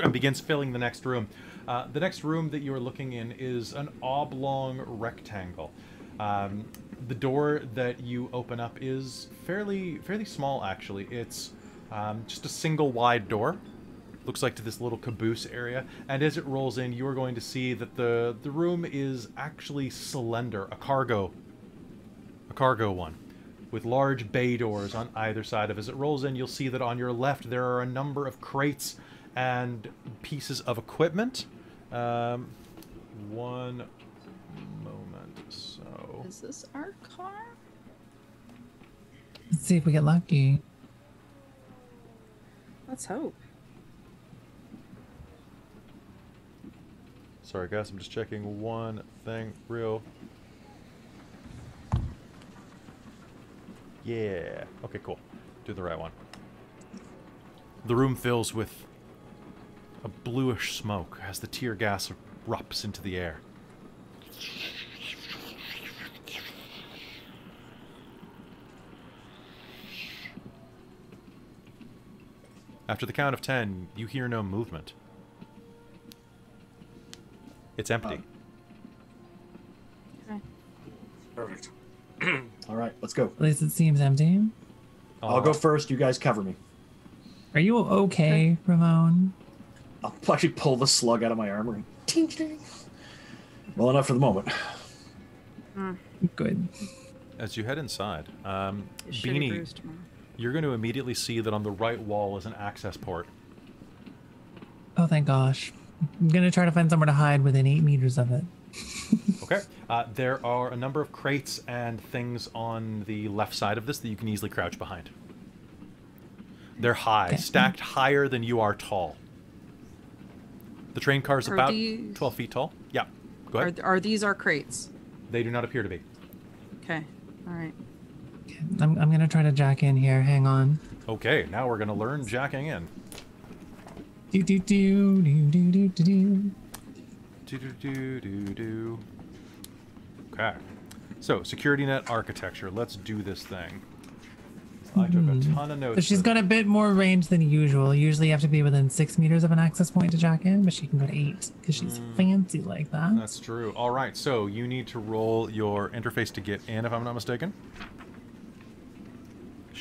And begins filling the next room. Uh, the next room that you are looking in is an oblong rectangle. Um, the door that you open up is fairly fairly small, actually. It's um, just a single wide door. Looks like to this little caboose area. And as it rolls in, you are going to see that the the room is actually slender, a cargo, a cargo one, with large bay doors on either side of it. As it rolls in, you'll see that on your left there are a number of crates and pieces of equipment. Um, one moment, so... Is this our car? Let's see if we get lucky. Let's hope. Sorry guys, I'm just checking one thing real Yeah. Okay, cool. Do the right one. The room fills with a bluish smoke as the tear gas erupts into the air. After the count of ten, you hear no movement. It's empty. Um. Okay. Perfect. All right, let's go. At least it seems empty. All I'll right. go first. You guys cover me. Are you okay, Ramon? I'll actually pull the slug out of my armor and ting ting. Well enough for the moment. Mm. Good. As you head inside, um, Beanie, you're going to immediately see that on the right wall is an access port. Oh, thank gosh. I'm going to try to find somewhere to hide within eight meters of it. Okay. Uh, there are a number of crates and things on the left side of this that you can easily crouch behind. They're high, okay. stacked higher than you are tall. The train car is about these... twelve feet tall. Yeah. Go ahead. Are, are these our crates? They do not appear to be. Okay. All right. I'm, I'm going to try to jack in here. Hang on. Okay. Now we're going to learn jacking in. Do do do do do do do do. Do do do do do. Okay. So, security net architecture. Let's do this thing. I took a ton of notes. So she's got a bit more range than usual. Usually you have to be within six meters of an access point to jack in, but she can go to eight because she's mm, fancy like that. That's true. All right, so you need to roll your interface to get in, if I'm not mistaken.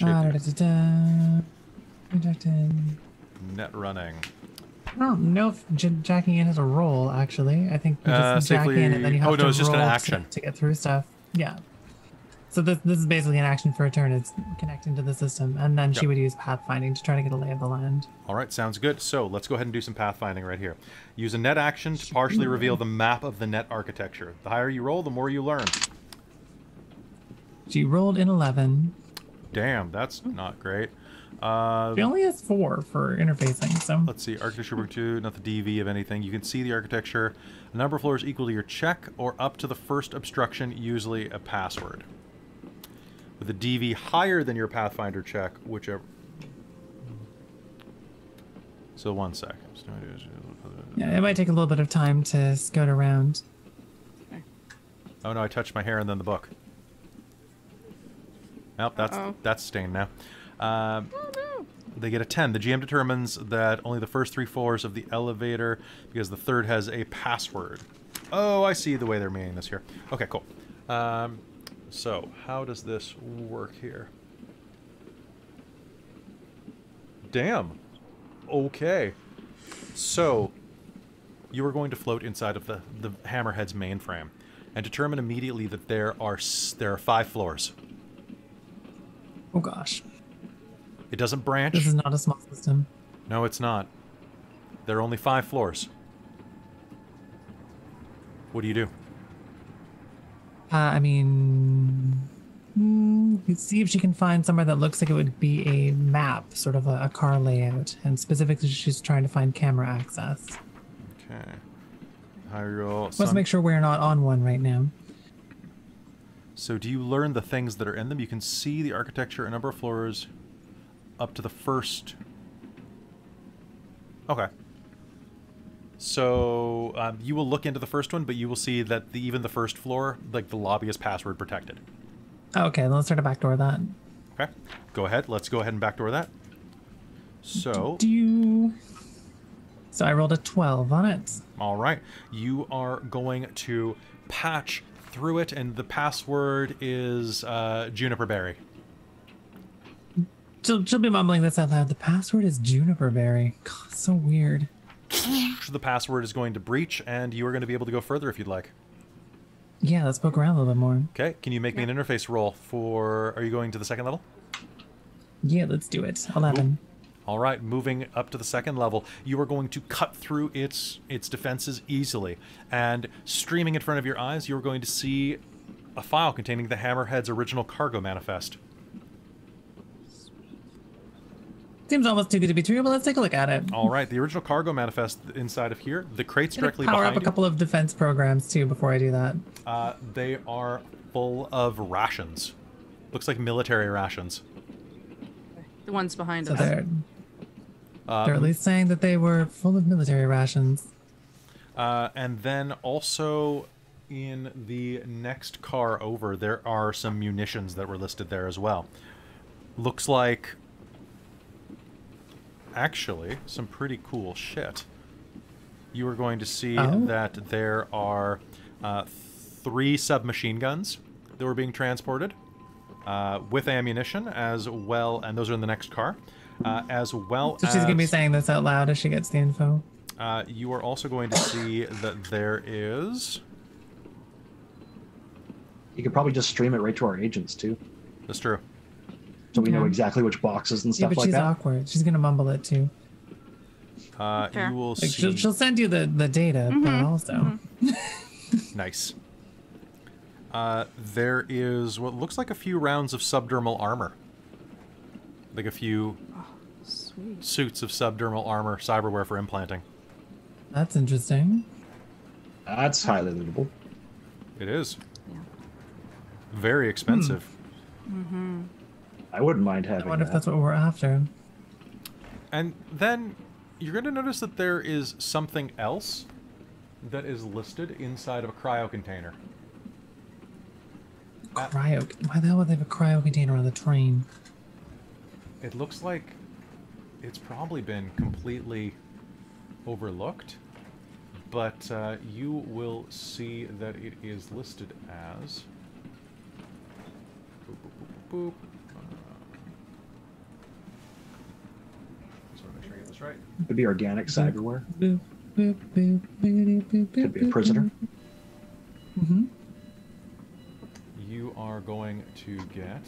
Ah, da, da, da, da. Net running. I don't know if j jacking in is a roll, actually. I think you just uh, jack safely... in and then you have oh, to no, it's roll just an action. To get through stuff. Yeah. So this, this is basically an action for a turn. It's connecting to the system. And then yep. she would use pathfinding to try to get a lay of the land. All right, sounds good. So let's go ahead and do some pathfinding right here. Use a net action to partially reveal the map of the net architecture. The higher you roll, the more you learn. She rolled an eleven. Damn, that's not great. Uh, she only has four for interfacing, so... Let's see, architecture book two, not the D V of anything. You can see the architecture. A number of floors equal to your check or up to the first obstruction, usually a password. With a D V higher than your Pathfinder check, whichever. So one second. Yeah, it might take a little bit of time to scoot around. Okay. Oh no, I touched my hair and then the book. Nope, that's uh-oh. that's stained now. Um, oh, no. They get a ten. The G M determines that only the first three floors of the elevator, because the third has a password. Oh, I see the way they're meaning this here. Okay, cool. Um... So, how does this work here? Damn. Okay. So, you are going to float inside of the, the Hammerhead's mainframe and determine immediately that there are there are five floors. Oh, gosh. It doesn't branch. This is not a small system. No, it's not. There are only five floors. What do you do? Uh, I mean, mm, see if she can find somewhere that looks like it would be a map, sort of a, a car layout, and specifically she's trying to find camera access. Okay. I roll. Let's make sure we're not on one right now. So do you learn the things that are in them? You can see the architecture, a number of floors, up to the first. Okay. So um, you will look into the first one, but you will see that the, even the first floor, like the lobby, is password protected. Okay, then let's try to backdoor that. Okay, go ahead. Let's go ahead and backdoor that. So. Do you... So I rolled a twelve on it. All right, you are going to patch through it, and the password is uh, Juniper Berry. She'll, she'll be mumbling this out loud. The password is Juniper Berry. God, so weird. The password is going to breach, and you are going to be able to go further if you'd like. Yeah, let's poke around a little bit more. Okay, can you make yeah. me an interface roll for... Are you going to the second level? Yeah, let's do it. eleven. Ooh. All right, moving up to the second level, you are going to cut through its, its defenses easily. And streaming in front of your eyes, you are going to see a file containing the Hammerhead's original cargo manifest. Seems almost too good to be true, but let's take a look at it. All right, the original cargo manifest inside of here. The crates directly behind you. Power up a couple of defense programs, too, before I do that. Uh, they are full of rations. Looks like military rations. The ones behind so us. They're, um, they're at least saying that they were full of military rations. Uh, and then also in the next car over, there are some munitions that were listed there as well. Looks like actually some pretty cool shit. You are going to see oh. that there are uh, three submachine guns that were being transported uh, with ammunition as well, and those are in the next car, uh, as well so as... So she's going to be saying this out loud as she gets the info. Uh, you are also going to see that there is... You could probably just stream it right to our agents, too. That's true. So we yeah. know exactly which boxes and stuff yeah, like that. But she's awkward. She's going to mumble it, too. Uh, sure. You will like see... She'll, she'll send you the, the data, mm-hmm. but also... Mm-hmm. Nice. Uh, there is what looks like a few rounds of subdermal armor. Like a few oh, sweet. suits of subdermal armor, cyberware for implanting. That's interesting. That's highly lootable. It is. Yeah. Very expensive. Mm. Mm-hmm. I wouldn't mind having that. I wonder that. if that's what we're after. And then you're going to notice that there is something else that is listed inside of a cryo container. Cryo? Why the hell would they have a cryo container on the train? It looks like it's probably been completely overlooked, but uh, you will see that it is listed as boop, boop, boop, boop. Uh, just want to make sure I get this right. It could be organic cyberware. Boop, boop, boop, boop, boop, could be a prisoner. Mm-hmm. You are going to get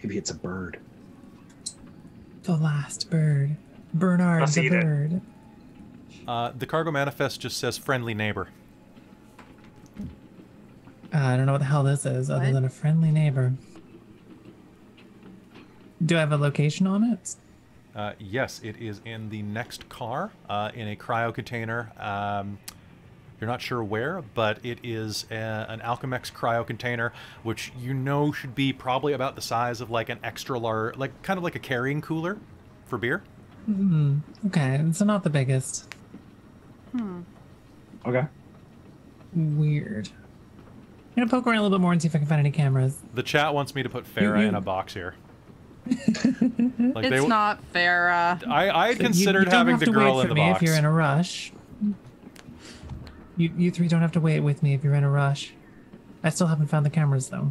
maybe it's a bird. The last bird. Bernard the bird. Uh, the cargo manifest just says friendly neighbor. Uh, I don't know what the hell this is, what? other than a friendly neighbor. Do I have a location on it? Uh, yes, it is in the next car, uh, in a cryo container. Um, You're not sure where, but it is a, an Alchemex cryo container, which you know should be probably about the size of like an extra large, like kind of like a carrying cooler for beer. Mm-hmm. Okay, so not the biggest. Hmm. Okay. Weird. I'm gonna poke around a little bit more and see if I can find any cameras. The chat wants me to put Farah mm-hmm. in a box here. like it's they, not Farah. I, I had so considered you, you having the girl in the me box. If you're in a rush. You, you three don't have to wait with me if you're in a rush. I still haven't found the cameras, though.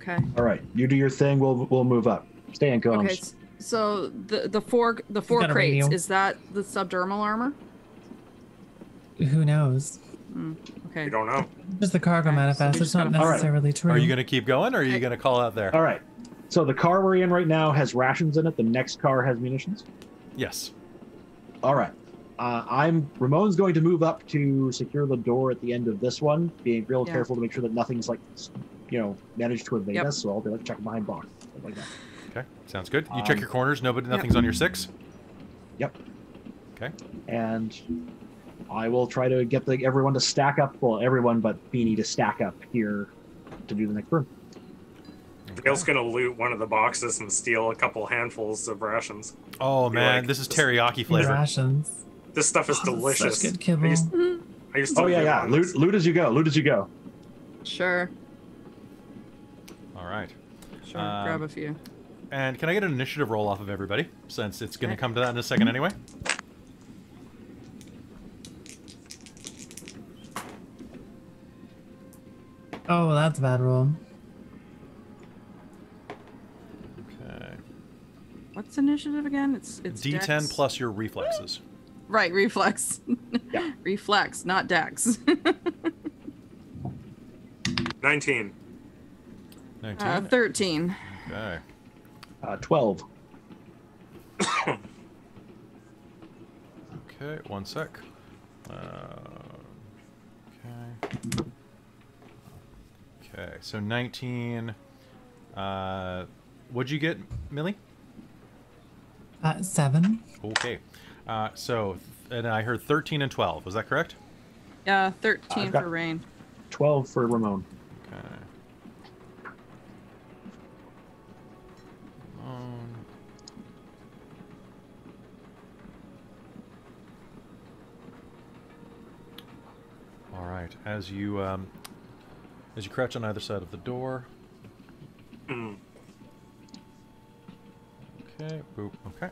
Okay. All right, you do your thing. We'll we'll move up. Stay in comms. Okay. So the the four the four crates, is that the subdermal armor? Who knows? Mm, okay. You don't know. Just the cargo okay. manifest. So it's not gonna... necessarily right. true. Are you going to keep going, or are you I... going to call out there? All right. So the car we're in right now has rations in it. The next car has munitions. Yes. All right. Uh, I'm Ramon's going to move up to secure the door at the end of this one, being real yeah. careful to make sure that nothing's like, you know, managed to evade yep. us. So I'll be like checking behind box, stuff like that. Okay, sounds good. You um, check your corners. Nobody, nothing's yep. on your six. Yep. Okay. And I will try to get the, everyone to stack up. Well, everyone but Beanie to stack up here to do the next room. Dale's gonna loot one of the boxes and steal a couple handfuls of rations. Oh man, like, this is teriyaki flavor. Rations. This stuff is oh, delicious. Good kibble. I used, I used to oh yeah, yeah. Loot, loot as you go. Loot as you go. Sure. All right. Sure. Um, grab a few. And can I get an initiative roll off of everybody, since it's going to come to that in a second anyway? Oh, that's a bad roll. Okay. What's initiative again? It's it's D ten dex. Plus your reflexes. Right, reflex. Yeah. Reflex, not dex. nineteen. nineteen. Uh, thirteen. Okay. Uh, twelve. Okay, one sec. Uh, okay. Okay, so nineteen. Uh, what'd you get, Millie? Uh, seven. Okay. Uh, so, and I heard thirteen and twelve. Was that correct? Yeah, thirteen for Rain. twelve for Ramon. Okay. Ramon. All right. As you um, as you crouch on either side of the door. Mm. Okay. Boop. Okay.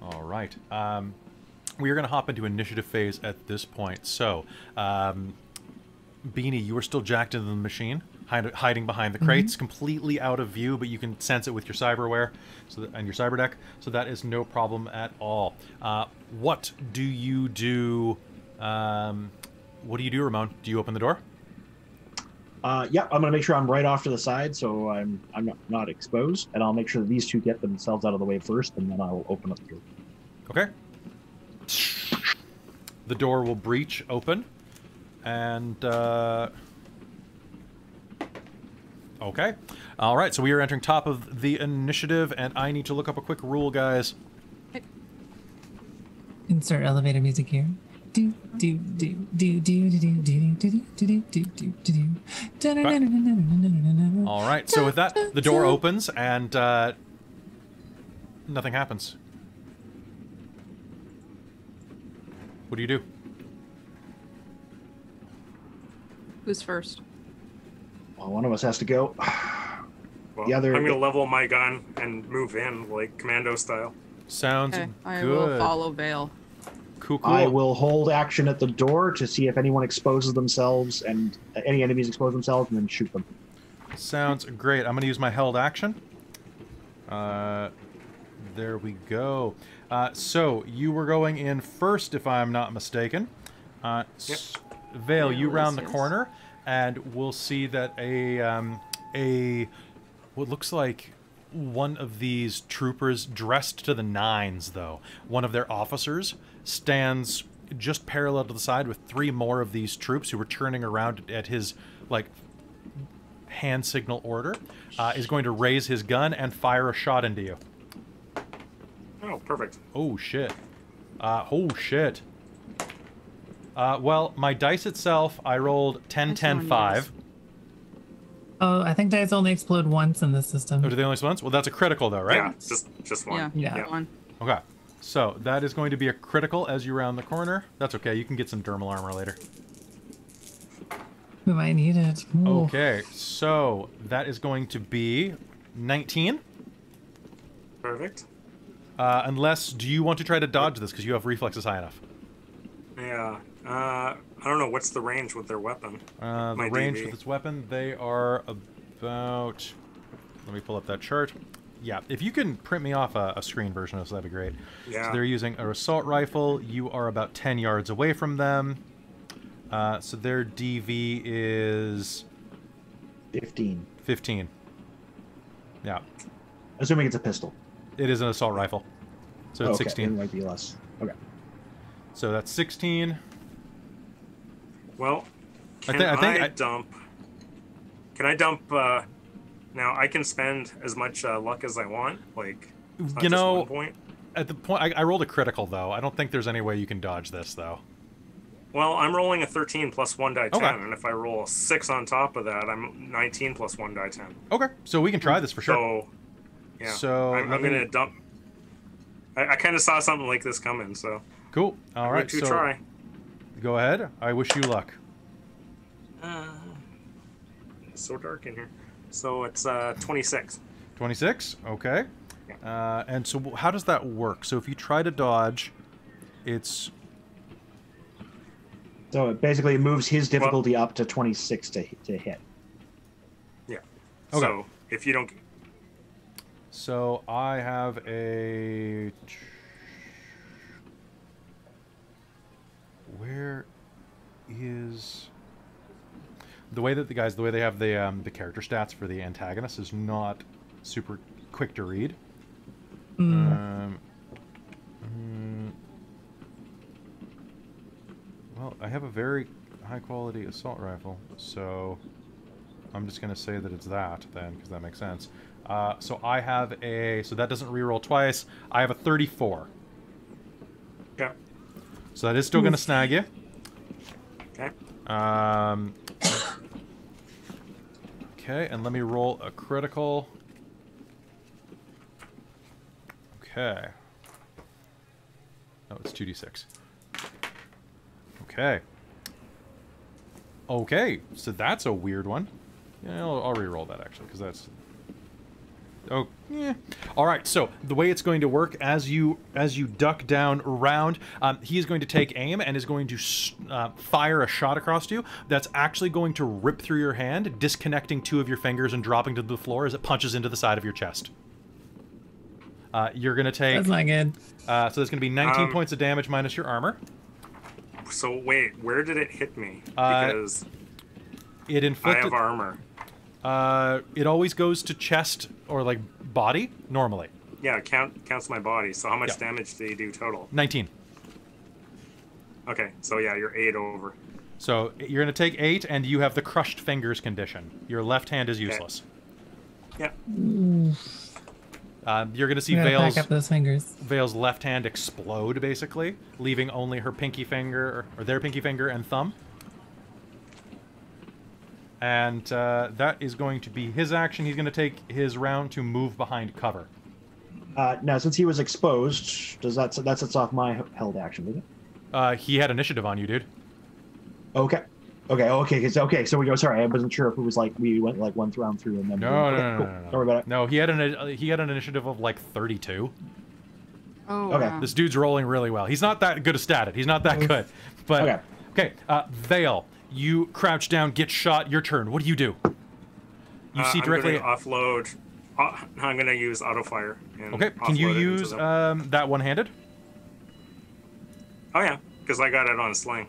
All right. Um, we are going to hop into initiative phase at this point. So, um, Beanie, you are still jacked into the machine, hide, hiding behind the crates, mm-hmm. completely out of view, but you can sense it with your cyberware so that, and your cyber deck, so that is no problem at all. Uh, what do you do? Um, what do you do, Ramon? Do you open the door? Uh, yeah, I'm going to make sure I'm right off to the side, so I'm I'm not, not exposed, and I'll make sure these two get themselves out of the way first, and then I'll open up the door. Okay. The door will breach open, and uh, okay. All right, so we are entering top of the initiative, and I need to look up a quick rule, guys. Insert elevator music here. Do do do do do do do do do do do do do. All right. So with that, the door opens and uh, nothing happens. What do you do? Who's first? Well, one of us has to go. Well, the other. I'm gonna level my gun and move in like commando style. Sounds okay. I good. I will follow Veil. Cool, cool. I will hold action at the door to see if anyone exposes themselves and uh, any enemies expose themselves, and then shoot them. Sounds great. I'm going to use my held action. Uh, there we go. Uh, so you were going in first, if I'm not mistaken. Uh, yep. Veil, yeah, you round the corner, and we'll see that a um, a what looks like. One of these troopers, dressed to the nines, though. One of their officers stands just parallel to the side with three more of these troops who were turning around at his, like, hand signal order. Uh, is going to raise his gun and fire a shot into you. Oh, perfect. Oh, shit. Uh, oh, shit. Uh, well, my dice itself, I rolled ten, ten, five. Oh, I think dice only explode once in this system. Oh, do they only explode once? Well, that's a critical, though, right? Yeah, just, just one. Yeah, yeah. One. Okay, so that is going to be a critical as you round the corner. That's okay. You can get some dermal armor later. We might need it. Ooh. Okay, so that is going to be nineteen. Perfect. Uh, unless, do you want to try to dodge this because you have reflexes high enough? Yeah. Uh... I don't know, what's the range with their weapon? Uh, the range D V. With its weapon, they are about... Let me pull up that chart. Yeah, if you can print me off a, a screen version of this, that'd be great. Yeah. So they're using an assault rifle. You are about ten yards away from them. Uh, so their D V is... fifteen. fifteen. Yeah. Assuming it's a pistol. It is an assault rifle. So it's oh, okay. sixteen. It might be less. Okay. So that's sixteen... Well, can I, th I, think I, I dump? Can I dump? Uh, now I can spend as much uh, luck as I want. Like, it's not you know, just one point. At the point, I, I rolled a critical though. I don't think there's any way you can dodge this though. Well, I'm rolling a thirteen plus one die ten, okay. And if I roll a six on top of that, I'm nineteen plus one die ten. Okay, so we can try this for sure. So, yeah. So I'm, I'm gonna dump. I, I kind of saw something like this coming, so. Cool. All I'm right. To so. Try. Go ahead. I wish you luck. Uh, it's so dark in here. So it's uh, twenty-six. twenty-six? Okay. Yeah. Uh, and so how does that work? So if you try to dodge, it's... So it basically moves his difficulty well, up to twenty-six to, to hit. Yeah. Okay. So if you don't... So I have a... Where is the way that the guys the way they have the um, the character stats for the antagonist is not super quick to read. Mm. Um, um, well, I have a very high quality assault rifle, so I'm just gonna say that it's that then because that makes sense. Uh, so I have a so that doesn't reroll twice. I have a thirty-four. Yeah. So that is still going to snag you. Okay. Um, okay, and let me roll a critical. Okay. Oh, it's two d six. Okay. Okay, so that's a weird one. Yeah, I'll, I'll re-roll that, actually, because that's... Oh, yeah. All right, so the way it's going to work, as you as you duck down around, um, he is going to take aim and is going to uh, fire a shot across you that's actually going to rip through your hand, disconnecting two of your fingers and dropping to the floor as it punches into the side of your chest. Uh, you're going to take... That's not good. Uh, so there's going to be nineteen um, points of damage minus your armor. So wait, where did it hit me? Because uh, it inflicted... I have armor. Uh, it always goes to chest or like body normally. Yeah, count counts my body. So how much yeah. damage do you do total? nineteen. Okay, so yeah, you're eight over. So you're gonna take eight, and you have the crushed fingers condition. Your left hand is useless. Okay. Yeah. Uh, you're gonna see Veil's pack up those fingers. Veil's left hand explode basically, leaving only her pinky finger or their pinky finger and thumb. And uh, that is going to be his action. He's going to take his round to move behind cover. Uh, now, since he was exposed, does that that sets off my held action, does it? Uh, he had initiative on you, dude. Okay, okay, okay, okay. okay so we go. Sorry, I wasn't sure if it was like we went like one round through and then. No, we went, no, okay, no, no, cool. no, no. Don't worry about it. No, he had an uh, he had an initiative of like thirty-two. Oh. Okay. Wow. This dude's rolling really well. He's not that good a stat. He's not that good. But okay, okay. Uh, Veil. You crouch down, get shot. Your turn. What do you do? You uh, see directly. I'm gonna offload. Uh, I'm going to use auto fire. And okay. Can you use um, that one-handed? Oh yeah, because I got it on a sling.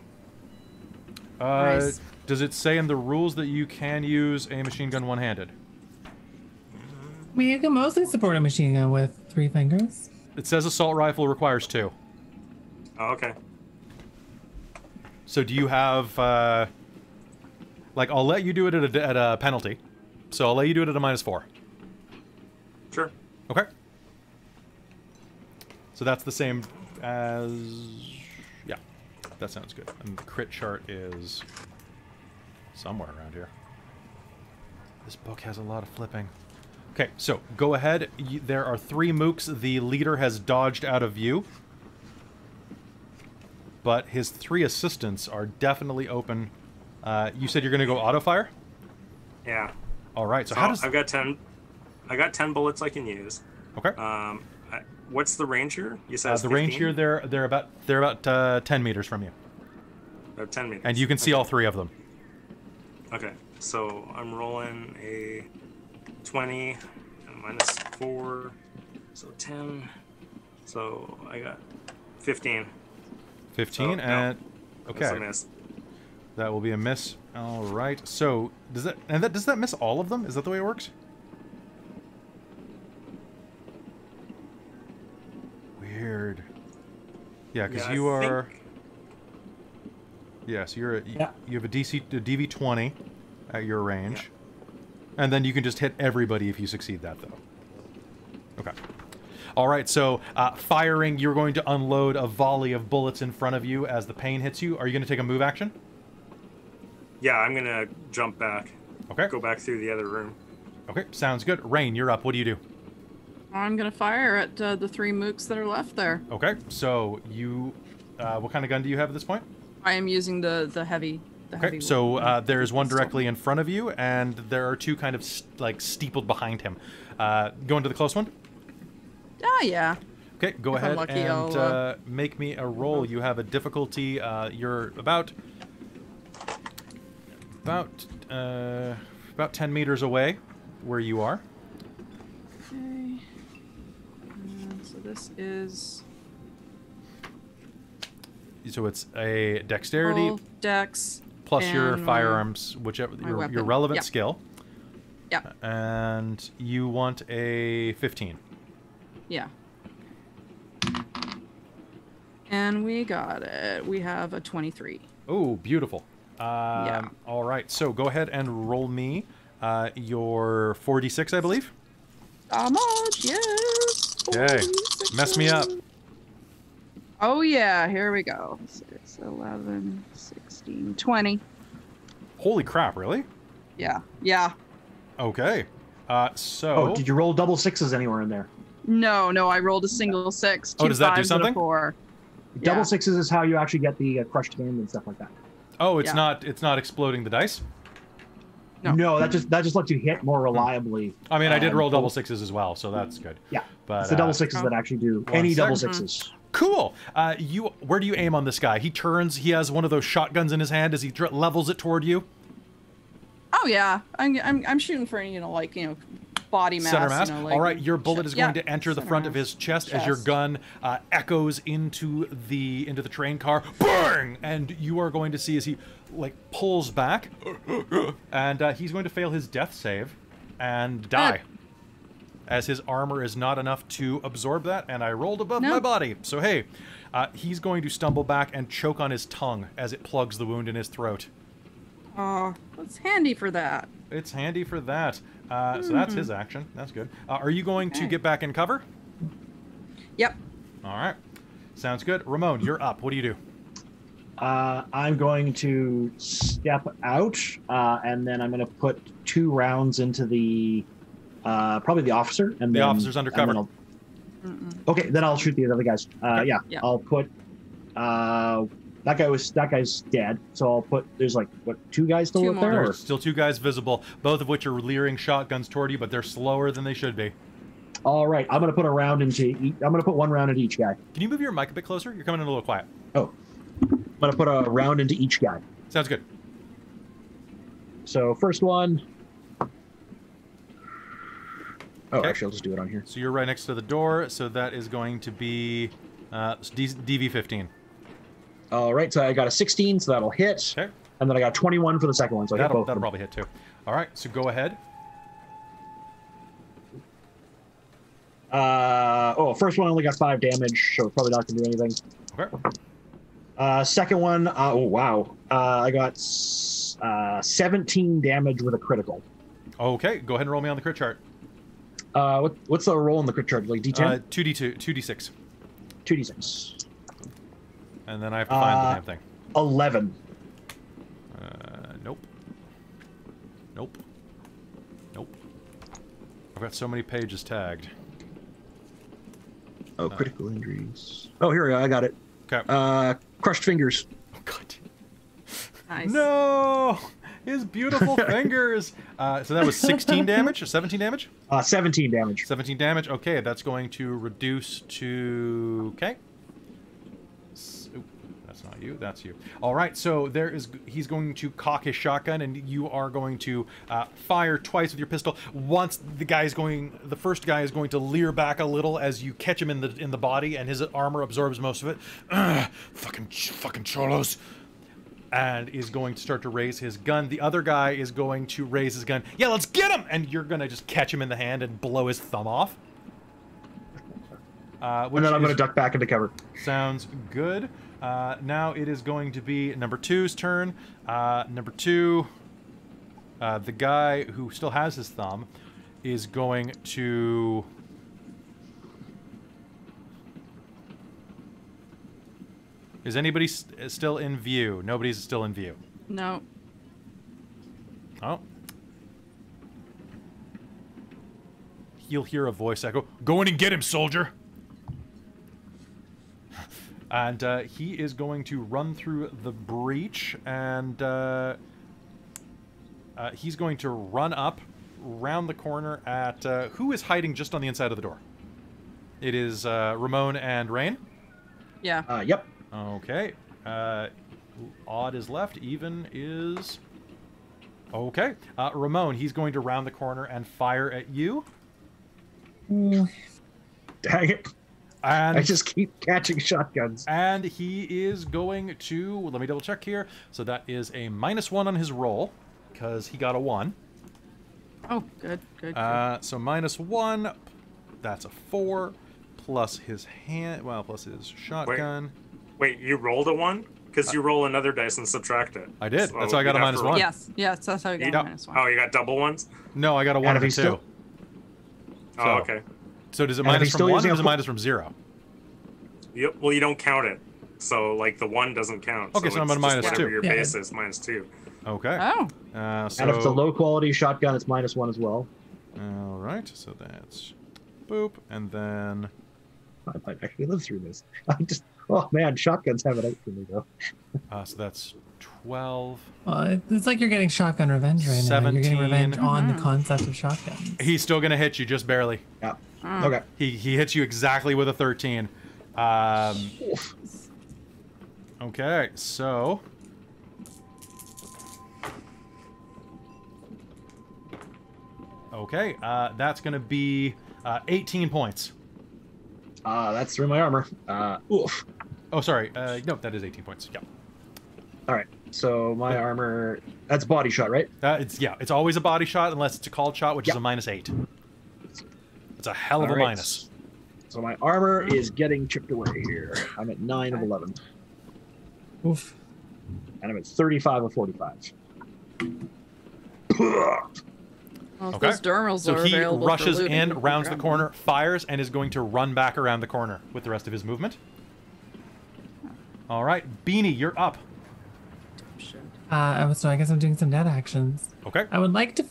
Uh, nice. Does it say in the rules that you can use a machine gun one-handed? I mean, you can mostly support a machine gun with three fingers. It says assault rifle requires two. Oh, okay. So do you have, uh, like, I'll let you do it at a, at a penalty. So I'll let you do it at a minus four. Sure. Okay. So that's the same as, yeah, that sounds good. And the crit chart is somewhere around here. This book has a lot of flipping. Okay, so go ahead. There are three mooks. The leader has dodged out of view. But his three assistants are definitely open. Uh, you said you're going to go auto fire? Yeah. All right. So, so how does I've got ten? I got ten bullets I can use. Okay. Um, I, what's the range here? You said uh, the range here. They're they're about they're about uh, ten meters from you. About ten meters. And you can see okay. all three of them. Okay. So I'm rolling a twenty and minus four, so ten. So I got fifteen. fifteen oh, and no. Okay, that's a miss. That will be a miss. All right. So does that and that does that miss all of them? Is that the way it works? Weird. Yeah, because yeah, you I are. Think... Yeah, so you're a, yeah. you have a D V twenty at your range, yeah. and then you can just hit everybody if you succeed that though. Okay. All right, so uh, firing, you're going to unload a volley of bullets in front of you as the pain hits you. Are you going to take a move action? Yeah, I'm going to jump back. Okay. Go back through the other room. Okay, sounds good. Rain, you're up. What do you do? I'm going to fire at uh, the three mooks that are left there. Okay, so you, uh, what kind of gun do you have at this point? I am using the, the heavy. The okay, heavy so uh, there's one directly in front of you, and there are two kind of st like steepled behind him. Uh, going to the close one? Ah, yeah. Okay, go if ahead lucky, and uh, uh, make me a roll. You have a difficulty. Uh, you're about about uh, about ten meters away, where you are. Okay. And so this is. So it's a dexterity. Roll, dex. Plus your firearms, whichever your, your relevant yeah. skill. Yeah. And you want a fifteen. Yeah. And we got it. We have a twenty-three. Oh, beautiful. Um, yeah. All right. So go ahead and roll me uh, your four d six, I believe. How much? Yes. Yay. Mess me up. Oh yeah, here we go. six, eleven, sixteen, twenty. Holy crap, really? Yeah, yeah. Okay. Uh, so... Oh, did you roll double sixes anywhere in there? No, no, I rolled a single six. Two oh, does that do something? Four. Yeah. Double sixes is how you actually get the uh, crushed hand and stuff like that. Oh, it's yeah. not it's not exploding the dice? No. no, that just that just lets you hit more reliably. I mean, I did um, roll double sixes as well, so that's good. Yeah, but it's the double sixes uh, that actually do any double sixes. Cool. Uh, you, where do you aim on this guy? He turns. He has one of those shotguns in his hand as he levels it toward you. Oh yeah, I'm I'm, I'm shooting for you know like you know body mass. Center mass. You know, like, all right, your bullet is going yeah, to enter the front mass. of his chest, chest as your gun uh, echoes into the into the train car. Bang! And you are going to see as he. like pulls back and uh, he's going to fail his death save and die uh, as his armor is not enough to absorb that, and I rolled above no. my body, so hey, uh, he's going to stumble back and choke on his tongue as it plugs the wound in his throat. Oh, it's handy for that. It's handy for that. Uh, mm-hmm. So that's his action. That's good. Uh, are you going okay. to get back in cover? Yep. All right, sounds good. Ramon, you're up. What do you do? Uh, I'm going to step out, uh, and then I'm going to put two rounds into the, uh, probably the officer. And the then, officer's undercover. Then Mm-mm. Okay, then I'll shoot the other guys. Uh, okay. yeah, yeah, I'll put, uh, that guy was, that guy's dead. So I'll put, there's like, what, two guys still two up there? Or? Still two guys visible, both of which are leering shotguns toward you, but they're slower than they should be. All right, I'm going to put a round into, e I'm going to put one round at each guy. Can you move your mic a bit closer? You're coming in a little quiet. Oh. I'm going to put a round into each guy. Sounds good. So first one. Oh, okay. Actually, I'll just do it on here. So you're right next to the door. So that is going to be uh, D V fifteen. All right. So I got a sixteen. So that'll hit. Okay. And then I got twenty-one for the second one. So I that'll, hit both that'll probably hit too. All right. So go ahead. Uh, oh, first one only got five damage. So probably not going to do anything. Okay. Uh, second one, uh, oh wow, uh, I got uh, seventeen damage with a critical. Okay, go ahead and roll me on the crit chart. Uh, what, what's the roll on the crit chart? Like D ten? Uh, two D two, two D six. two D six. And then I have to find uh, the damn thing. eleven. Uh, nope. Nope. Nope. I've got so many pages tagged. Oh, uh, critical injuries. Oh, here we go, I got it. Okay. Uh, crushed fingers. Oh god. Nice. No, his beautiful fingers. Uh, so that was sixteen damage or seventeen damage? Uh, seventeen damage. Seventeen damage. Okay, that's going to reduce to. Okay. So, that's not you. That's you. All right. So there is. He's going to cock his shotgun, and you are going to uh, fire twice with your pistol. Once the guy is going, the first guy is going to leer back a little as you catch him in the in the body, and his armor absorbs most of it. Ugh, fucking fucking cholos, and is going to start to raise his gun. The other guy is going to raise his gun. Yeah, let's get him! And you're gonna just catch him in the hand and blow his thumb off. Uh, and then I'm gonna duck back into cover. Sounds good. Uh, now it is going to be number two's turn. Uh, number two, uh, the guy who still has his thumb is going to... Is anybody st still in view? Nobody's still in view. No. Oh. You'll hear a voice echo, "Go in and get him, soldier!" And uh, he is going to run through the breach, and uh, uh, he's going to run up, round the corner at... Uh, who is hiding just on the inside of the door? It is uh, Ramon and Rain? Yeah. Uh, yep. Okay. Uh, odd is left. Even is... Okay. Uh, Ramon, he's going to round the corner and fire at you. Mm. Dang it. And I just keep catching shotguns. And he is going to... Let me double check here. So that is a minus one on his roll, because he got a one. Oh, good, good, uh, good. So minus one, that's a four, plus his hand... Well, plus his shotgun. Wait, wait you rolled a one? Because uh, you roll another dice and subtract it. I did. So that's how I got a minus one. Yes, yes, that's how you got yeah. a minus one. Oh, you got double ones? No, I got a one and a two. Still... Oh, so. Okay. So does it minus from one or does it minus from zero? Yep. Well, you don't count it, so like the one doesn't count. Okay, so, so I'm at minus two. Your yeah. base is minus two. Okay. Oh. Uh, so... And if it's a low quality shotgun, it's minus one as well. All right. So that's boop, and then I might actually live through this. I just oh man, shotguns have it out for me though. uh, so that's twelve. Well, it's like you're getting shotgun revenge right seventeen. Now. You're getting revenge mm-hmm. on the concept of shotgun. He's still gonna hit you just barely. Yeah. Mm. Okay. He he hits you exactly with a thirteen. Um, okay, so okay, uh, that's gonna be uh, eighteen points. Uh, that's through my armor. Uh, oof. Oh, sorry. Uh, no, that is eighteen points. Yeah. All right. So my armor. That's body shot, right? Uh, it's yeah. It's always a body shot unless it's a called shot, which yeah. is a minus eight. It's a hell of All a right. minus. So my armor is getting chipped away here. I'm at nine of eleven. Oof. And I'm at thirty-five of forty-five. Well, okay. Those dermals so are he rushes for in, rounds the corner, fires, and is going to run back around the corner with the rest of his movement. All right, Beanie, you're up. Uh, so I guess I'm doing some net actions. Okay. I would like to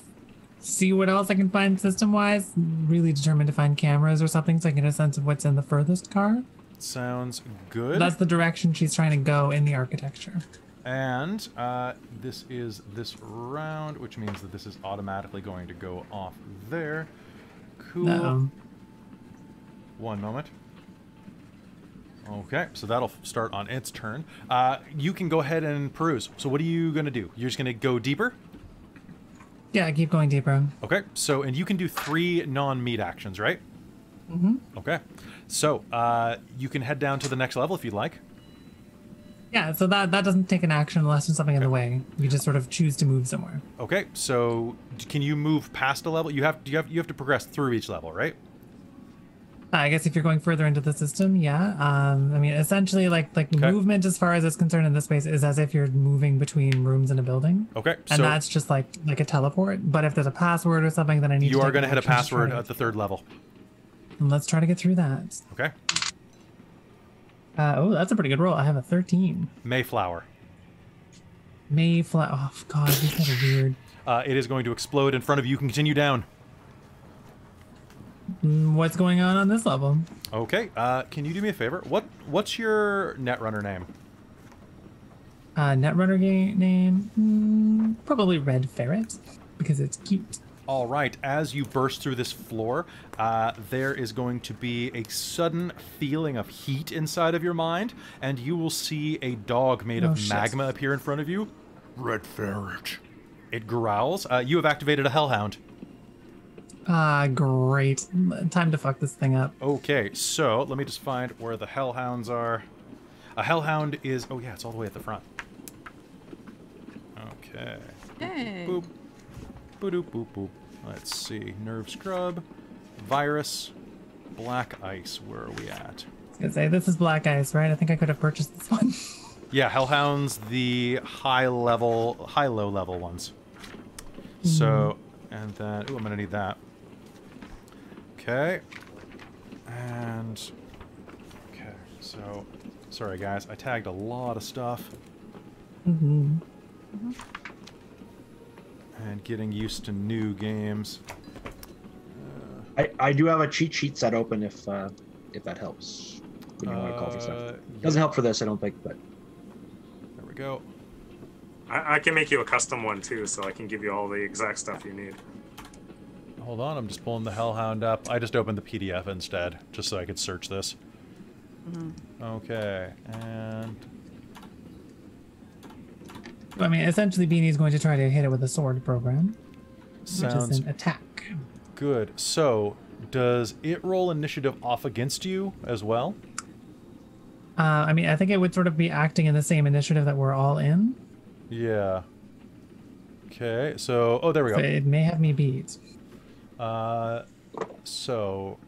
see what else I can find system-wise. Really determined to find cameras or something so I can get a sense of what's in the furthest car. Sounds good. That's the direction she's trying to go in the architecture. And uh, this is this round, which means that this is automatically going to go off there. Cool. Uh-oh. One moment. Okay, so that'll start on its turn. Uh, you can go ahead and peruse. So what are you going to do? You're just going to go deeper? Yeah, keep going deeper. Okay, so, and you can do three non-meat actions, right? Mm-hmm. Okay, so uh, you can head down to the next level if you'd like. Yeah, so that, that doesn't take an action unless there's something okay. in the way. You just sort of choose to move somewhere. Okay, so can you move past a level? You have you have you have to progress through each level, right? I guess if you're going further into the system, yeah. Um, I mean, essentially, like like okay. movement as far as it's concerned in this space is as if you're moving between rooms in a building. Okay, so and that's just like like a teleport. But if there's a password or something, then I need. You to are going to hit a password at the third level. And let's try to get through that. Okay. Uh, oh, that's a pretty good roll. I have a thirteen. Mayflower. Mayflower. Oh, God, these guys are weird. Uh, it is going to explode in front of you. You can continue down. What's going on on this level? Okay. Uh, can you do me a favor? What What's your Netrunner name? Uh, Netrunner name? Mm, probably Red Ferret, because it's cute. All right, as you burst through this floor, uh, there is going to be a sudden feeling of heat inside of your mind, and you will see a dog made oh, of shit. magma appear in front of you. Red Ferret. It growls. Uh, you have activated a hellhound. Ah, uh, great. Time to fuck this thing up. Okay, so let me just find where the hellhounds are. A hellhound is... Oh, yeah, it's all the way at the front. Okay. Hey. Boop. Boop, boop, boop. Let's see. Nerve scrub, virus, black ice. Where are we at? I was gonna say this is black ice, right? I think I could have purchased this one. Yeah, hellhounds, the high level, high low level ones. Mm-hmm. So, and then oh, I'm gonna need that. Okay, and okay. So, sorry guys, I tagged a lot of stuff. Mm-hmm. Mm-hmm. And getting used to new games. Uh, I I do have a cheat sheet set open if uh, if that helps. When you uh, want to call for stuff. Doesn't yeah. help for this, I don't think. But there we go. I, I can make you a custom one too, so I can give you all the exact stuff you need. Hold on, I'm just pulling the Hellhound up. I just opened the P D F instead, just so I could search this. Mm-hmm. Okay, and. I mean, essentially, Beanie's going to try to hit it with a sword program, Sounds which is an attack. Good. So, does it roll initiative off against you as well? Uh, I mean, I think it would sort of be acting in the same initiative that we're all in. Yeah. Okay. So, oh, there we go. So it may have me beat. Uh, so,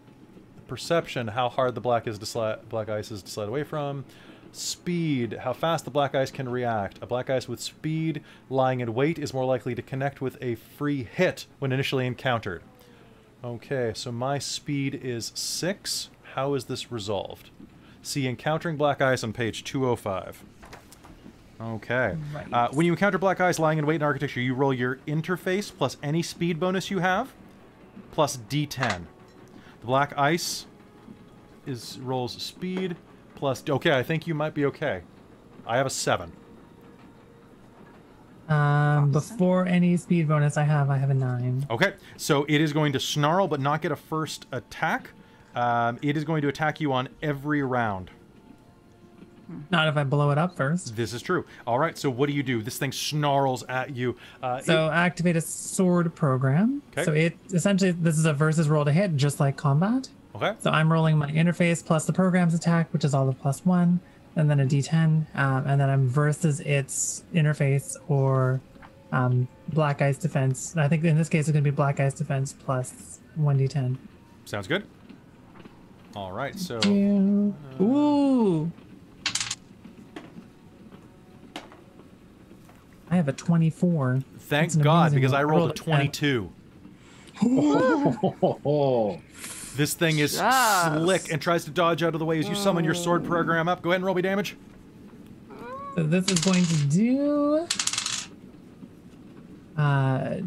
perception: how hard the black is to slide, black ice is to slide away from. Speed, how fast the black ice can react. A black ice with speed, lying in wait, is more likely to connect with a free hit when initially encountered. Okay, so my speed is six. How is this resolved? See Encountering Black Ice on page two oh five. Okay. Right. Uh, when you encounter black ice lying in wait in architecture, you roll your interface plus any speed bonus you have, plus D ten. The black ice is rolls speed plus... Okay, I think you might be okay. I have a seven. Um, before any speed bonus I have, I have a nine. Okay, so it is going to snarl but not get a first attack. Um, it is going to attack you on every round. Not if I blow it up first. This is true. All right, so what do you do? This thing snarls at you. Uh, so it... activate a sword program. Okay. So it essentially, this is a versus roll to hit, just like combat. Okay. So I'm rolling my interface plus the program's attack, which is all of plus one, and then a D ten, um, and then I'm versus its interface or um, black ice defense. And I think in this case it's going to be black ice defense plus one D ten. Sounds good. All right, so. Uh... Ooh. I have a twenty-four. Thank God, because I rolled, I rolled a twenty-two. Oh. This thing is yes. slick and tries to dodge out of the way as you summon your sword program up. Go ahead and roll me damage. So this is going to do uh,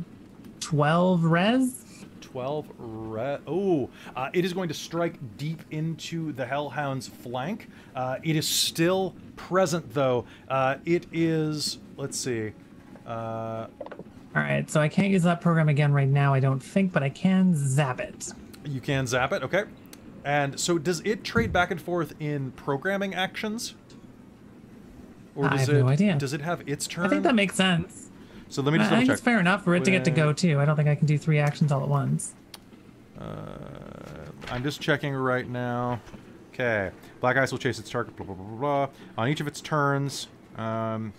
twelve res. twelve res. Oh, uh, it is going to strike deep into the Hellhound's flank. Uh, it is still present, though. Uh, it is... Let's see. Uh, All right, so I can't use that program again right now, I don't think, but I can zap it. You can zap it, okay. And so does it trade back and forth in programming actions? Or does I have it, no idea. Does it have its turn? I think that makes sense. So let me just I think check. It's fair enough for it to get to go, too. I don't think I can do three actions all at once. Uh, I'm just checking right now. Okay. Black Ice will chase its target, blah, blah, blah, blah, blah. On each of its turns... Um,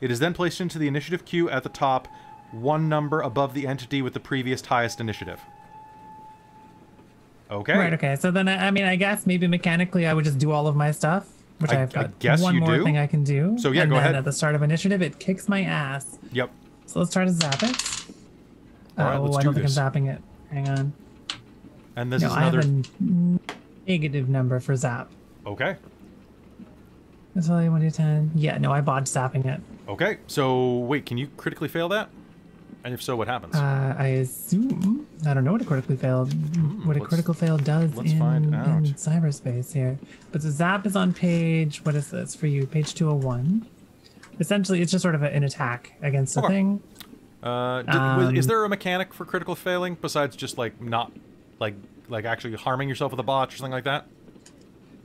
It is then placed into the initiative queue at the top, one number above the entity with the previous highest initiative. Okay. Right, okay. So then, I, I mean, I guess maybe mechanically I would just do all of my stuff, which I, I've got I guess one you more do. thing I can do. So yeah, and go then ahead. At the start of initiative, it kicks my ass. Yep. So let's try to zap it. All right, oh, let's I do don't this. think I'm zapping it. Hang on. And this no, is another... I have a negative number for zap. Okay. That's all you want to do, ten. Yeah, no, I botched zapping it. Okay, so wait, can you critically fail that? And if so, what happens? Uh, I assume... I don't know what a critical fail... Mm, what a critical fail does let's in, find out. in cyberspace here. But the zap is on page... What is this for you? Page two oh one. Essentially, it's just sort of a, an attack against okay. a thing. Uh, did, um, is there a mechanic for critical failing besides just, like, not... Like, like actually harming yourself with a botch or something like that?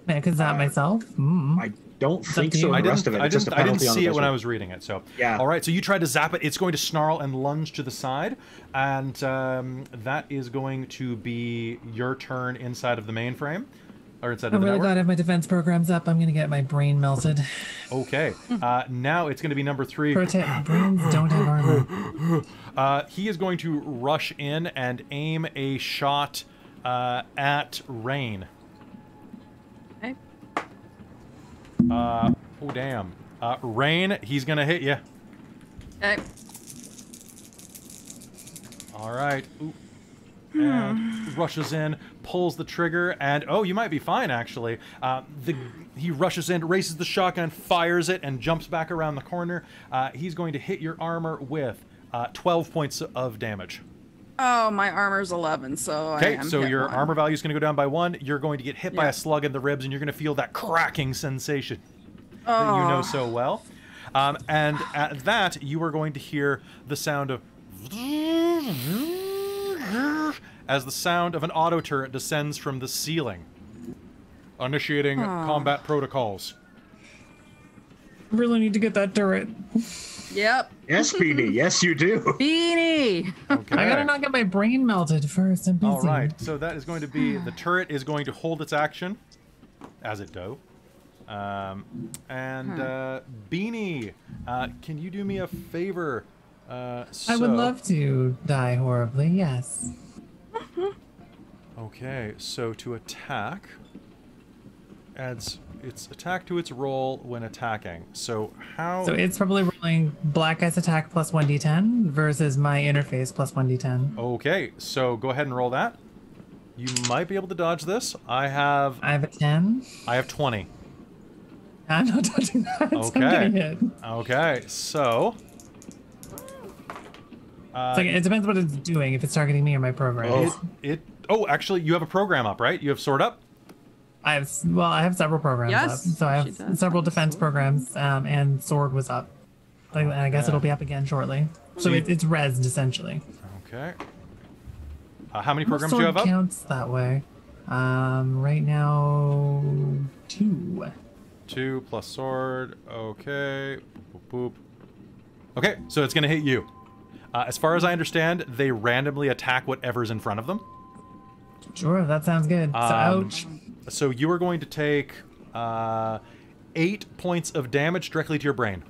I could zap uh, myself. Mm. I don't think so. I didn't, I didn't, I didn't see it when I was reading it. So yeah. All right. So you try to zap it. It's going to snarl and lunge to the side, and um, that is going to be your turn inside of the mainframe, or inside of the network. I'm really glad I have my defense programs up. I'm going to get my brain melted. Okay. uh, now it's going to be number three. Protect. Brains don't have armor. Uh, he is going to rush in and aim a shot uh, at Rain. Uh, oh, damn. Uh, Rain, he's gonna hit you. Okay. All right. Ooh. And rushes in, pulls the trigger, and oh, you might be fine, actually. Uh, the, he rushes in, raises the shotgun, fires it, and jumps back around the corner. Uh, he's going to hit your armor with uh, twelve points of damage. Oh, my armor's eleven, so okay, I am so your one. armor value is going to go down by one. You're going to get hit yeah. by a slug in the ribs, and you're going to feel that cracking sensation oh. that you know so well. Um, and at that, you are going to hear the sound of... as the sound of an auto turret descends from the ceiling, initiating oh. combat protocols. Really need to get that turret. Yep. Yes, Beanie. Yes, you do. Beanie. Okay. I gotta not get my brain melted first. I'm busy. All right. So that is going to be the turret is going to hold its action, as it do. Um, and uh, Beanie, uh, can you do me a favor? Uh, so... I would love to die horribly. Yes. Okay. So to attack, adds. It's attack to its roll when attacking. So how... So it's probably rolling black ice attack plus one d ten versus my interface plus one d ten. Okay, so go ahead and roll that. You might be able to dodge this. I have... I have a ten. I have twenty. I'm not dodging that. Okay. So I'm getting hit. Okay, so... Uh, it's like, it depends what it's doing, if it's targeting me or my program. Oh. It, it, oh, actually, you have a program up, right? You have Sword up? I have, well, I have several programs yes, up. So I have several defense programs, um, and Sword was up. Like, and I guess yeah. it'll be up again shortly. So it, it's rezzed, essentially. Okay. Uh, how many programs do you have up? Counts that way. Um, right now, two. Two plus sword. Okay. Boop, boop. Okay, so it's going to hit you. Uh, as far as I understand, they randomly attack whatever's in front of them. Sure, that sounds good. So, um, ouch. So you are going to take uh, eight points of damage directly to your brain.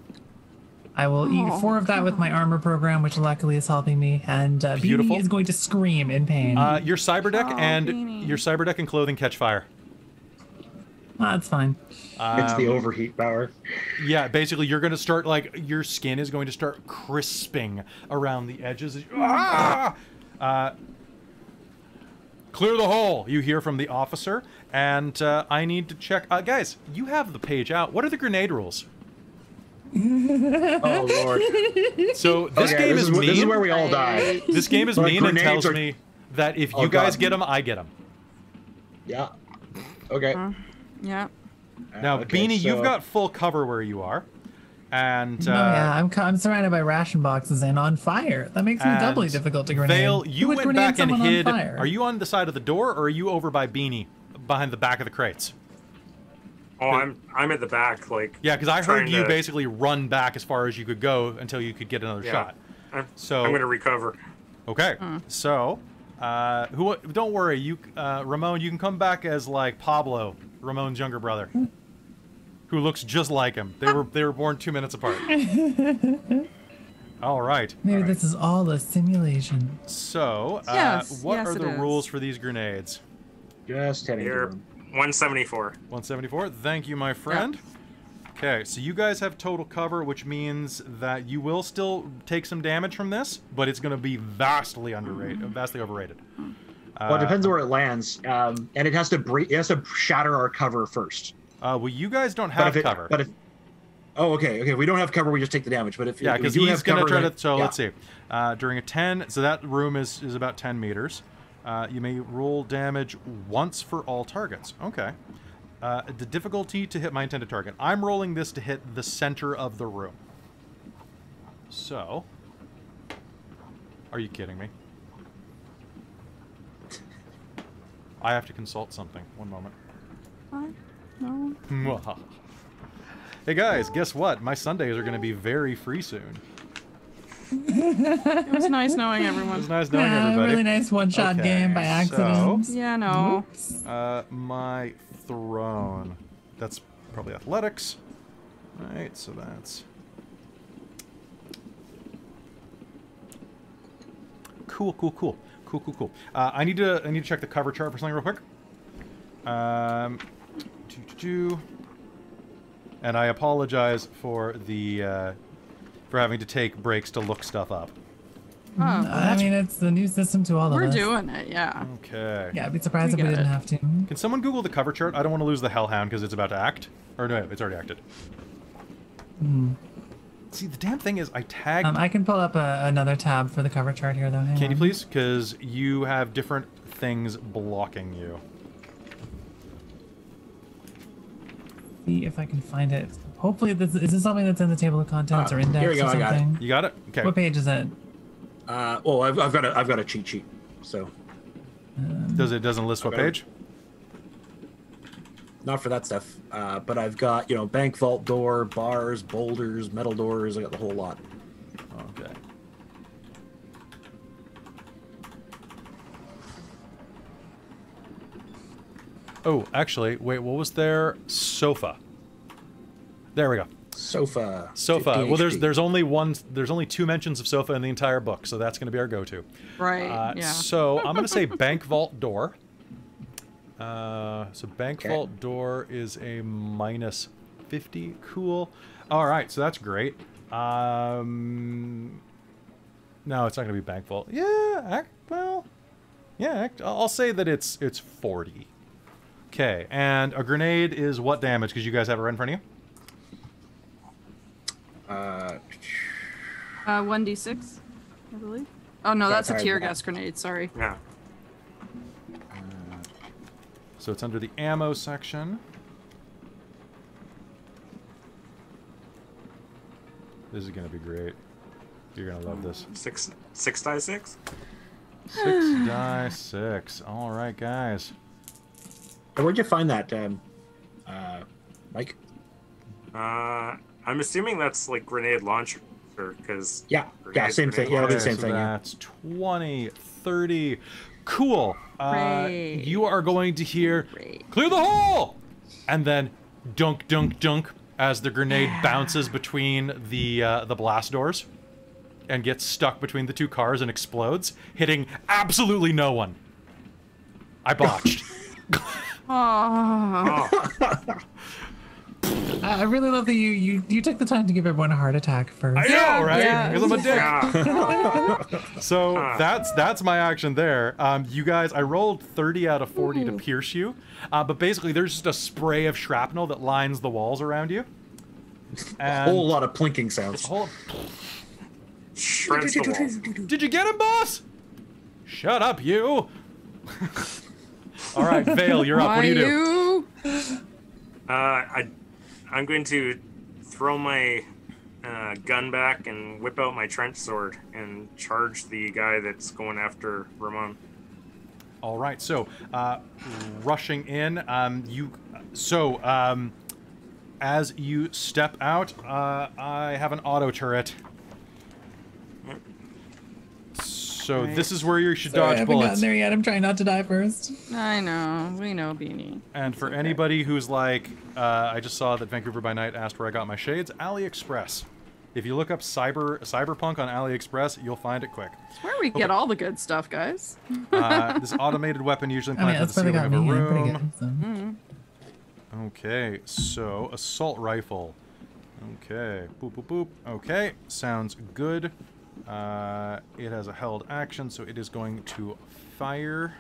I will eat oh, four of that God. with my armor program, which luckily is helping me. And uh, Beanie is going to scream in pain. Uh, your cyber deck oh, and Beanie. your cyber deck and clothing catch fire. Oh, that's fine. Um, it's the overheat power. Yeah, basically, you're going to start like your skin is going to start crisping around the edges. Ah! Uh, clear the hole. You hear from the officer, and uh, I need to check. Uh, guys, you have the page out. What are the grenade rules? Oh lord! So this okay, game this is, is mean. This is where we all die. This game is but mean and tells are... me that if oh, you guys God. get them, I get them. Yeah. Okay. Uh, yeah. Now, uh, okay, Beanie, so... you've got full cover where you are, and uh, oh, yeah, I'm I'm surrounded by ration boxes and on fire. That makes me doubly difficult to grenade. Vale, you went back and hid. Are you on the side of the door, or are you over by Beanie, behind the back of the crates? Oh, I'm I'm at the back, like yeah, because I heard you to... basically run back as far as you could go until you could get another yeah. shot. I'm, so I'm gonna recover. Okay, mm. so uh, who? Don't worry, you uh, Ramon. You can come back as like Pablo, Ramon's younger brother, who looks just like him. They were they were born two minutes apart. All right. Maybe all right. this is all a simulation. So, uh, yes, what yes, are the is. rules for these grenades? Just hitting them. one seventy-four. one seventy-four. Thank you, my friend. Okay, yeah. so you guys have total cover, which means that you will still take some damage from this, but it's going to be vastly underrated, vastly overrated. Well, it depends uh, where it lands, um, and it has to bre it has to shatter our cover first. Uh, well, you guys don't have but it, cover. But if, oh, okay, okay, we don't have cover. We just take the damage. But if yeah, because he's going to try to. So yeah. let's see. Uh, during a ten, so that room is is about ten meters. Uh, you may roll damage once for all targets. Okay. Uh, the difficulty to hit my intended target. I'm rolling this to hit the center of the room. So. Are you kidding me? I have to consult something. One moment. What? No. Hey guys, guess what? My Sundays are going to be very free soon. It was nice knowing everyone. It was nice knowing yeah, everybody. Really nice one-shot okay, game by accident. So, yeah, no. Uh, my throne. That's probably athletics. All right, so that's cool, cool, cool, cool, cool, cool. Uh, I need to I need to check the cover chart for something real quick. Um, doo -doo -doo. And I apologize for the. Uh, For having to take breaks to look stuff up. Oh, I mean, it's the new system to all of us. We're doing it, yeah. Okay. Yeah, I'd be surprised if we didn't have to. Can someone Google the cover chart? I don't want to lose the Hellhound because it's about to act. Or no, it's already acted. Mm. See, the damn thing is, I tagged. Um, I can pull up a, another tab for the cover chart here, though. Hang can on. you please? Because you have different things blocking you. See if I can find it. Hopefully, this is this something that's in the table of contents uh, or index here we go, or something. I got it. You got it. Okay. What page is it? Uh, well, I've, I've got a I've got a cheat sheet, so. Um, Does it doesn't list what okay. page? Not for that stuff, uh, but I've got you know bank vault door, bars, boulders, metal doors. I got the whole lot. Okay. Oh, actually, wait. What was their sofa? There we go. Sofa. Sofa. Well, there's there's only one there's only two mentions of sofa in the entire book, so that's going to be our go-to. Right. Uh, yeah. So I'm going to say bank vault door. Uh, so bank okay. vault door is a minus fifty. Cool. All right. So that's great. Um, no, it's not going to be bank vault. Yeah. Well, Yeah, I'll say that it's it's forty. Okay, and a grenade is what damage? Because you guys have it right in front of you. Uh, uh one d six, I believe. Oh no, that's a tear gas grenade. Sorry. Yeah. Uh, so it's under the ammo section. This is gonna be great. You're gonna love this. Six, six die six. Six die six. All right, guys. And where'd you find that, um, uh, Mike? Uh, I'm assuming that's like grenade launcher, because yeah, yeah, same thing. Yeah, okay, same so thing. That's yeah. twenty, thirty. Cool. Uh, you are going to hear Ray. Clear the hole, and then dunk, dunk, dunk as the grenade yeah. bounces between the uh, the blast doors, and gets stuck between the two cars and explodes, hitting absolutely no one. I botched. Oh. I really love that you, you you took the time to give everyone a heart attack first. I know, right? Yeah. Give them a dick. Yeah. So that's that's my action there. Um, you guys, I rolled thirty out of forty Ooh. To pierce you, uh, but basically there's just a spray of shrapnel that lines the walls around you. And a whole lot of plinking sounds. A whole... Shreds the wall. Did you get him, boss? Shut up, you. All right, Veil, you're up. Why what do you do? You? Uh, I, I'm going to throw my uh, gun back and whip out my trench sword and charge the guy that's going after Ramon. All right, so uh, rushing in, um, you. So um, as you step out, uh, I have an auto turret. So right. this is where you should Sorry, dodge I haven't bullets. Gotten there yet. I'm trying not to die first. I know. We know, Beanie. And it's for okay. anybody who's like, uh, I just saw that Vancouver by Night asked where I got my shades. AliExpress. If you look up cyber cyberpunk on AliExpress, you'll find it quick. It's where we okay. get all the good stuff, guys. uh, this automated weapon usually plants I mean, at the ceiling of a room. Yeah, good, so. Mm-hmm. Okay, so assault rifle. Okay, boop boop boop. Okay, sounds good. Uh, it has a held action, so it is going to fire.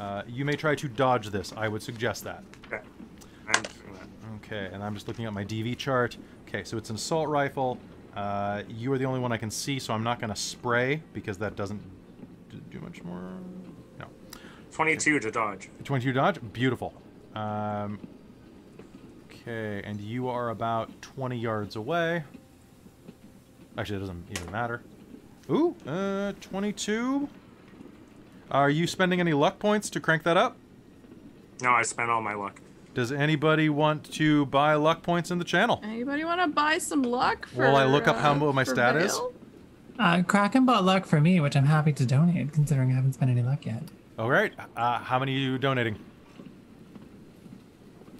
Uh, you may try to dodge this. I would suggest that. Okay. I'm doing that. Okay, and I'm just looking at my D V chart. Okay, so it's an assault rifle. Uh, you are the only one I can see, so I'm not going to spray because that doesn't do much more. No. twenty-two to dodge. twenty-two to dodge? Beautiful. Um, okay, and you are about twenty yards away. Actually, it doesn't even matter. Ooh, uh, twenty-two. Are you spending any luck points to crank that up? No, I spent all my luck. Does anybody want to buy luck points in the channel? Anybody want to buy some luck? For, Will I look up uh, how my stat Bill? Is? Uh, Kraken bought luck for me, which I'm happy to donate, considering I haven't spent any luck yet. All right. Uh, how many are you donating?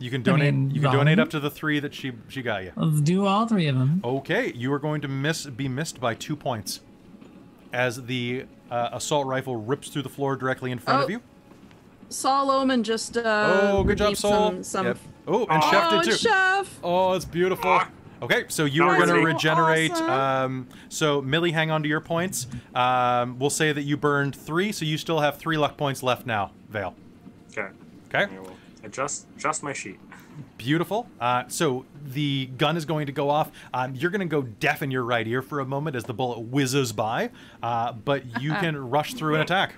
You can donate. I mean, you can wrong. donate up to the three that she she got you. Let's do all three of them. Okay, you are going to miss be missed by two points, as the uh, assault rifle rips through the floor directly in front oh. of you. Saul Oman just. Uh, oh, good job, Saul. Some, some yep. Oh, and oh, Chef did too. Chef. Oh, it's beautiful. Okay, so you are going to regenerate. Awesome. Um, so Millie, hang on to your points. Um, we'll say that you burned three, so you still have three luck points left now, Vale. Okay. Okay. Yeah, well. Adjust, adjust my sheet. Beautiful. Uh, so the gun is going to go off. Um, you're going to go deaf in your right ear for a moment as the bullet whizzes by, uh, but you can rush through an attack.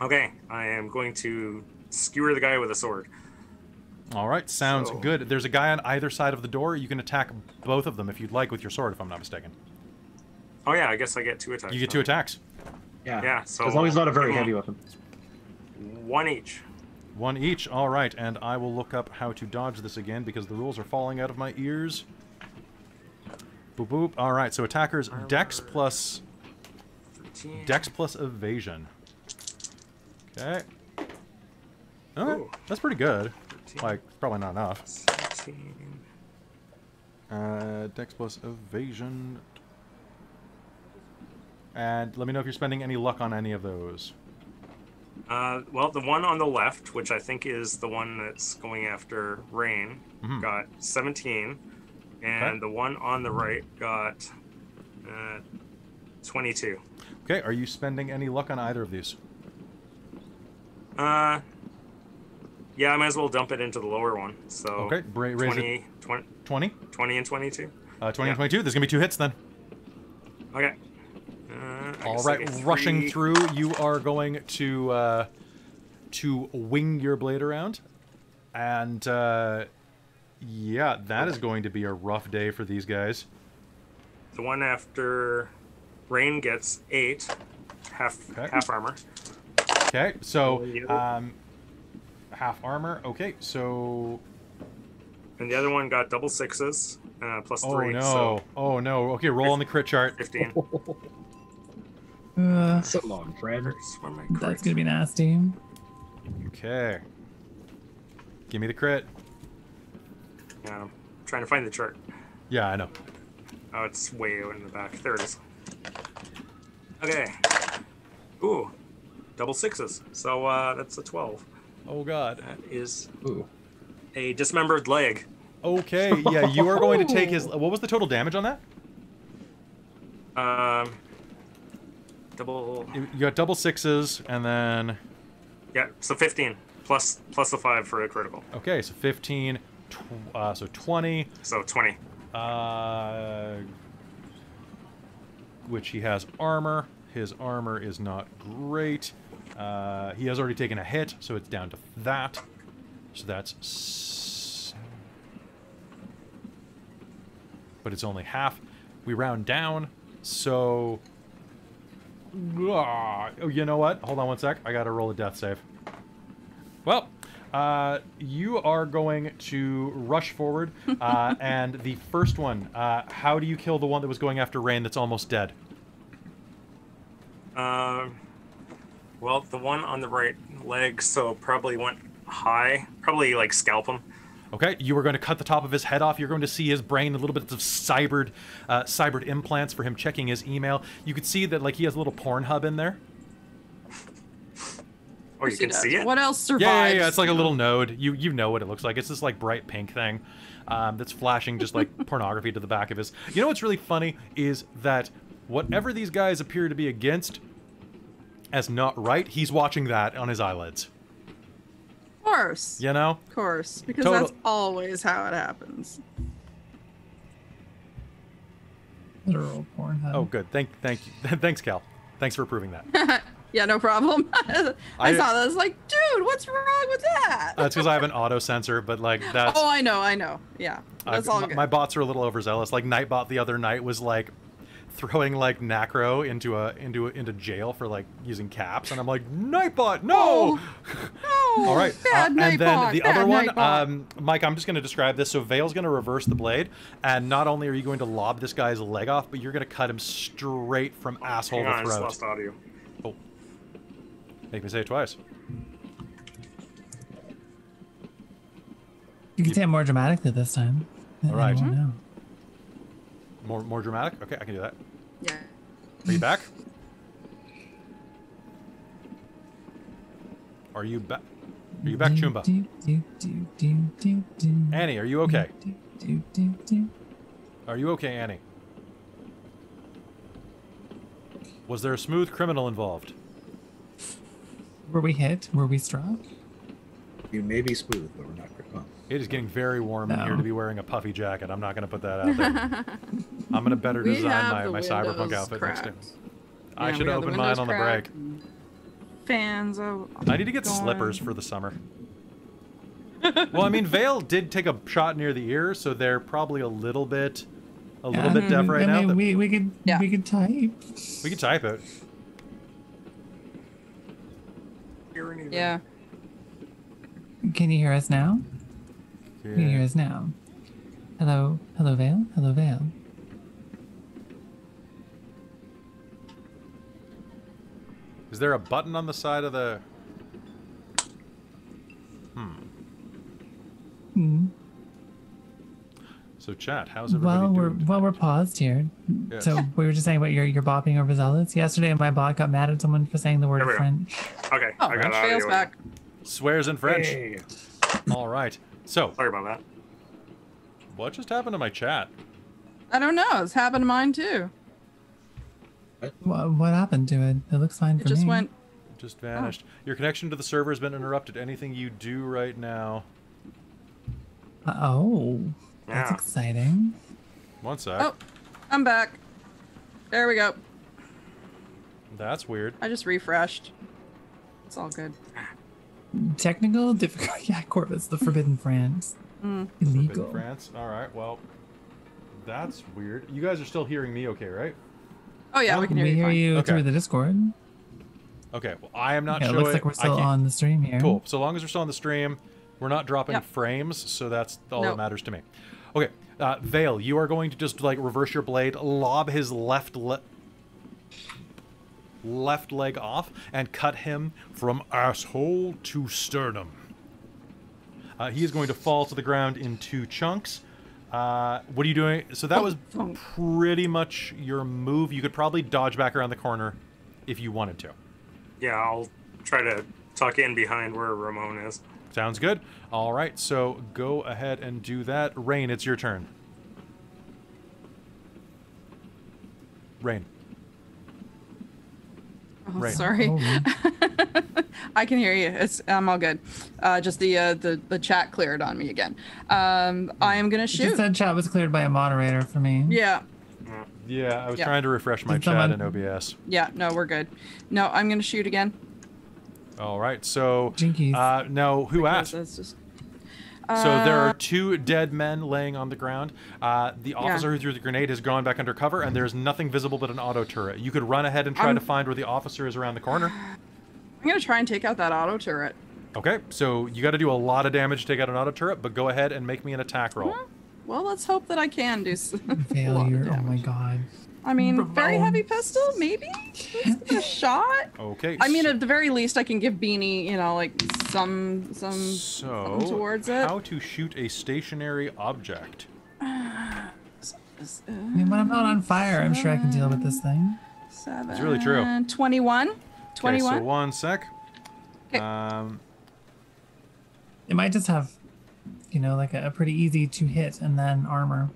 Okay, I am going to skewer the guy with a sword. All right, sounds so. good. There's a guy on either side of the door. You can attack both of them if you'd like with your sword, if I'm not mistaken. Oh yeah, I guess I get two attacks. You get two attacks. Yeah. Yeah. So as long as it's not a very heavy weapon. One each. One each, all right, and I will look up how to dodge this again because the rules are falling out of my ears. Boop, boop. All right, so attackers, dex plus... Dex plus evasion. Okay. All right, that's pretty good. Like, probably not enough. Uh, dex plus evasion. And let me know if you're spending any luck on any of those. Uh, well, the one on the left, which I think is the one that's going after Rain, mm-hmm. got seventeen, and okay. the one on the right got uh, twenty-two. Okay, are you spending any luck on either of these? Uh, yeah, I might as well dump it into the lower one. So okay, Bra raise twenty, twenty, twenty? twenty and twenty-two. Uh, twenty yeah. and twenty-two. There's going to be two hits then. Okay. Uh, All right, rushing through, you are going to uh, to wing your blade around. And uh, yeah, that okay. is going to be a rough day for these guys. The one after Rain gets eight, half, okay. half armor. Okay, so um, half armor. Okay, so... And the other one got double sixes, uh, plus oh, three. Oh, no. So oh, no. Okay, roll on the crit chart. fifteen. uh, so long, Fred. That's going to be nasty. Okay. Give me the crit. Yeah, I'm trying to find the chart. Yeah, I know. Oh, it's way out in the back. There it is. Okay. Ooh. Double sixes. So uh, that's a twelve. Oh, God. That is... Ooh. A dismembered leg. Okay, yeah, you are going to take his... What was the total damage on that? Um, double... You got double sixes, and then... Yeah, so fifteen, plus plus a five for a critical. Okay, so fifteen, tw uh, so twenty. So twenty. Uh, which he has armor. His armor is not great. Uh, he has already taken a hit, so it's down to that. So that's seven. But it's only half. We round down, so... Oh, you know what? Hold on one sec. I gotta roll a death save. Well, uh, you are going to rush forward, uh, and the first one, uh, how do you kill the one that was going after Rain that's almost dead? Um, well, the one on the right leg, so probably went... high, probably like scalp him. Okay, you were going to cut the top of his head off. You're going to see his brain, a little bit of cybered, uh, cybered implants for him checking his email. You could see that, like, he has a little Pornhub in there. Oh, you can see it. What else survives? Yeah, yeah, yeah. It's like a little node. You you know what it looks like. It's this like bright pink thing, um, that's flashing just like pornography to the back of his. You know what's really funny is that whatever these guys appear to be against as not right, he's watching that on his eyelids. Of course. You know? Of course. Because Total. that's always how it happens. Literal Pornhub. Oh, good. Thank, thank you. Thanks, Cal. Thanks for proving that. Yeah, no problem. I, I saw this like, dude, what's wrong with that? That's because I have an auto sensor, but like that's... Oh, I know, I know. Yeah, that's uh, all good. My bots are a little overzealous. Like Nightbot the other night was like throwing like Nacro into a into a, into jail for like using caps, and I'm like, Nightbot, no! Oh, no. All right, bad uh, Nightbot, and then the other one, um, Mike, I'm just going to describe this. So Vale's going to reverse the blade, and not only are you going to lob this guy's leg off, but you're going to cut him straight from oh, asshole hang on, to throat. I just lost audio. Oh, make me say it twice. You can you... say it more dramatically this time. All right. Mm-hmm. More more dramatic? Okay, I can do that. Yeah. Are you back? Are you back? Are you back, Chumba? Annie, are you okay? Are you okay, Annie? Was there a smooth criminal involved? Were we hit? Were we struck? You may be smooth, but we're not criminal. It is getting very warm no. in here to be wearing a puffy jacket. I'm not going to put that out there. I'm going to better design my, my Cyberpunk outfit cracked. next time. Yeah, I should open mine on the break. Fans of. I need to get gone. slippers for the summer. Well, I mean, Vale did take a shot near the ear, so they're probably a little bit, a yeah, little I bit mean, deaf right I now. Mean, we we could yeah. we could type. We could type it. Yeah. Can you hear us now? Yeah. Can you hear us now? Hello, hello, Vale, hello, Vale. Is there a button on the side of the... Hmm. Mm. So chat, how's everybody well, doing? We're, well, we're paused here. Yes. So we were just saying what you're, you're bopping over zealots. Yesterday my bot got mad at someone for saying the word French. Go. Okay, oh, I got fails audio. back. Swears in French. Hey. All right, so... Sorry about that. What just happened to my chat? I don't know. It's happened to mine, too. What, what happened to it? It looks fine for me. It just went. It just vanished. Oh. Your connection to the server has been interrupted. Anything you do right now. Oh, that's yeah. exciting. One sec. Oh, I'm back. There we go. That's weird. I just refreshed. It's all good. Technical difficulty. Yeah, Corvus, the Forbidden France. Mm. Illegal. Forbidden France. All right. Well, that's weird. You guys are still hearing me, okay? Right? Oh yeah, well, we can hear we you. Hear you okay. through the Discord. Okay. Well, I am not okay, sure. It looks like we're still on the stream here. Cool. So long as we're still on the stream, we're not dropping yep. frames, so that's all nope. that matters to me. Okay, uh, Veil, you are going to just like reverse your blade, lob his left le left leg off, and cut him from asshole to sternum. Uh, he is going to fall to the ground in two chunks. Uh, what are you doing? So that was pretty much your move. You could probably dodge back around the corner if you wanted to. Yeah, I'll try to tuck in behind where Ramon is. Sounds good. All right, so go ahead and do that. Rain, it's your turn. Rain. Oh, Rain. Sorry. Oh. I can hear you. It's, I'm all good. Uh, just the, uh, the the chat cleared on me again. Um, I am gonna shoot. You just said chat was cleared by a moderator for me. Yeah. Yeah, I was yeah. trying to refresh my Did chat someone... in O B S. Yeah, no, we're good. No, I'm gonna shoot again. All right, so uh, now who because asked? Just, uh, so there are two dead men laying on the ground. Uh, the officer yeah. who threw the grenade has gone back under cover, and there's nothing visible but an auto turret. You could run ahead and try I'm, to find where the officer is around the corner. I'm going to try and take out that auto turret. Okay, so you got to do a lot of damage to take out an auto turret, but go ahead and make me an attack roll. Well, well let's hope that I can do some failure. Oh my god. I mean, Ramon. Very heavy pistol, maybe? Let's give it a shot. Okay. I mean, so at the very least, I can give Beanie, you know, like some, some, so something towards it. How to shoot a stationary object? Uh, I mean, when I'm not on fire, seven, I'm sure I can deal with this thing. Seven. It's really true. Twenty-one. Twenty-one. Okay, so one sec. Okay. Um. It might just have, you know, like a, a pretty easy to hit and then armor.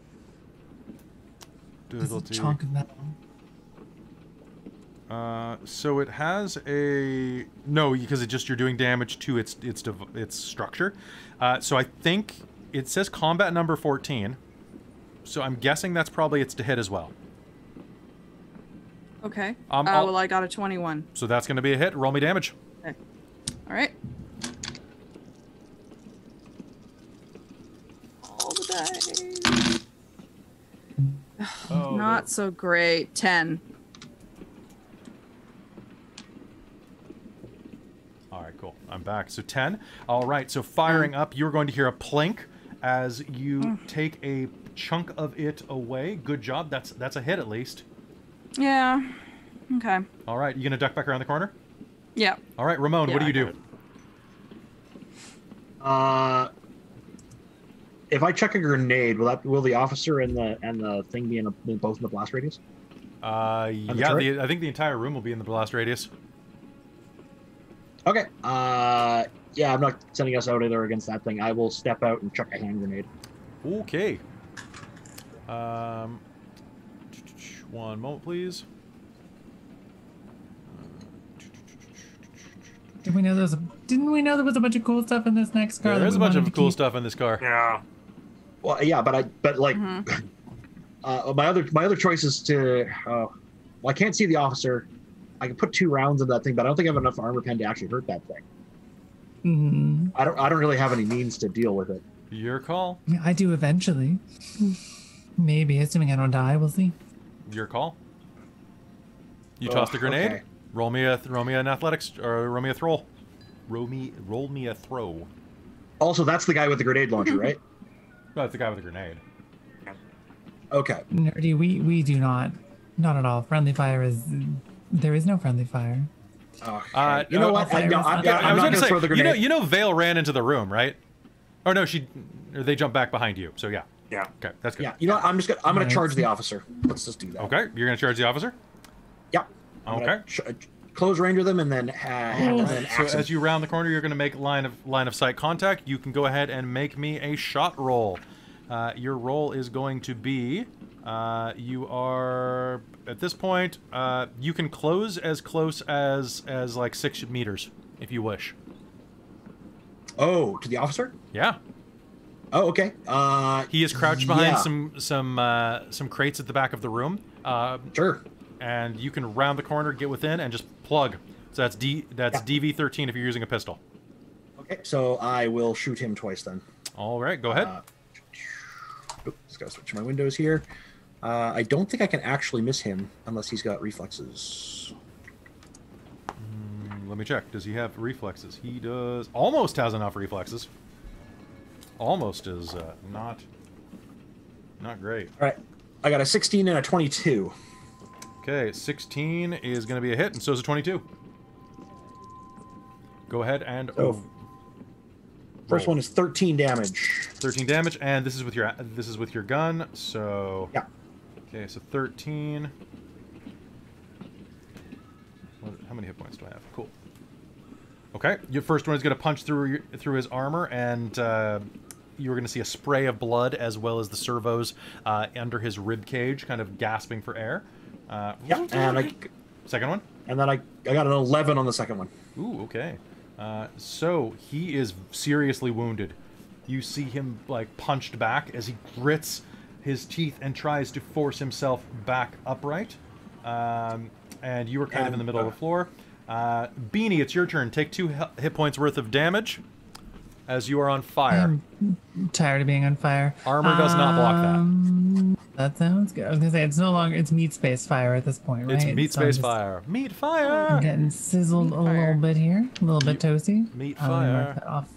Difficulty. Chunk of metal. Uh, so it has a no because it just you're doing damage to its its its structure. Uh, so I think it says combat number fourteen. So I'm guessing that's probably its to hit as well. Okay. Um, uh, well, I got a twenty-one. So that's going to be a hit. Roll me damage. Okay. All right. All the dice. Oh, not there. So great. ten. All right, cool. I'm back. So ten. All right, so firing mm. up, you're going to hear a plink as you mm. take a chunk of it away. Good job. That's that's a hit at least. Yeah. Okay. All right, you going to duck back around the corner? Yeah. All right, Ramon, yeah, what do you do? Uh... If I check a grenade, will that will the officer and the and the thing be in a, both in the blast radius? Uh, yeah, the the, I think the entire room will be in the blast radius. Okay. Uh, yeah, I'm not sending us out either against that thing. I will step out and chuck a hand grenade. Okay. Um, one moment, please. Did we know there was a, didn't we know there was a bunch of cool stuff in this next car? Yeah, there's a bunch of cool keep? stuff in this car. Yeah. Well, yeah, but I, but like, mm-hmm. uh, my other, my other choice is to, uh, well, I can't see the officer. I can put two rounds of that thing, but I don't think I have enough armor pen to actually hurt that thing. Mm-hmm. I don't, I don't really have any means to deal with it. Your call. I do eventually. Maybe, assuming I don't die, we'll see. Your call. You oh, tossed a grenade. Okay. Roll me a, roll me an athletics, or roll me a throw. Roll me, roll me a throw. Also, that's the guy with the grenade launcher, right? No, that's the guy with the grenade. Okay. Nerdy, we, we do not, not at all. Friendly fire is, there is no friendly fire. Oh, uh, you know uh, what? I, no, I, yeah, I was going to say, the you know, you know Vale ran into the room, right? Or no, she, or they jumped back behind you, so yeah. Yeah. Okay, that's good. Yeah, you know what? I'm just gonna, I'm going right. to charge the officer. Let's just do that. Okay, you're going to charge the officer? Yeah. Okay. Close range with them, and then, uh, and then so as you round the corner, you're going to make line of line of sight contact. You can go ahead and make me a shot roll. Uh, your roll is going to be Uh, you are at this point. Uh, you can close as close as as like six meters if you wish. Oh, to the officer? Yeah. Oh, okay. Uh, he is crouched behind yeah. some some uh, some crates at the back of the room. Uh, sure. And you can round the corner, get within, and just plug. So that's D. That's yeah. D V thirteen if you're using a pistol. Okay, so I will shoot him twice then. All right, go ahead. Uh, just gotta switch my windows here. Uh, I don't think I can actually miss him unless he's got reflexes. Mm, let me check. Does he have reflexes? He does. Almost has enough reflexes. Almost is uh, not not great. All right, I got a sixteen and a twenty-two. Okay, sixteen is going to be a hit, and so is a twenty-two. Go ahead and so oh, first roll. One is thirteen damage. thirteen damage, and this is with your this is with your gun. So yeah. Okay, so thirteen. What, how many hit points do I have? Cool. Okay, your first one is going to punch through through his armor, and uh, you're going to see a spray of blood as well as the servos uh, under his rib cage, kind of gasping for air. Uh, yeah, and I, second one? And then I, I got an eleven on the second one. Ooh, okay. Uh, so he is seriously wounded. You see him, like, punched back as he grits his teeth and tries to force himself back upright. Um, and you were kind and, of in the middle uh, of the floor. Uh, Beanie, it's your turn. Take two hit points worth of damage as you are on fire. I'm tired of being on fire. Armor does um... not block that. That sounds good. I was gonna say it's no longer it's meat space fire at this point, right? It's meat so space fire. Meat fire. I'm getting sizzled meat a fire. little bit here, a little bit toasty. Meat um, fire. Work that off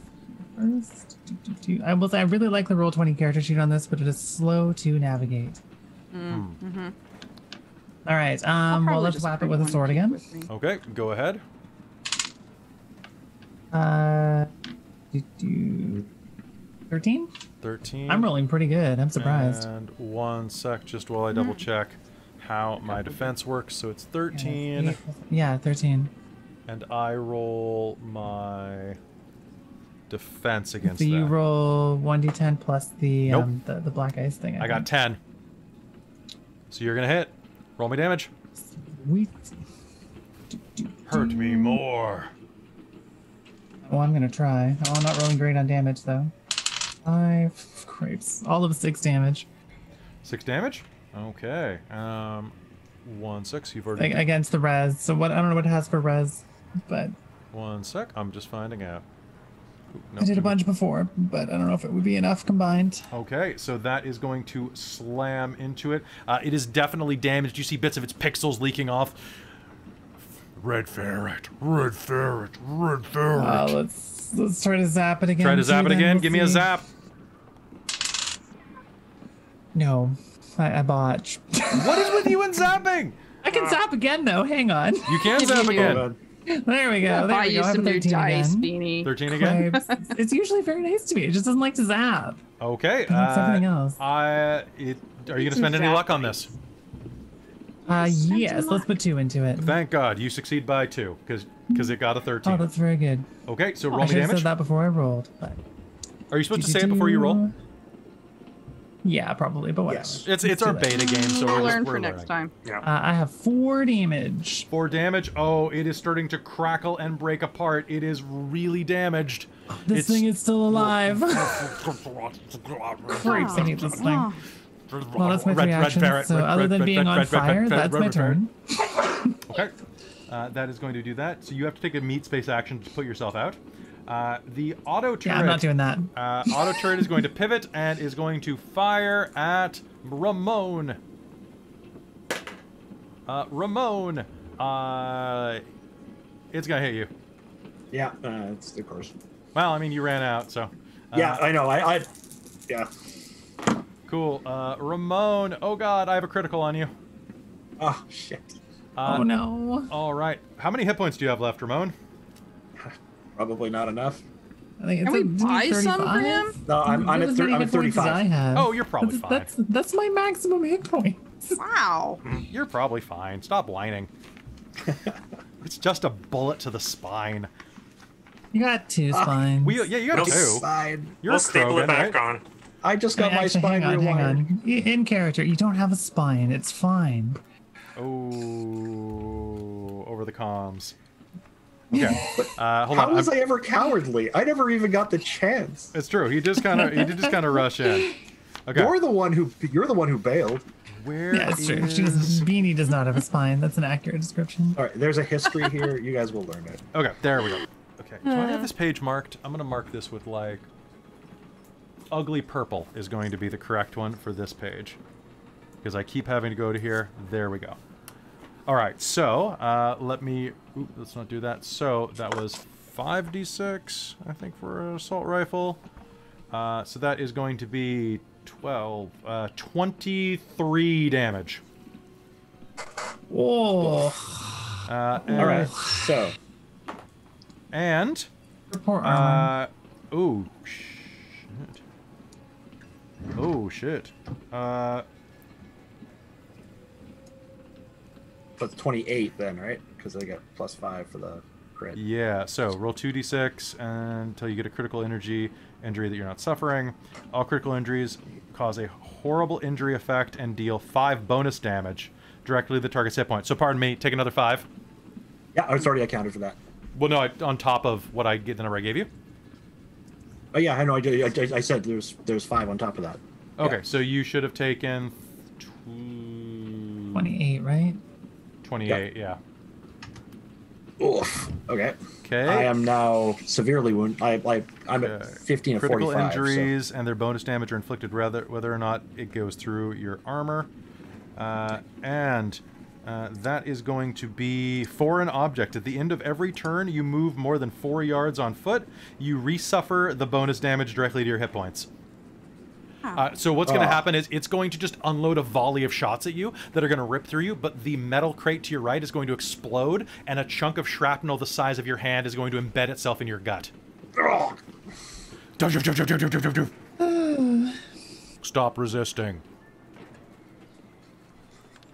first. Do, do, do. I will say I really like the roll twenty character sheet on this, but it is slow to navigate. Mm. Mm-hmm. All right. Um, well, let's slap it with a sword again. Okay, go ahead. Uh, do, do. thirteen. thirteen. I'm rolling pretty good. I'm surprised. And one sec, just while I double check how my defense works. So it's thirteen. Yeah, thirteen. And I roll my defense against that. So you roll one d ten plus the, nope. um, the the black ice thing. I, I got ten. So you're going to hit. Roll my damage. Sweet. Hurt me more. Well, I'm going to try. Oh, I'm not rolling great on damage, though. Five crepes. All of six damage. Six damage? Okay. Um, one six. You've already against the res. So what? I don't know what it has for res, but one sec. I'm just finding out. Ooh, no, I did a bunch before, but I don't know if it would be enough combined. Okay, so that is going to slam into it. Uh, it is definitely damaged. You see bits of its pixels leaking off. Red ferret, red ferret, red ferret. Uh, let's. Let's try to zap it again. Try to zap it again. Give me a zap. No, I, I botched. What is with you and zapping? I can zap again though. Hang on. You can zap again. There we go. There we go. Some new dice, Beanie. Thirteen again. It's usually very nice to me. It just doesn't like to zap. Okay. Uh, something else. I. It, are you gonna spend any luck on this? Uh, yes, let's put two into it. Thank God, you succeed by two, because because it got a thirteen. Oh, that's very good. Okay, so roll me damage. I should have said that before I rolled. But... Are you supposed to say it before you roll? Yeah, probably, but whatever. Yes. It's, it's our beta game, so we'll learn for next time. Yeah. Uh, I have four damage. Four damage? Oh, it is starting to crackle and break apart. It is really damaged. This thing is still alive. Cripes, I hate this thing. Well, that's my red, reaction, red ferret, so red, other red, than red, being red, on red, fire, red, that's red, my red, turn. Okay, uh, that is going to do that. So you have to take a meat space action to put yourself out. Uh, the auto turret... Yeah, I'm not doing that. Uh, auto turret is going to pivot and is going to fire at Ramon. Uh, Ramon, uh, it's going to hit you. Yeah, uh, it's the course. Well, I mean, you ran out, so... Uh, yeah, I know. I, I yeah. Cool. Uh, Ramon, oh god, I have a critical on you. Oh, shit. Uh, oh, no. All right. How many hit points do you have left, Ramon? Probably not enough. I think it's Can we buy some for him? No, I'm, I'm, at, I'm at thirty-five. I have. Oh, you're probably that's, fine. That's, that's my maximum hit points. Wow. You're probably fine. Stop whining. It's just a bullet to the spine. You got two spines. Uh, we, yeah, you got we'll, two. Spine. You're we'll staple it back right? on. I just got I, my actually, spine hang on, rewind. Hang on. In character, you don't have a spine. It's fine. Oh, over the comms. Okay. Uh, hold How on. was I'm... I ever cowardly? I never even got the chance. It's true. He just kind of he did just kind of rush in. Okay. You're the one who you're the one who bailed. Where yeah, it's true. Is... She does, Beanie does not have a spine. That's an accurate description. All right. There's a history here. You guys will learn it. Okay. There we go. Okay. So I have this page marked. I'm gonna mark this with like ugly purple is going to be the correct one for this page, because I keep having to go to here. There we go. All right. So uh, let me. Ooh, let's not do that. So that was five D six, I think, for an assault rifle. Uh, so that is going to be. twelve, uh, twenty-three damage. Whoa. Uh, all right, so. And, uh, oh, shit. Oh, shit. Uh. But twenty-eight then, right? Because they got plus five for the crit. Yeah, so roll two D six until you get a critical energy injury that you're not suffering. All critical injuries cause a horrible injury effect and deal five bonus damage directly to the target's hit point. So pardon me, take another five. Yeah, I was already accounted for that. Well, no, I, on top of what I get, the number I gave you. Oh yeah, I know. I, I, I said there's there's five on top of that. Okay, yeah. So you should have taken twenty-eight, right? Twenty-eight, yeah. yeah. Oof. Okay. Okay. I am now severely wounded. I, I, I'm okay. at fifteen of forty-five. Critical injuries so. and their bonus damage are inflicted rather, whether or not it goes through your armor. Uh, and uh, that is going to be for an object. At the end of every turn, you move more than four yards on foot. You resuffer the bonus damage directly to your hit points. Uh, so what's going to uh. happen is it's going to just unload a volley of shots at you that are going to rip through you, but the metal crate to your right is going to explode, and a chunk of shrapnel the size of your hand is going to embed itself in your gut. Stop resisting.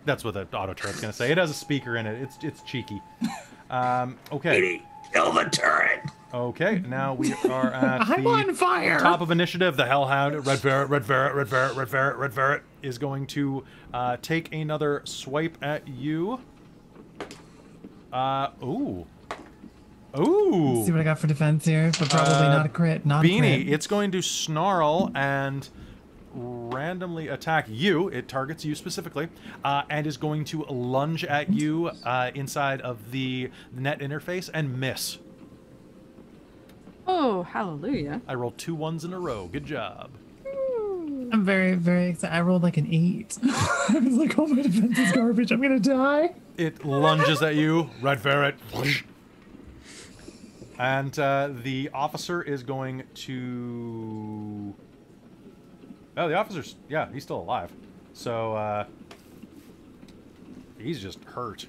That's what the auto-turret's going to say. It has a speaker in it. It's it's cheeky. Um, okay. Kill the turret. Okay, now we are at I'm the on fire. top of initiative. The Hellhound, Red Ferret, Red Ferret, Red Ferret, Red Ferret, Red Ferret is going to uh, take another swipe at you. Uh, ooh. Ooh. Let's see what I got for defense here, but probably uh, not a crit. Not Beanie, a crit. It's going to snarl and randomly attack you. It targets you specifically, uh, and is going to lunge at you uh, inside of the net interface and miss. Oh, hallelujah. I rolled two ones in a row. Good job. I'm very, very excited. I rolled like an eight. I was like, oh, my defense is garbage. I'm going to die. It lunges at you. Red Ferret. And uh, the officer is going to... Oh, the officer's... Yeah, he's still alive. So, uh... he's just hurt.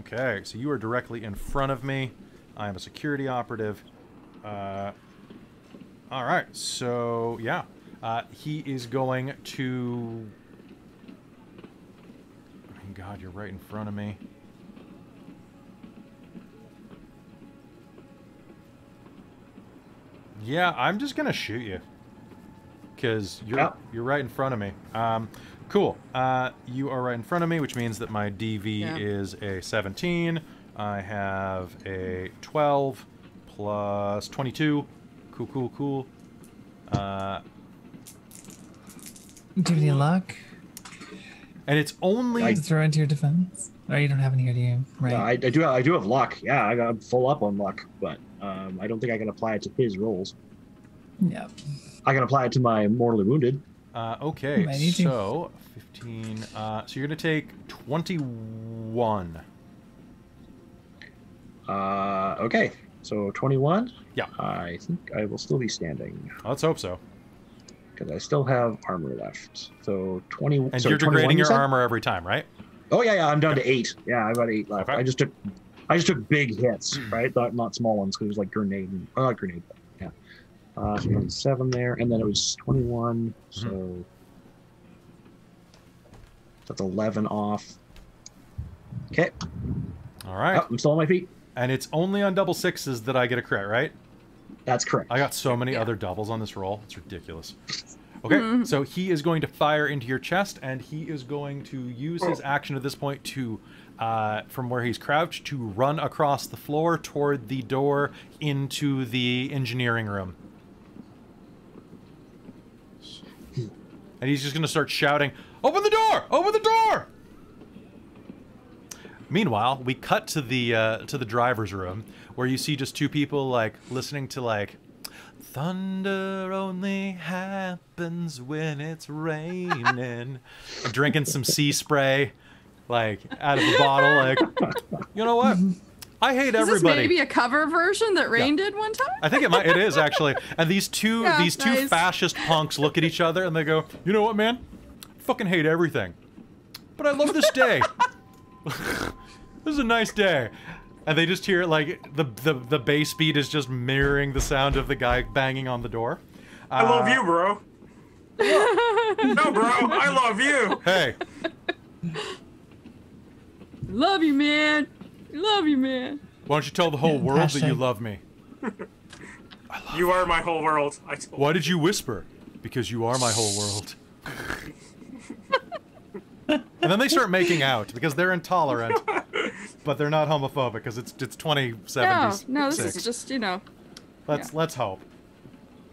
Okay, so you are directly in front of me. I am a security operative. Uh, all right, so yeah, uh, he is going to. Oh my God, you're right in front of me. Yeah, I'm just gonna shoot you, cause you're yeah. you're right in front of me. Um, cool. Uh, you are right in front of me, which means that my D V yeah. is a seventeen. I have a twelve. Plus twenty-two. Cool, cool, cool. Uh, do you need luck? And it's only... I throw into your defense? Or you don't have any idea, right? No, I, I, do, I do have luck. Yeah, I got full up on luck, but um, I don't think I can apply it to his rolls. Yeah. I can apply it to my mortally wounded. Uh, okay, so fifteen. Uh, so you're going to take twenty-one. Uh, okay. So twenty-one? Yeah. I think I will still be standing. Let's hope so. Because I still have armor left. So twenty-one. And so you're degrading your armor every time, right? Oh yeah, yeah. I'm down okay. to eight. Yeah, I've got eight left. Okay. I just took, I just took big hits, right? Not not small ones. Because it was like grenade, and, or not grenade. But yeah. Uh, so mm-hmm. seven there, and then it was twenty-one. So mm-hmm. that's eleven off. Okay. All right. Oh, I'm still on my feet. And it's only on double sixes that I get a crit, right? That's correct. I got so many yeah. other doubles on this roll. It's ridiculous. Okay, mm-hmm. So he is going to fire into your chest, and he is going to use his action at this point to, uh, from where he's crouched, to run across the floor toward the door into the engineering room. And he's just going to start shouting, "Open the door! Open the door!" Meanwhile, we cut to the uh, to the driver's room, where you see just two people like listening to like, "Thunder only happens when it's raining," drinking some sea spray, like out of the bottle. Like, you know what? I hate everybody. Is this maybe a cover version that Rain yeah. did one time? I think it might. It is actually. And these two yeah, these nice. two fascist punks look at each other and they go, "You know what, man? I fucking hate everything, but I love this day." This is a nice day. And they just hear, like, the, the the bass beat is just mirroring the sound of the guy banging on the door. Uh, I love you, bro. No, bro, I love you. Hey. Love you, man. Love you, man. Why don't you tell the whole world that you love me? I love you. You are my whole world. I told Why did you whisper? Because you are my whole world. And then they start making out because they're intolerant, but they're not homophobic because it's it's twenty seventy-six. No, no, this is just, you know. Let's yeah. let's hope.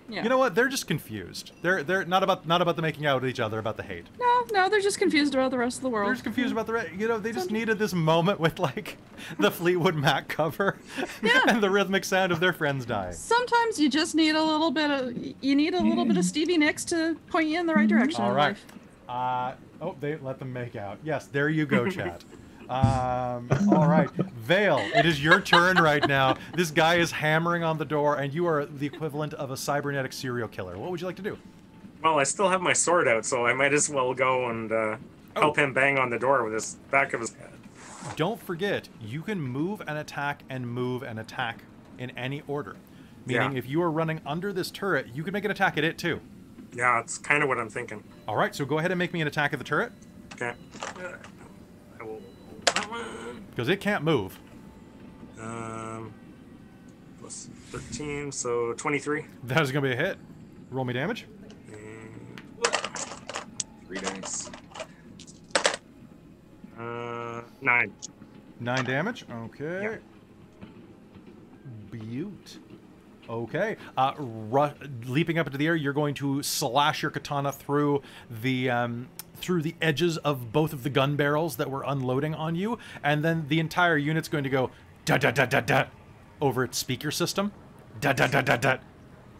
Yeah. You know what? They're just confused. They're they're not about not about the making out with each other, about the hate. No, no, they're just confused about the rest of the world. They're just confused about the rest. You know, they just needed this moment with like the Fleetwood Mac cover yeah. and the rhythmic sound of their friends dying. Sometimes you just need a little bit of you need a little bit of Stevie Nicks to point you in the right direction. All right. In life. Uh. Oh, they let them make out. Yes, there you go, chat. Um, all right. Veil, it is your turn right now. This guy is hammering on the door, and you are the equivalent of a cybernetic serial killer. What would you like to do? Well, I still have my sword out, so I might as well go and uh, oh. help him bang on the door with his back of his head. Don't forget, you can move and attack and move and attack in any order. Meaning yeah. if you are running under this turret, you can make an attack at it, too. Yeah, it's kind of what I'm thinking. All right, so go ahead and make me an attack of the turret. Okay. I will roll that one. Because it can't move. Um, plus thirteen, so twenty-three. That is going to be a hit. Roll me damage. And three dice. Uh, nine. Nine damage. Okay. Yeah. Beaut. Okay, uh, leaping up into the air, you're going to slash your katana through the um, through the edges of both of the gun barrels that were unloading on you, and then the entire unit's going to go da da da da da over its speaker system, da da da da da,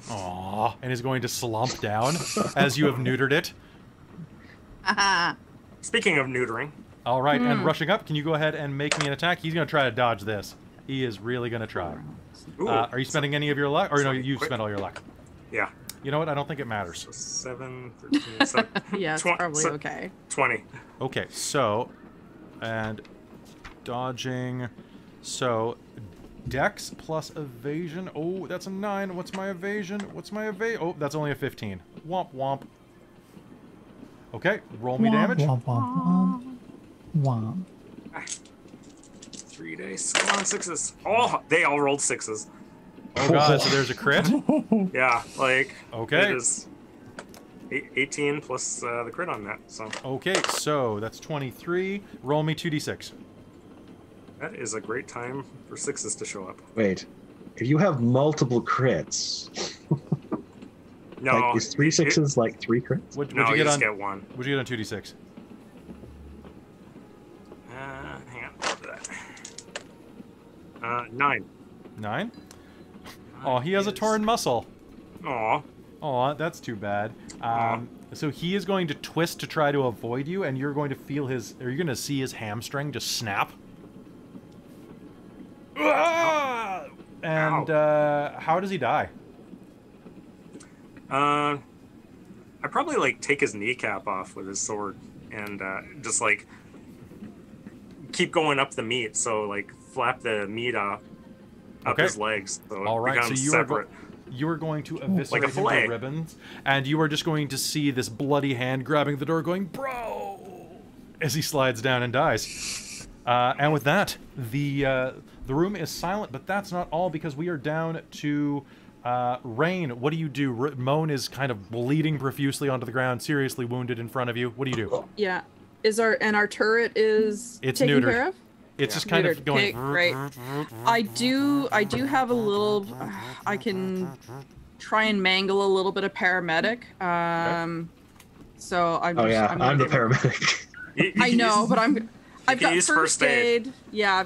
aww, and is going to slump down as you have neutered it. Uh-huh. Speaking of neutering, all right, mm. and rushing up, can you go ahead and make me an attack? He's going to try to dodge this. He is really going to try. Ooh, uh, are you spending any of your luck? Or no, you've spent all your luck. Yeah. You know what? I don't think it matters. So seven, thirteen, seven. Yeah, it's probably so, okay. twenty. Okay, so, and dodging. So, dex plus evasion. Oh, that's a nine. What's my evasion? What's my evasion? Oh, that's only a fifteen. Womp, womp. Okay, roll me womp, damage. Womp, womp, womp. Womp. Three dice. Come on, sixes. Oh, they all rolled sixes. Oh god, so there's a crit? Yeah, like, okay. It is eighteen plus uh, the crit on that, so. Okay, so that's twenty-three. Roll me two d six. That is a great time for sixes to show up. Wait, if you have multiple crits... No. Like, is three sixes it, like three crits? What, no, you, get you just on, get one. What'd you get on two d six? Uh, nine. Nine? Oh, he has a torn muscle. Aw. Aw, that's too bad. Um, so he is going to twist to try to avoid you, and you're going to feel his, or you're going to see his hamstring just snap. Ow. And, uh, how does he die? Uh, I probably, like, take his kneecap off with his sword and, uh, just, like, keep going up the meat, so, like, flap the meat up, up okay. his legs. So all right, so you are, you are going to eviscerate like him with ribbons, and you are just going to see this bloody hand grabbing the door going, "Bro!" as he slides down and dies. Uh, and with that, the, uh, the room is silent, but that's not all, because we are down to Uh, Rain, what do you do? Ramon is kind of bleeding profusely onto the ground, seriously wounded in front of you. What do you do? Yeah. Is our and our turret is it's taken neutered. Care of? It's yeah. just kind neutered. of going. Okay, right. I do. I do have a little. Uh, I can try and mangle a little bit of paramedic. Um, okay. So I'm. Oh just, yeah, I'm, I'm the paramedic. I know, but I'm. I've got first, first aid. aid. Yeah.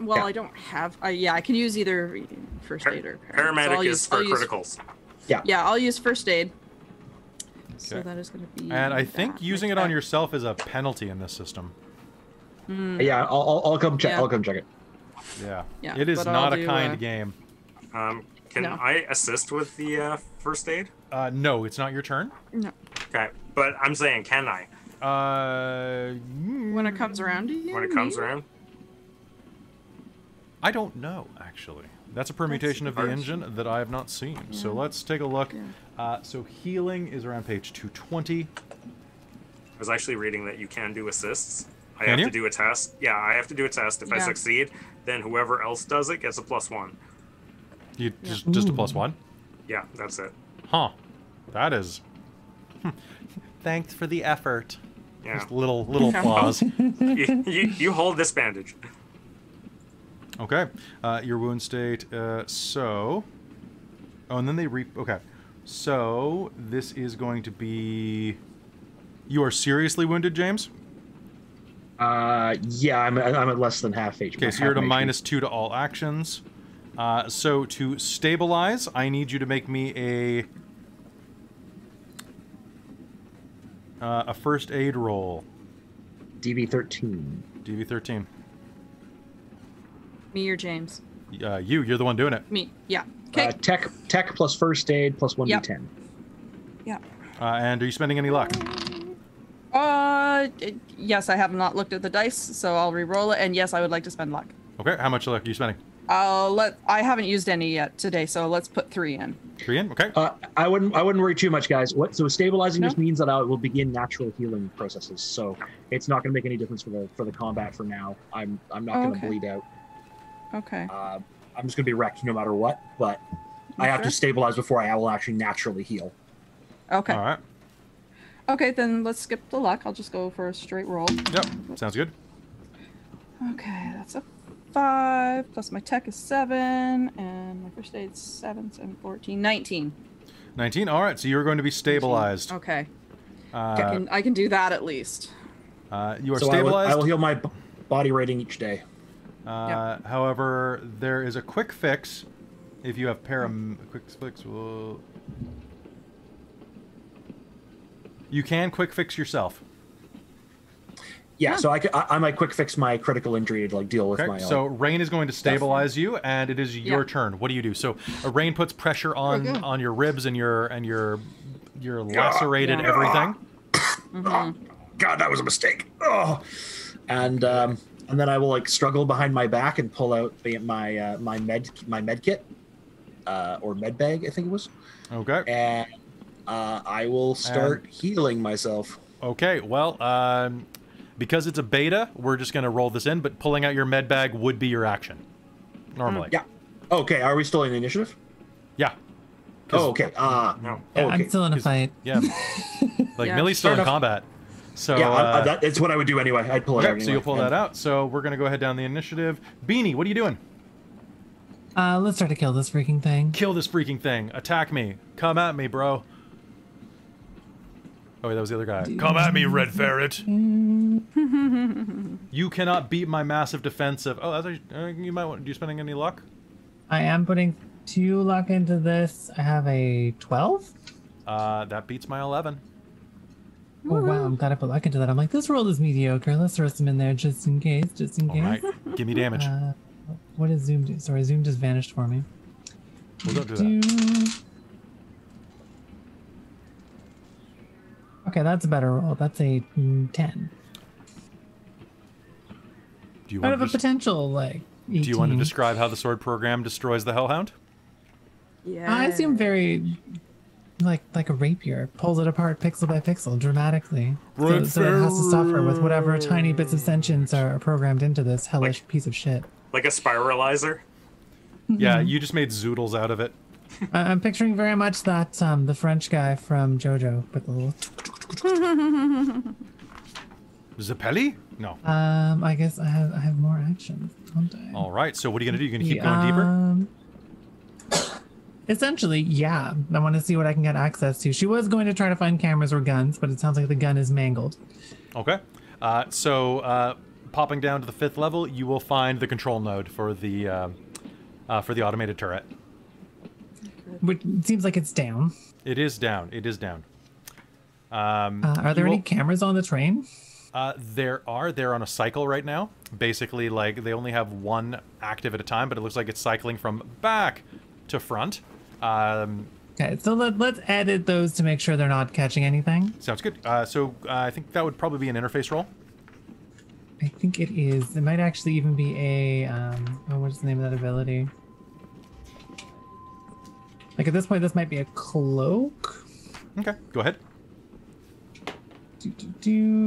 Well, yeah. I don't have. Uh, yeah, I can use either first aid or paramedic. Paramedic so is use, for I'll criticals. Use, yeah. Yeah, I'll use first aid. Okay. So that is going to be. And I think that. using like it on that. yourself is a penalty in this system. Mm. Yeah, I'll, I'll come check. Yeah. I'll come check it. Yeah. yeah it is not do, a kind uh, game. Um, can no. I assist with the uh, first aid? Uh, no, it's not your turn. No. Okay, but I'm saying, can I? Uh. When it comes around to you. When it comes maybe? around. I don't know, actually. That's a permutation That's of the engine that I have not seen. Yeah. So let's take a look. Yeah. Uh, so healing is around page two twenty. I was actually reading that you can do assists. I can have you? to do a test. Yeah, I have to do a test. If yeah. I succeed, then whoever else does it gets a plus one. You yeah. just, just a plus one? Yeah, that's it. Huh. That is... Thanks for the effort. Yeah. Just little, little applause. you, you, you hold this bandage. Okay, uh, your wound state, uh, so... Oh, and then they re... Okay, so this is going to be... You are seriously wounded, James? Uh, yeah, I'm, I'm at less than half H P. Okay, so you're at a minus two to all actions. Uh, so to stabilize, I need you to make me a... Uh, a first aid roll. D B thirteen. D B thirteen. Me or James? Uh, you. You're the one doing it. Me. Yeah. Okay. Uh, tech, tech plus first aid plus one d ten. Yep. Yeah. Uh, and are you spending any luck? Uh, it, yes, I have not looked at the dice, so I'll re-roll it. And yes, I would like to spend luck. Okay. How much luck are you spending? I'll let. I haven't used any yet today, so let's put three in. Three in. Okay. Uh, I wouldn't. I wouldn't worry too much, guys. What? So stabilizing no? just means that I will begin natural healing processes. So it's not going to make any difference for the for the combat for now. I'm. I'm not going to okay. bleed out. Okay. Uh, I'm just gonna be wrecked no matter what, but you I sure? have to stabilize before I will actually naturally heal. Okay. All right. Okay, then let's skip the luck. I'll just go for a straight roll. Yep. Sounds good. Okay, that's a five plus my tech is seven and my first aid's seven, seven, fourteen, nineteen. Nineteen. All right. So you're going to be stabilized. nineteen. Okay. Uh, I can I can do that at least. Uh, you are so stabilized. I will, I will heal my b body rating each day. Uh, yep. However, there is a quick fix if you have param. Quick fix will. You can quick fix yourself. Yeah, yeah. so I, I, I might quick fix my critical injury to like deal with okay. my. So own. Rain is going to stabilize Definitely. you, and it is your yeah. turn. What do you do? So uh, Rain puts pressure on okay. on your ribs and your and your your lacerated yeah. everything. Mm-hmm. God, that was a mistake. Oh, and. Um, And then I will like struggle behind my back and pull out the, my uh, my med my med kit uh, or med bag, I think it was. Okay. And uh, I will start and... healing myself. Okay. Well, um, because it's a beta, we're just gonna roll this in. But pulling out your med bag would be your action, normally. Mm. Yeah. Okay. Are we still in the initiative? Yeah. Oh, okay. Uh, no. yeah, okay. I'm still in a fight. Yeah. Like yeah. Millie's still Fair in enough. combat. So yeah, uh, that, it's what I would do anyway. I'd pull it okay, out. Anyway. So you'll pull yeah. that out. So we're gonna go ahead down the initiative. Beanie, what are you doing? Uh, let's try to kill this freaking thing. Kill this freaking thing. Attack me. Come at me, bro. Oh, wait, that was the other guy. Dude. Come at me, red ferret. You cannot beat my massive defensive. Oh, that's a, uh, you might want. Do you spending any luck? I am putting two luck into this. I have a twelve. Uh, that beats my eleven. Oh wow, I'm glad I put luck into that. I'm like, this roll is mediocre. Let's throw some in there just in case, just in All case. Right. Give me damage. Uh, what does Zoom do? Sorry, Zoom just vanished for me. Well, don't do that. Okay, that's a better roll. That's a ten. Do you Out want of a potential, like, eighteen. Do you want to describe how the sword program destroys the Hellhound? Yeah. I seem very... Like like a rapier, pulls it apart pixel by pixel dramatically. Right so, so it has to suffer with whatever tiny bits of sentience are programmed into this hellish like, piece of shit. Like a spiralizer? Mm-hmm. Yeah, you just made zoodles out of it. I'm picturing very much that um, the French guy from JoJo with the little. Zappelli? No. Um, I guess I have I have more action, don't I? All right. So what are you gonna do? You gonna keep yeah, going um, deeper? Essentially, yeah. I want to see what I can get access to. She was going to try to find cameras or guns, but it sounds like the gun is mangled. Okay. Uh, so uh, popping down to the fifth level, you will find the control node for the uh, uh, for the automated turret. Which seems like it's down. It is down. It is down. Um, uh, are there any cameras on the train? Uh, there are. They're on a cycle right now. Basically, like, they only have one active at a time, but it looks like it's cycling from back to front. Um, okay, so let, let's edit those to make sure they're not catching anything. Sounds good. Uh, so uh, I think that would probably be an interface roll. I think it is. It might actually even be a... Um, oh, what's the name of that ability? Like, at this point, this might be a cloak. Okay, go ahead. Do, do, do.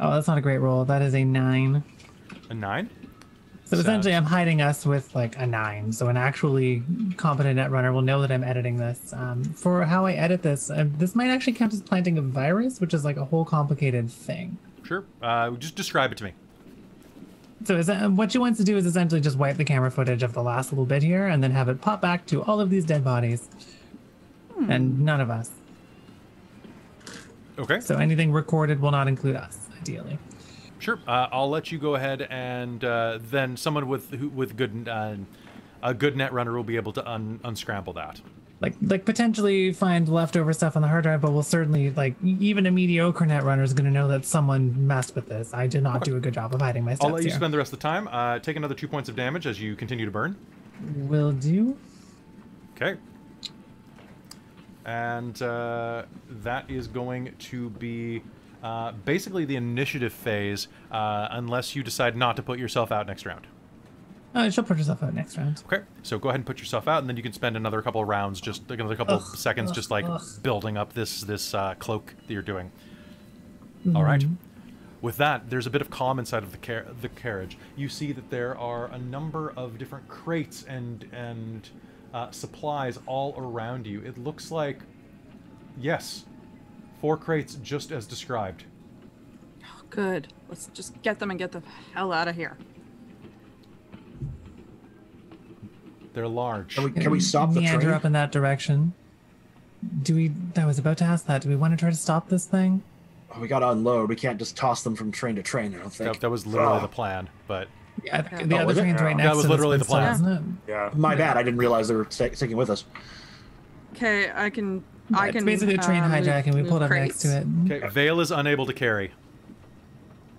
Oh, that's not a great roll. That is a nine. A nine? So Sounds. essentially, I'm hiding us with, like, a nine. So an actually competent netrunner will know that I'm editing this. Um, for how I edit this, uh, this might actually count as planting a virus, which is, like, a whole complicated thing. Sure. Uh, just describe it to me. So is that, what she wants to do is essentially just wipe the camera footage of the last little bit here and then have it pop back to all of these dead bodies. Hmm. And none of us. Okay. So anything recorded will not include us, ideally. Sure. Uh, I'll let you go ahead and uh, then someone with who, with good uh, a good netrunner will be able to un unscramble that. Like, like potentially find leftover stuff on the hard drive, but we'll certainly, like, even a mediocre netrunner is going to know that someone messed with this. I did not do a good job of hiding my stuff. I'll let you here. spend the rest of the time. Uh, take another two points of damage as you continue to burn. Will do. Okay. And uh, that is going to be uh, basically the initiative phase, uh, unless you decide not to put yourself out next round. Uh, she'll put herself out next round. Okay, so go ahead and put yourself out, and then you can spend another couple of rounds, just another couple ugh, of seconds, ugh, just like ugh. building up this this uh, cloak that you're doing. Mm-hmm. All right. With that, there's a bit of calm inside of the car the carriage. You see that there are a number of different crates and and uh, supplies all around you. It looks like, yes, four crates just as described. Oh, good. Let's just get them and get the hell out of here. They're large. Can we, can we stop the train? Up in that direction. Do we? I was about to ask that. Do we want to try to stop this thing? Oh, we got to unload. We can't just toss them from train to train. I don't think that, that was literally oh. the plan. But yeah, the, the oh, other train's right yeah. next. That was to literally the plan, still, isn't it? Yeah. My bad. I didn't realize they were sticking with us. Okay, I can. Yeah, I can. It's basically a train um, hijack, and we pulled up crates. next to it. Okay, Veil is unable to carry.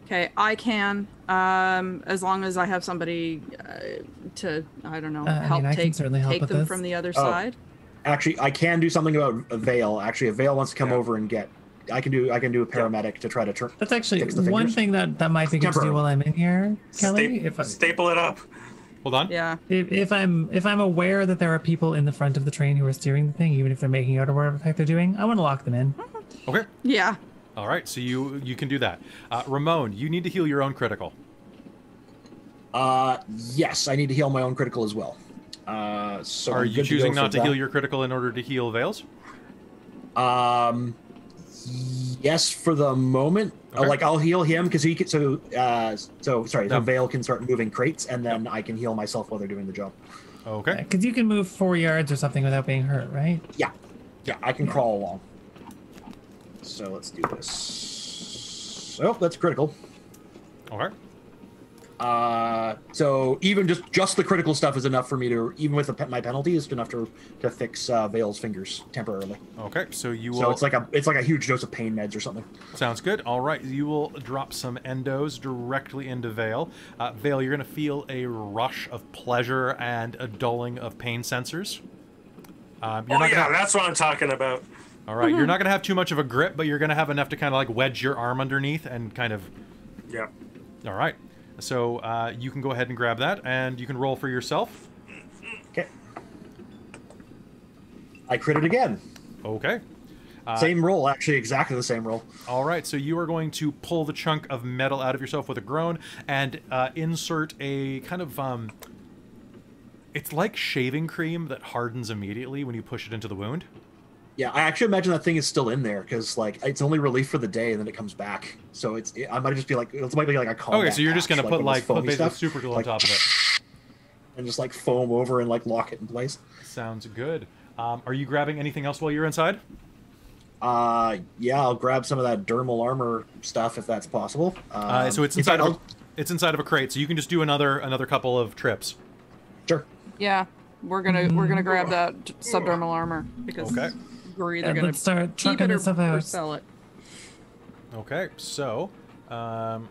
Okay, I can, um, as long as I have somebody uh, to, I don't know, uh, help I mean, I take, help take them this. from the other oh. side. Actually, I can do something about a Veil. Actually, a Veil wants to come yeah. over and get. I can do. I can do a paramedic yeah. to try to turn. That's actually the one thing that that might be good to do while I'm in here, Kelly. Sta if I, staple it up. Hold on. Yeah. If, if I'm if I'm aware that there are people in the front of the train who are steering the thing, even if they're making out or whatever the heck they're doing, I want to lock them in. Okay. Yeah. All right, so you you can do that. Uh, Ramon, you need to heal your own critical. Uh, yes, I need to heal my own critical as well. Uh, so are you choosing not to heal your critical in order to heal Veil's? Um, yes, for the moment. Okay. Uh, like I'll heal him because he can. So uh, so sorry, no. the Veil can start moving crates, and then no. I can heal myself while they're doing the job. Okay. Because you can move four yards or something without being hurt, right? Yeah, yeah, I can yeah. crawl along. So let's do this. Oh, that's critical. All right. Uh, so even just just the critical stuff is enough for me to, even with the pe my penalty, is enough to to fix uh, Veil's fingers temporarily. Okay, so you will. So it's like a it's like a huge dose of pain meds or something. Sounds good. All right, you will drop some endos directly into Veil. Uh, Veil, you're gonna feel a rush of pleasure and a dulling of pain sensors. Um, you're oh not yeah, gonna... that's what I'm talking about. All right, mm-hmm. you're not going to have too much of a grip, but you're going to have enough to kind of like wedge your arm underneath and kind of... Yeah. All right. So uh, you can go ahead and grab that, and you can roll for yourself. Okay. I crit it again. Okay. Uh, same roll, actually, exactly the same roll. All right, so you are going to pull the chunk of metal out of yourself with a groan and uh, insert a kind of... Um, It's like shaving cream that hardens immediately when you push it into the wound. Yeah, I actually imagine that thing is still in there because like it's only relief for the day and then it comes back. So it's it, I might just be like it might be like a combat. Okay, so you're patch, just gonna like, put like put basically super glue like, on top of it and just like foam over and like lock it in place. Sounds good. Um, are you grabbing anything else while you're inside? Uh, yeah, I'll grab some of that dermal armor stuff if that's possible. Um, uh, so it's inside. Of, it's inside of a crate, so you can just do another another couple of trips. Sure. Yeah, we're gonna we're gonna grab that subdermal armor because okay. we're either yeah, gonna let's start keep it or, or sell it. Okay, so um,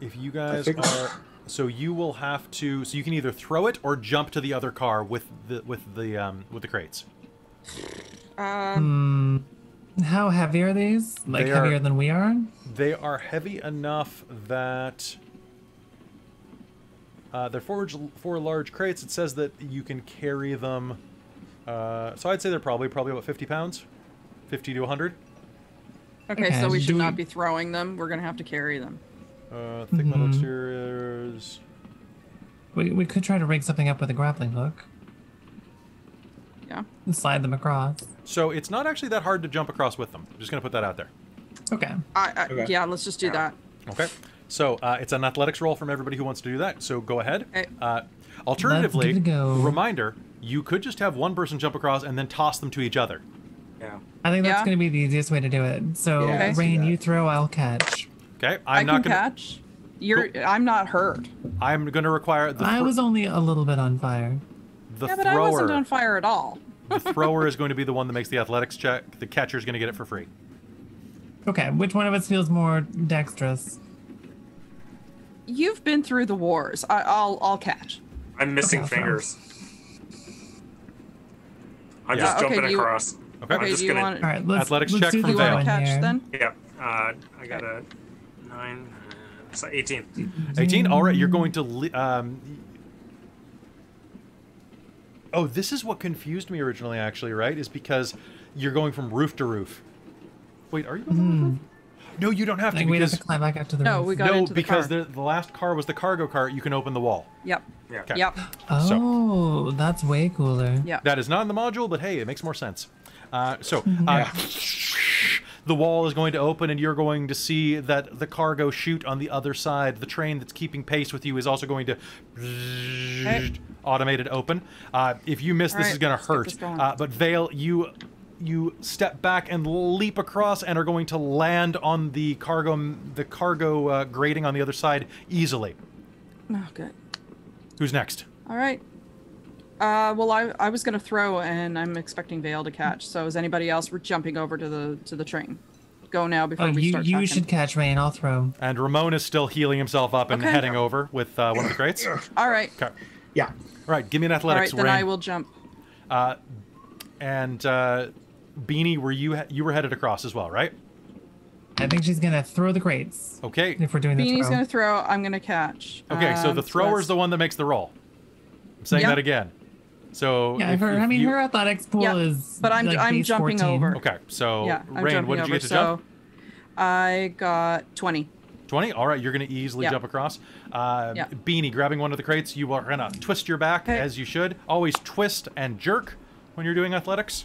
if you guys are, so you will have to, so you can either throw it or jump to the other car with the with the um, with the crates. Um. Mm. How heavy are these? Like they heavier are, than we are? They are heavy enough that uh, they're four, four large crates. It says that you can carry them. Uh, so I'd say they're probably probably about fifty pounds, fifty to a hundred. Okay, okay, so we should not be throwing them. We're gonna have to carry them. Uh, thick metal mm-hmm. exteriors. We we could try to rig something up with a grappling hook. Yeah. And slide them across. So it's not actually that hard to jump across with them. I'm just going to put that out there. Okay. I, I, okay. Yeah, let's just do that. Okay. So uh, it's an athletics roll from everybody who wants to do that. So go ahead. Uh, alternatively, go. reminder, you could just have one person jump across and then toss them to each other. Yeah. I think that's yeah. going to be the easiest way to do it. So, yeah, okay. Rain, you throw, I'll catch. Okay. I'm I not can gonna... catch. You're. Go. I'm not hurt. I'm going to require... The I was only a little bit on fire. The yeah, but thrower, I wasn't on fire at all. The thrower is going to be the one that makes the athletics check. The catcher is going to get it for free. Okay, which one of us feels more dexterous? You've been through the wars. I, I'll I'll catch. I'm missing okay, fingers. I'm yeah. just uh, okay, jumping you, across. Okay, okay I'm just going to... All right, let's, athletics let's check from Veil. You catch then? Yeah, uh, I got a nine, so eighteen. eighteen? All right, you're going to... Um, Oh, this is what confused me originally, actually, right? Is because you're going from roof to roof. Wait, are you going mm. roof? No, you don't have like to. We because... have to climb back up to the no, roof. No, we got no, into the car. No, because the last car was the cargo cart. You can open the wall. Yep. Yeah. Okay. Yep. Oh, so, that's way cooler. Yeah. That is not in the module, but hey, it makes more sense. Uh, so uh, yeah. the wall is going to open, and you're going to see that the cargo chute on the other side, the train that's keeping pace with you, is also going to... Hey. Automated open. Uh, if you miss, All this right, is gonna hurt. Going. Uh, but Veil, you you step back and leap across, and are going to land on the cargo the cargo uh, grating on the other side easily. Oh, good. Who's next? All right. Uh, well, I I was gonna throw, and I'm expecting Veil to catch. So is anybody else? We're jumping over to the to the train. Go now before oh, we you, start. You talking. Should catch Rain. I'll throw. And Ramon is still healing himself up and okay. heading over with uh, one of the crates. All right. Okay. Yeah. All right, give me an athletics. All right, then Rain. I will jump. Uh, and uh, Beanie, were you you were headed across as well, right? I think she's gonna throw the crates. Okay. If we're doing the throw. Beanie's gonna throw. I'm gonna catch. Okay, so um, the thrower's so the one that makes the roll. I'm saying yep. that again. So yeah, if, her, if I mean you, her athletics pool yeah, is. But I'm like I'm jumping fourteen. Over. Okay, so yeah, Rain, what did you over, get to so jump? I got twenty. twenty. All right, you're going to easily yep. jump across. Uh, yep. Beanie, grabbing one of the crates, you are going to twist your back, okay. as you should. Always twist and jerk when you're doing athletics.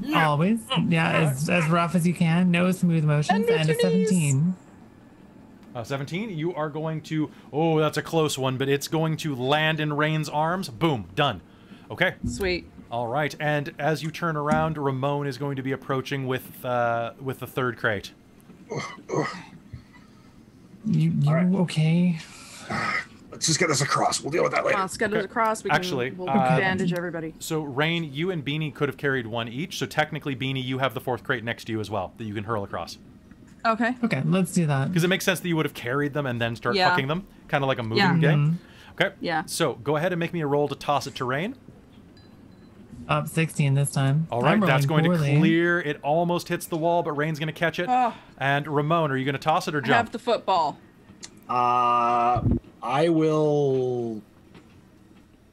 Yeah. Always. Yeah, as, as rough as you can. No smooth motions. And, and a seventeen. Uh, seventeen. You are going to... Oh, that's a close one, but it's going to land in Rain's arms. Boom. Done. Okay. Sweet. All right. And as you turn around, Ramon is going to be approaching with, uh, with the third crate. You, you right. okay? Let's just get us across. We'll deal with that later. Let's get okay. us across. We can, Actually, we'll uh, bandage everybody. So, Rain, you and Beanie could have carried one each. So, technically, Beanie, you have the fourth crate next to you as well that you can hurl across. Okay. Okay, let's do that. Because it makes sense that you would have carried them and then start yeah. fucking them. Kind of like a moving yeah. game. Mm-hmm. Okay. Yeah. So, go ahead and make me a roll to toss it to Rain. Up sixteen this time. All right, that's going poorly. To clear. It almost hits the wall, but Rain's going to catch it. Oh. And Ramon, are you going to toss it or jump? I have the football. Uh, I will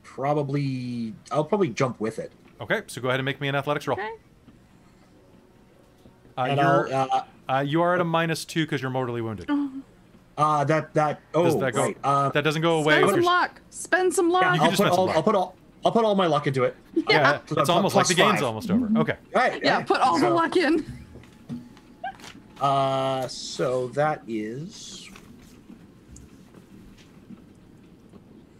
probably... I'll probably jump with it. Okay, so go ahead and make me an athletics roll. Okay. Uh, you're, uh, uh, you are at a minus two because you're mortally wounded. Oh. Uh, that that oh Does that, go, right. uh, that doesn't go away. Spend some luck. Spend some luck. Yeah, I'll, put all, I'll put all I'll put all my luck into it. Yeah, yeah it's I'm, almost like the game's five. almost over. Okay. All right. Yeah, yeah, put all so, the luck in. Uh, so that is.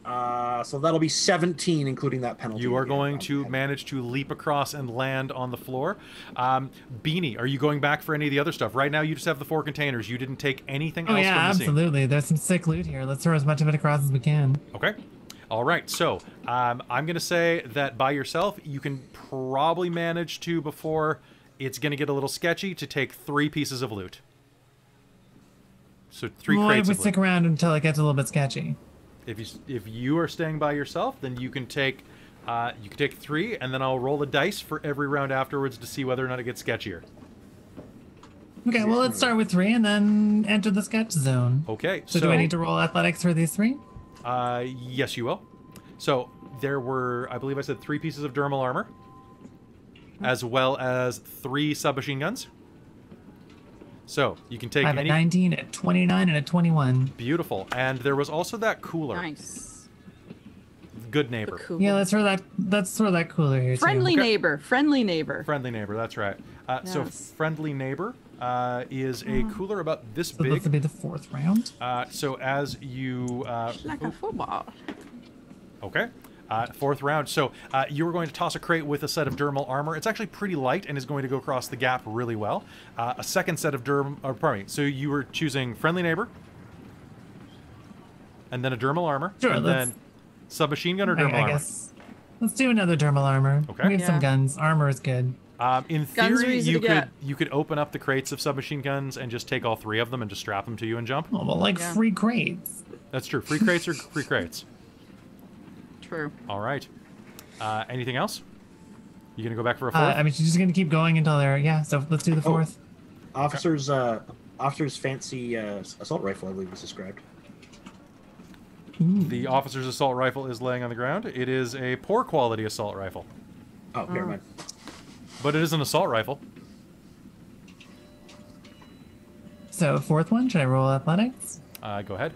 Uh, so that'll be seventeen, including that penalty. You are going to manage to leap across and land on the floor. Um, Beanie, are you going back for any of the other stuff? Right now, you just have the four containers. You didn't take anything else from the scene. Oh, yeah, absolutely. There's some sick loot here. Let's throw as much of it across as we can. Okay. All right. So um, I'm going to say that by yourself, you can probably manage to, before it's going to get a little sketchy, to take three pieces of loot. So three well, crates of loot. I would stick around until it gets a little bit sketchy. If you if you are staying by yourself, then you can take uh, you can take three, and then I'll roll a dice for every round afterwards to see whether or not it gets sketchier. Okay, well let's start with three and then enter the sketch zone. Okay. So, so do I need to roll athletics for these three? Uh, yes, you will. So there were, I believe I said three pieces of dermal armor, as well as three submachine guns. So you can take I have any... a nineteen, a twenty-nine, and a twenty-one. Beautiful. And there was also that cooler. Nice. Good neighbor. Cool. Yeah, that's sort of that. That's sort of that cooler here. Friendly too. neighbor. Okay. Friendly neighbor. Friendly neighbor. That's right. Uh, yes. So friendly neighbor uh, is a cooler about this so big. So this would be the fourth round. Uh, so as you. Uh, like a football. Okay. Uh, fourth round. So uh, you were going to toss a crate with a set of dermal armor. It's actually pretty light and is going to go across the gap really well. Uh, a second set of dermal, or pardon me. So you were choosing friendly neighbor, and then a dermal armor, sure, and then submachine gun or dermal I, I armor. Guess. Let's do another dermal armor. Okay. We have yeah. some guns. Armor is good. Um, in theory, you could get. you could open up the crates of submachine guns and just take all three of them and just strap them to you and jump. Oh, well, like yeah. free crates. That's true. Free crates are free crates. True. All right. Uh, anything else? You gonna go back for a fourth? Uh, I mean, she's just gonna keep going until there. Yeah. So let's do the fourth. Oh. Officers, uh, officers' fancy uh, assault rifle, I believe, was described. Ooh. The officer's assault rifle is laying on the ground. It is a poor quality assault rifle. Oh, never mind. But it is an assault rifle. So fourth one. Should I roll athletics? Uh, go ahead.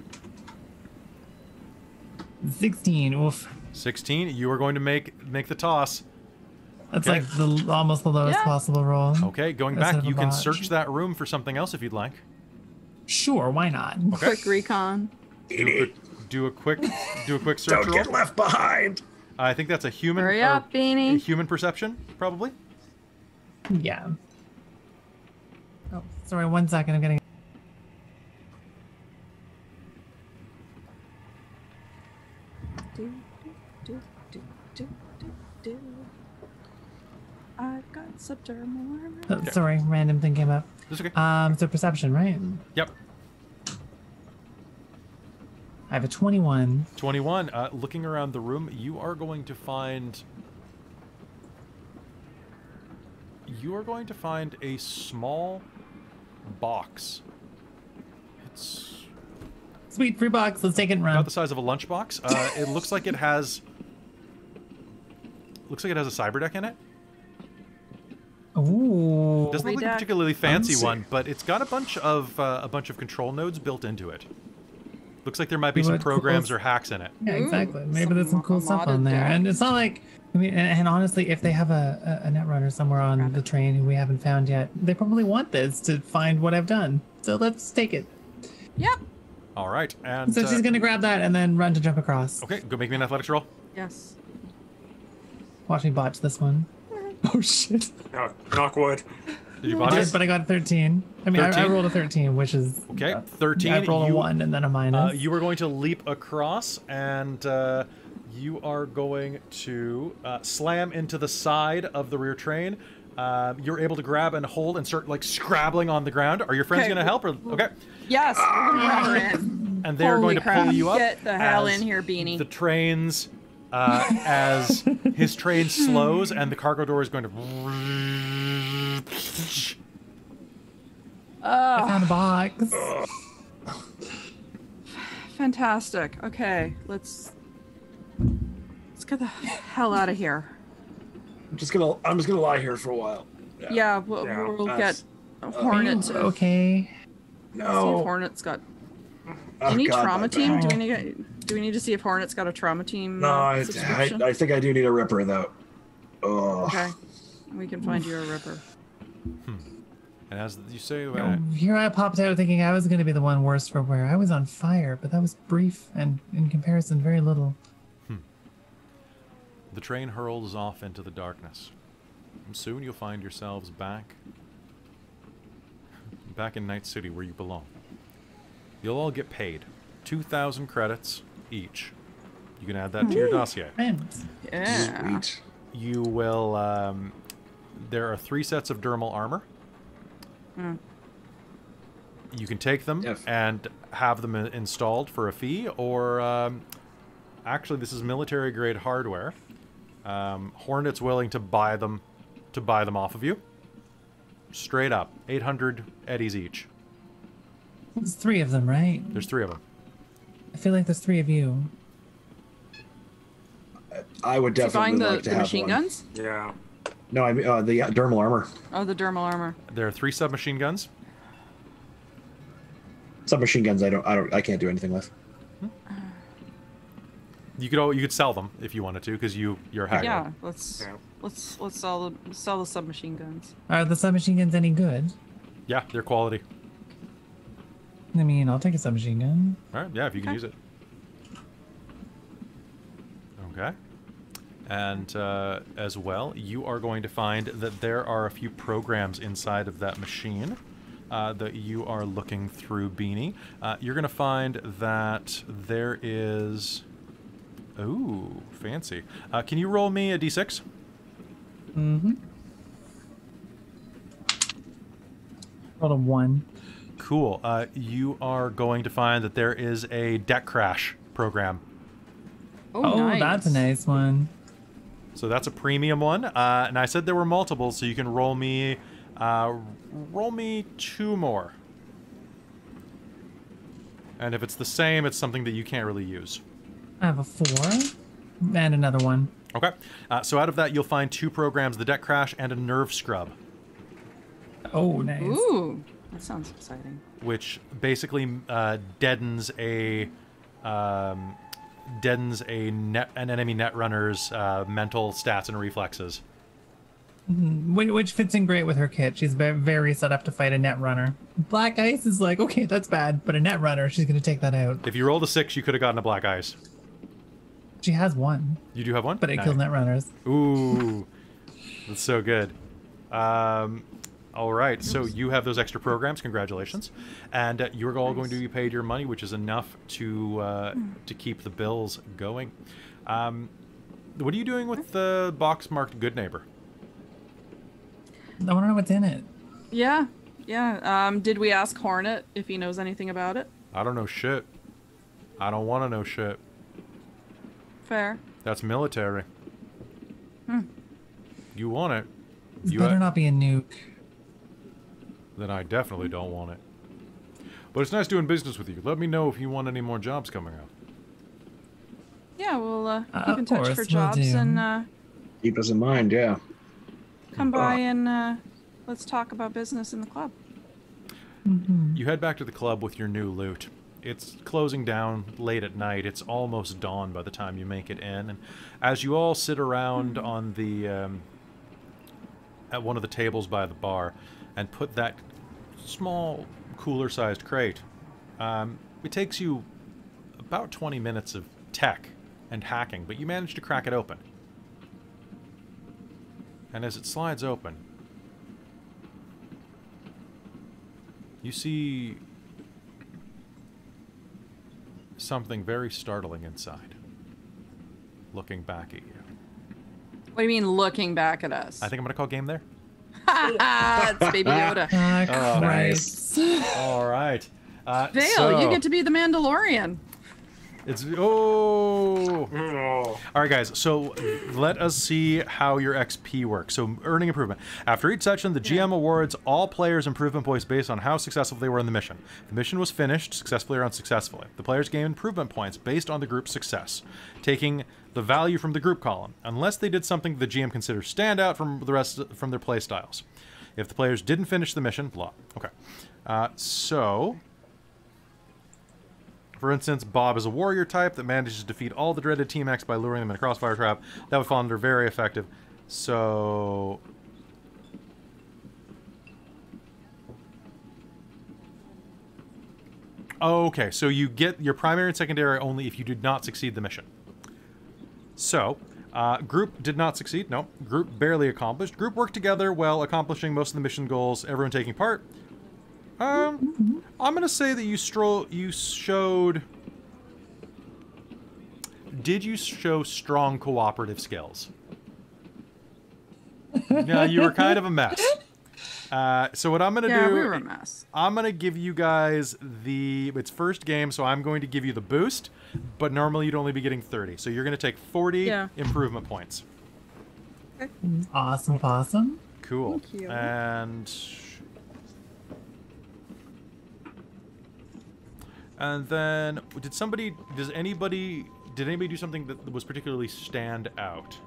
Sixteen. Oof. sixteen, you are going to make make the toss. That's okay. like the, almost the lowest yeah. possible roll. Okay, going back, you can search that room for something else if you'd like. Sure, why not? Okay. Quick recon. Do a, do a quick do a quick search. Don't roll. Get left behind. Uh, I think that's a human. Hurry up, Beanie. Human perception, probably. Yeah. Oh, sorry. One second. I'm getting. Do, do, do, do, do, do. I've got subdermal armor. Oh, okay. Sorry, random thing came up. That's okay. Um, so perception, right? Yep. I have a twenty-one. twenty-one. Uh, looking around the room, you are going to find. You are going to find a small box. It's. Sweet, free box. Let's take it and run. About the size of a lunchbox. Uh, it looks like it has. Looks like it has a cyber deck in it. Ooh. Doesn't look like a particularly fancy Fancy. one, but it's got a bunch of uh, a bunch of control nodes built into it. Looks like there might be some programs or hacks in it. Yeah, exactly. Maybe there's some cool stuff on there, and it's not like. I mean, and honestly, if they have a a netrunner somewhere on the train who we haven't found yet, they probably want this to find what I've done. So let's take it. Yep. All right, and so she's uh, gonna grab that and then run to jump across. Okay, go make me an athletics roll. Yes. Watch me botch this one. Oh shit! No, knock wood. Did you botch it? I did, but I got a thirteen. I mean, thirteen? I, I rolled a thirteen, which is okay. Uh, thirteen. I rolled a you, one and then a minus. Uh, you were going to leap across, and uh, you are going to uh, slam into the side of the rear train. Uh, you're able to grab and hold and start like scrabbling on the ground. Are your friends okay. going to help? Or okay. Yes. We're it. And they're Holy going to crap. pull you up. Get the hell in here, Beanie. The trains, uh, as his train slows and the cargo door is going to. Uh, I found a box. Fantastic. Okay, let's let's get the hell out of here. I'm just gonna. I'm just gonna lie here for a while. Yeah, yeah we'll, yeah, we'll get Hornet. Uh, okay. No. See if Hornet's got. Oh, Any God, trauma team? Do we need to, do we need to see if Hornet's got a trauma team? No, uh, I, I think I do need a Ripper though. Oh. Okay, we can find Oof. you a Ripper. Hmm. And as you say, oh, here I popped out thinking I was going to be the one worse for wear. I was on fire, but that was brief and, in comparison, very little. Hmm. The train hurls off into the darkness. And soon you'll find yourselves back, back in Night City, where you belong. You'll all get paid, two thousand credits each. You can add that Ooh, to your dossier. Friends. Yeah. Sweet. You will. Um, there are three sets of dermal armor. Mm. You can take them yes. and have them installed for a fee, or um, actually, this is military-grade hardware. Um, Hornet's willing to buy them, to buy them off of you, straight up, eight hundred eddies each. There's three of them, right? There's three of them. I feel like there's three of you. I would definitely the, like to the have machine one. guns. Yeah. No, I mean, uh, the uh, dermal armor. Oh, the dermal armor. There are three submachine guns. Submachine guns, I don't, I don't, I can't do anything with. Hmm. You could, all, you could sell them if you wanted to, because you, you're hacker. Yeah, let's, yeah. let's, let's sell the, sell the submachine guns. Are the submachine guns any good? Yeah, they're quality. I mean, I'll take a submachine gun. All right, yeah, if you can okay. use it. Okay. And uh, as well, you are going to find that there are a few programs inside of that machine uh, that you are looking through, Beanie. Uh, you're going to find that there is... Ooh, fancy. Uh, can you roll me a d six? Mm-hmm. Rolled a one. Cool. Uh, you are going to find that there is a deck crash program. Oh, oh nice. That's a nice one. So that's a premium one, uh, and I said there were multiples, so you can roll me, uh, roll me two more. And if it's the same, it's something that you can't really use. I have a four, and another one. Okay, uh, so out of that, you'll find two programs, the Deck Crash and a Nerve Scrub. Oh, nice. Ooh, that sounds exciting. Which basically uh, deadens a... Um, deadens a net, an enemy netrunner's uh, mental stats and reflexes. Mm-hmm. Which fits in great with her kit. She's very set up to fight a netrunner. Black ice is like, okay, that's bad, but a netrunner, she's going to take that out. If you rolled a six, you could have gotten a black ice. She has one. You do have one? But it Nine. killed netrunners. Ooh, that's so good. Um, all right, Oops. so you have those extra programs. Congratulations. And uh, you're all nice. going to be paid your money, which is enough to uh, to keep the bills going. Um, what are you doing with the box marked Good Neighbor? I want to know what's in it. Yeah, yeah. Um, did we ask Hornet if he knows anything about it? I don't know shit. I don't want to know shit. Fair. That's military. Hmm. You want it. It's you better not be a nuke. Then I definitely don't want it. But it's nice doing business with you. Let me know if you want any more jobs coming up. Yeah, we'll uh, keep uh, in touch for jobs we'll and... Uh, keep us in mind, yeah. Come by and uh, let's talk about business in the club. Mm-hmm. You head back to the club with your new loot. It's closing down late at night. It's almost dawn by the time you make it in. And as you all sit around mm-hmm. on the... Um, at one of the tables by the bar... and put that small, cooler-sized crate. Um, it takes you about twenty minutes of tech and hacking, but you manage to crack it open. And as it slides open, you see something very startling inside, looking back at you. What do you mean, looking back at us? I think I'm going to call game there. It's Baby Yoda. Oh, nice. All right. Uh, Veil, so, you get to be the Mandalorian. It's oh. All right, guys. So let us see how your X P works. So earning improvement. After each session, the G M awards all players improvement points based on how successful they were in the mission. The mission was finished successfully or unsuccessfully. The players gain improvement points based on the group's success, taking the value from the group column, unless they did something the G M considers standout from the rest of, from their play styles. If the players didn't finish the mission, blah. Okay. Uh, so. For instance, Bob is a warrior type that manages to defeat all the dreaded Team X by luring them in a crossfire trap. That would fall under very effective. So... okay, so you get your primary and secondary only if you did not succeed the mission. So, uh, group did not succeed. No, group barely accomplished. Group worked together while accomplishing most of the mission goals. Everyone taking part. Um, I'm gonna say that you stroll. You showed. Did you show strong cooperative skills? No, you were kind of a mess. Uh, so what I'm gonna yeah, do? We were a mess. I'm gonna give you guys the it's first game, so I'm going to give you the boost. But normally you'd only be getting thirty, so you're gonna take forty yeah. improvement points. Okay. Awesome, awesome. Cool. Thank you. And. And then, did somebody, does anybody, did anybody do something that was particularly stand out?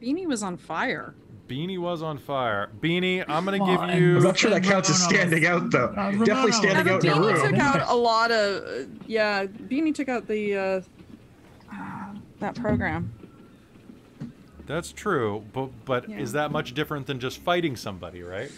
Beanie was on fire. Beanie was on fire. Beanie, I'm going to give on. you... I'm not sure that counts as standing out, though. Uh, Definitely standing yeah, out in a room. Beanie took out a lot of, uh, yeah, Beanie took out the, uh, uh, that program. That's true, but, but yeah. is that much different than just fighting somebody, right?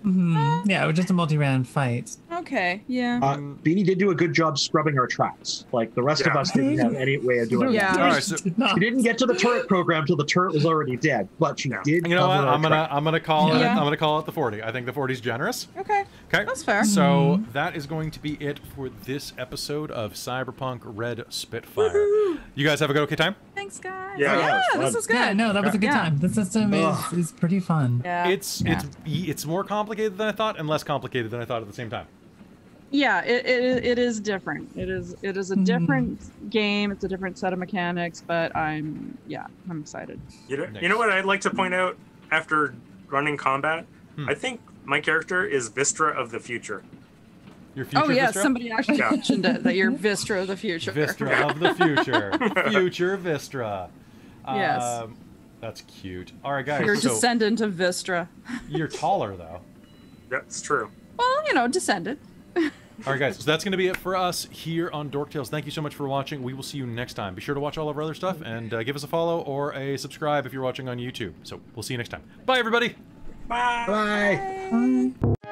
Mm-hmm. uh, yeah, it was just a multi-round fight. Okay, yeah. Uh, Beanie did do a good job scrubbing our tracks. Like, the rest yeah. of us didn't have any way of doing yeah. it. Yeah. Right, so she didn't get to the turret program till the turret was already dead, but she no. did. You know what? I'm gonna, I'm gonna call yeah. it. I'm gonna call it the forty. I think the forty is generous. Okay. Okay. That's fair. So mm-hmm. that is going to be it for this episode of Cyberpunk Red Spitfire. Woo-hoo. You guys have a good okay time. Thanks, guys. Yeah, yeah, yeah was this was good. Yeah, no, that okay. was a good yeah. time. The system is, is pretty fun. Yeah. It's yeah. it's it's more complicated than I thought and less complicated than I thought at the same time. Yeah, it, it, it is different. It is it is a different mm-hmm. game. It's a different set of mechanics, but I'm, yeah, I'm excited. You know, you know what I'd like to point out after running combat? Hmm. I think my character is Vistra of the future. Your future oh, yeah, Vistra? Somebody actually yeah. mentioned it, that you're Vistra of the future. Vistra of the future. Future Vistra. Yes. Um, that's cute. All right, guys. You're a so descendant of Vistra. You're taller, though. That's true. Well, you know, descended. All right, guys. So that's going to be it for us here on Dork Tales. Thank you so much for watching. We will see you next time. Be sure to watch all of our other stuff and uh, give us a follow or a subscribe if you're watching on YouTube. So we'll see you next time. Bye, everybody. Bye. Bye. Bye. Bye.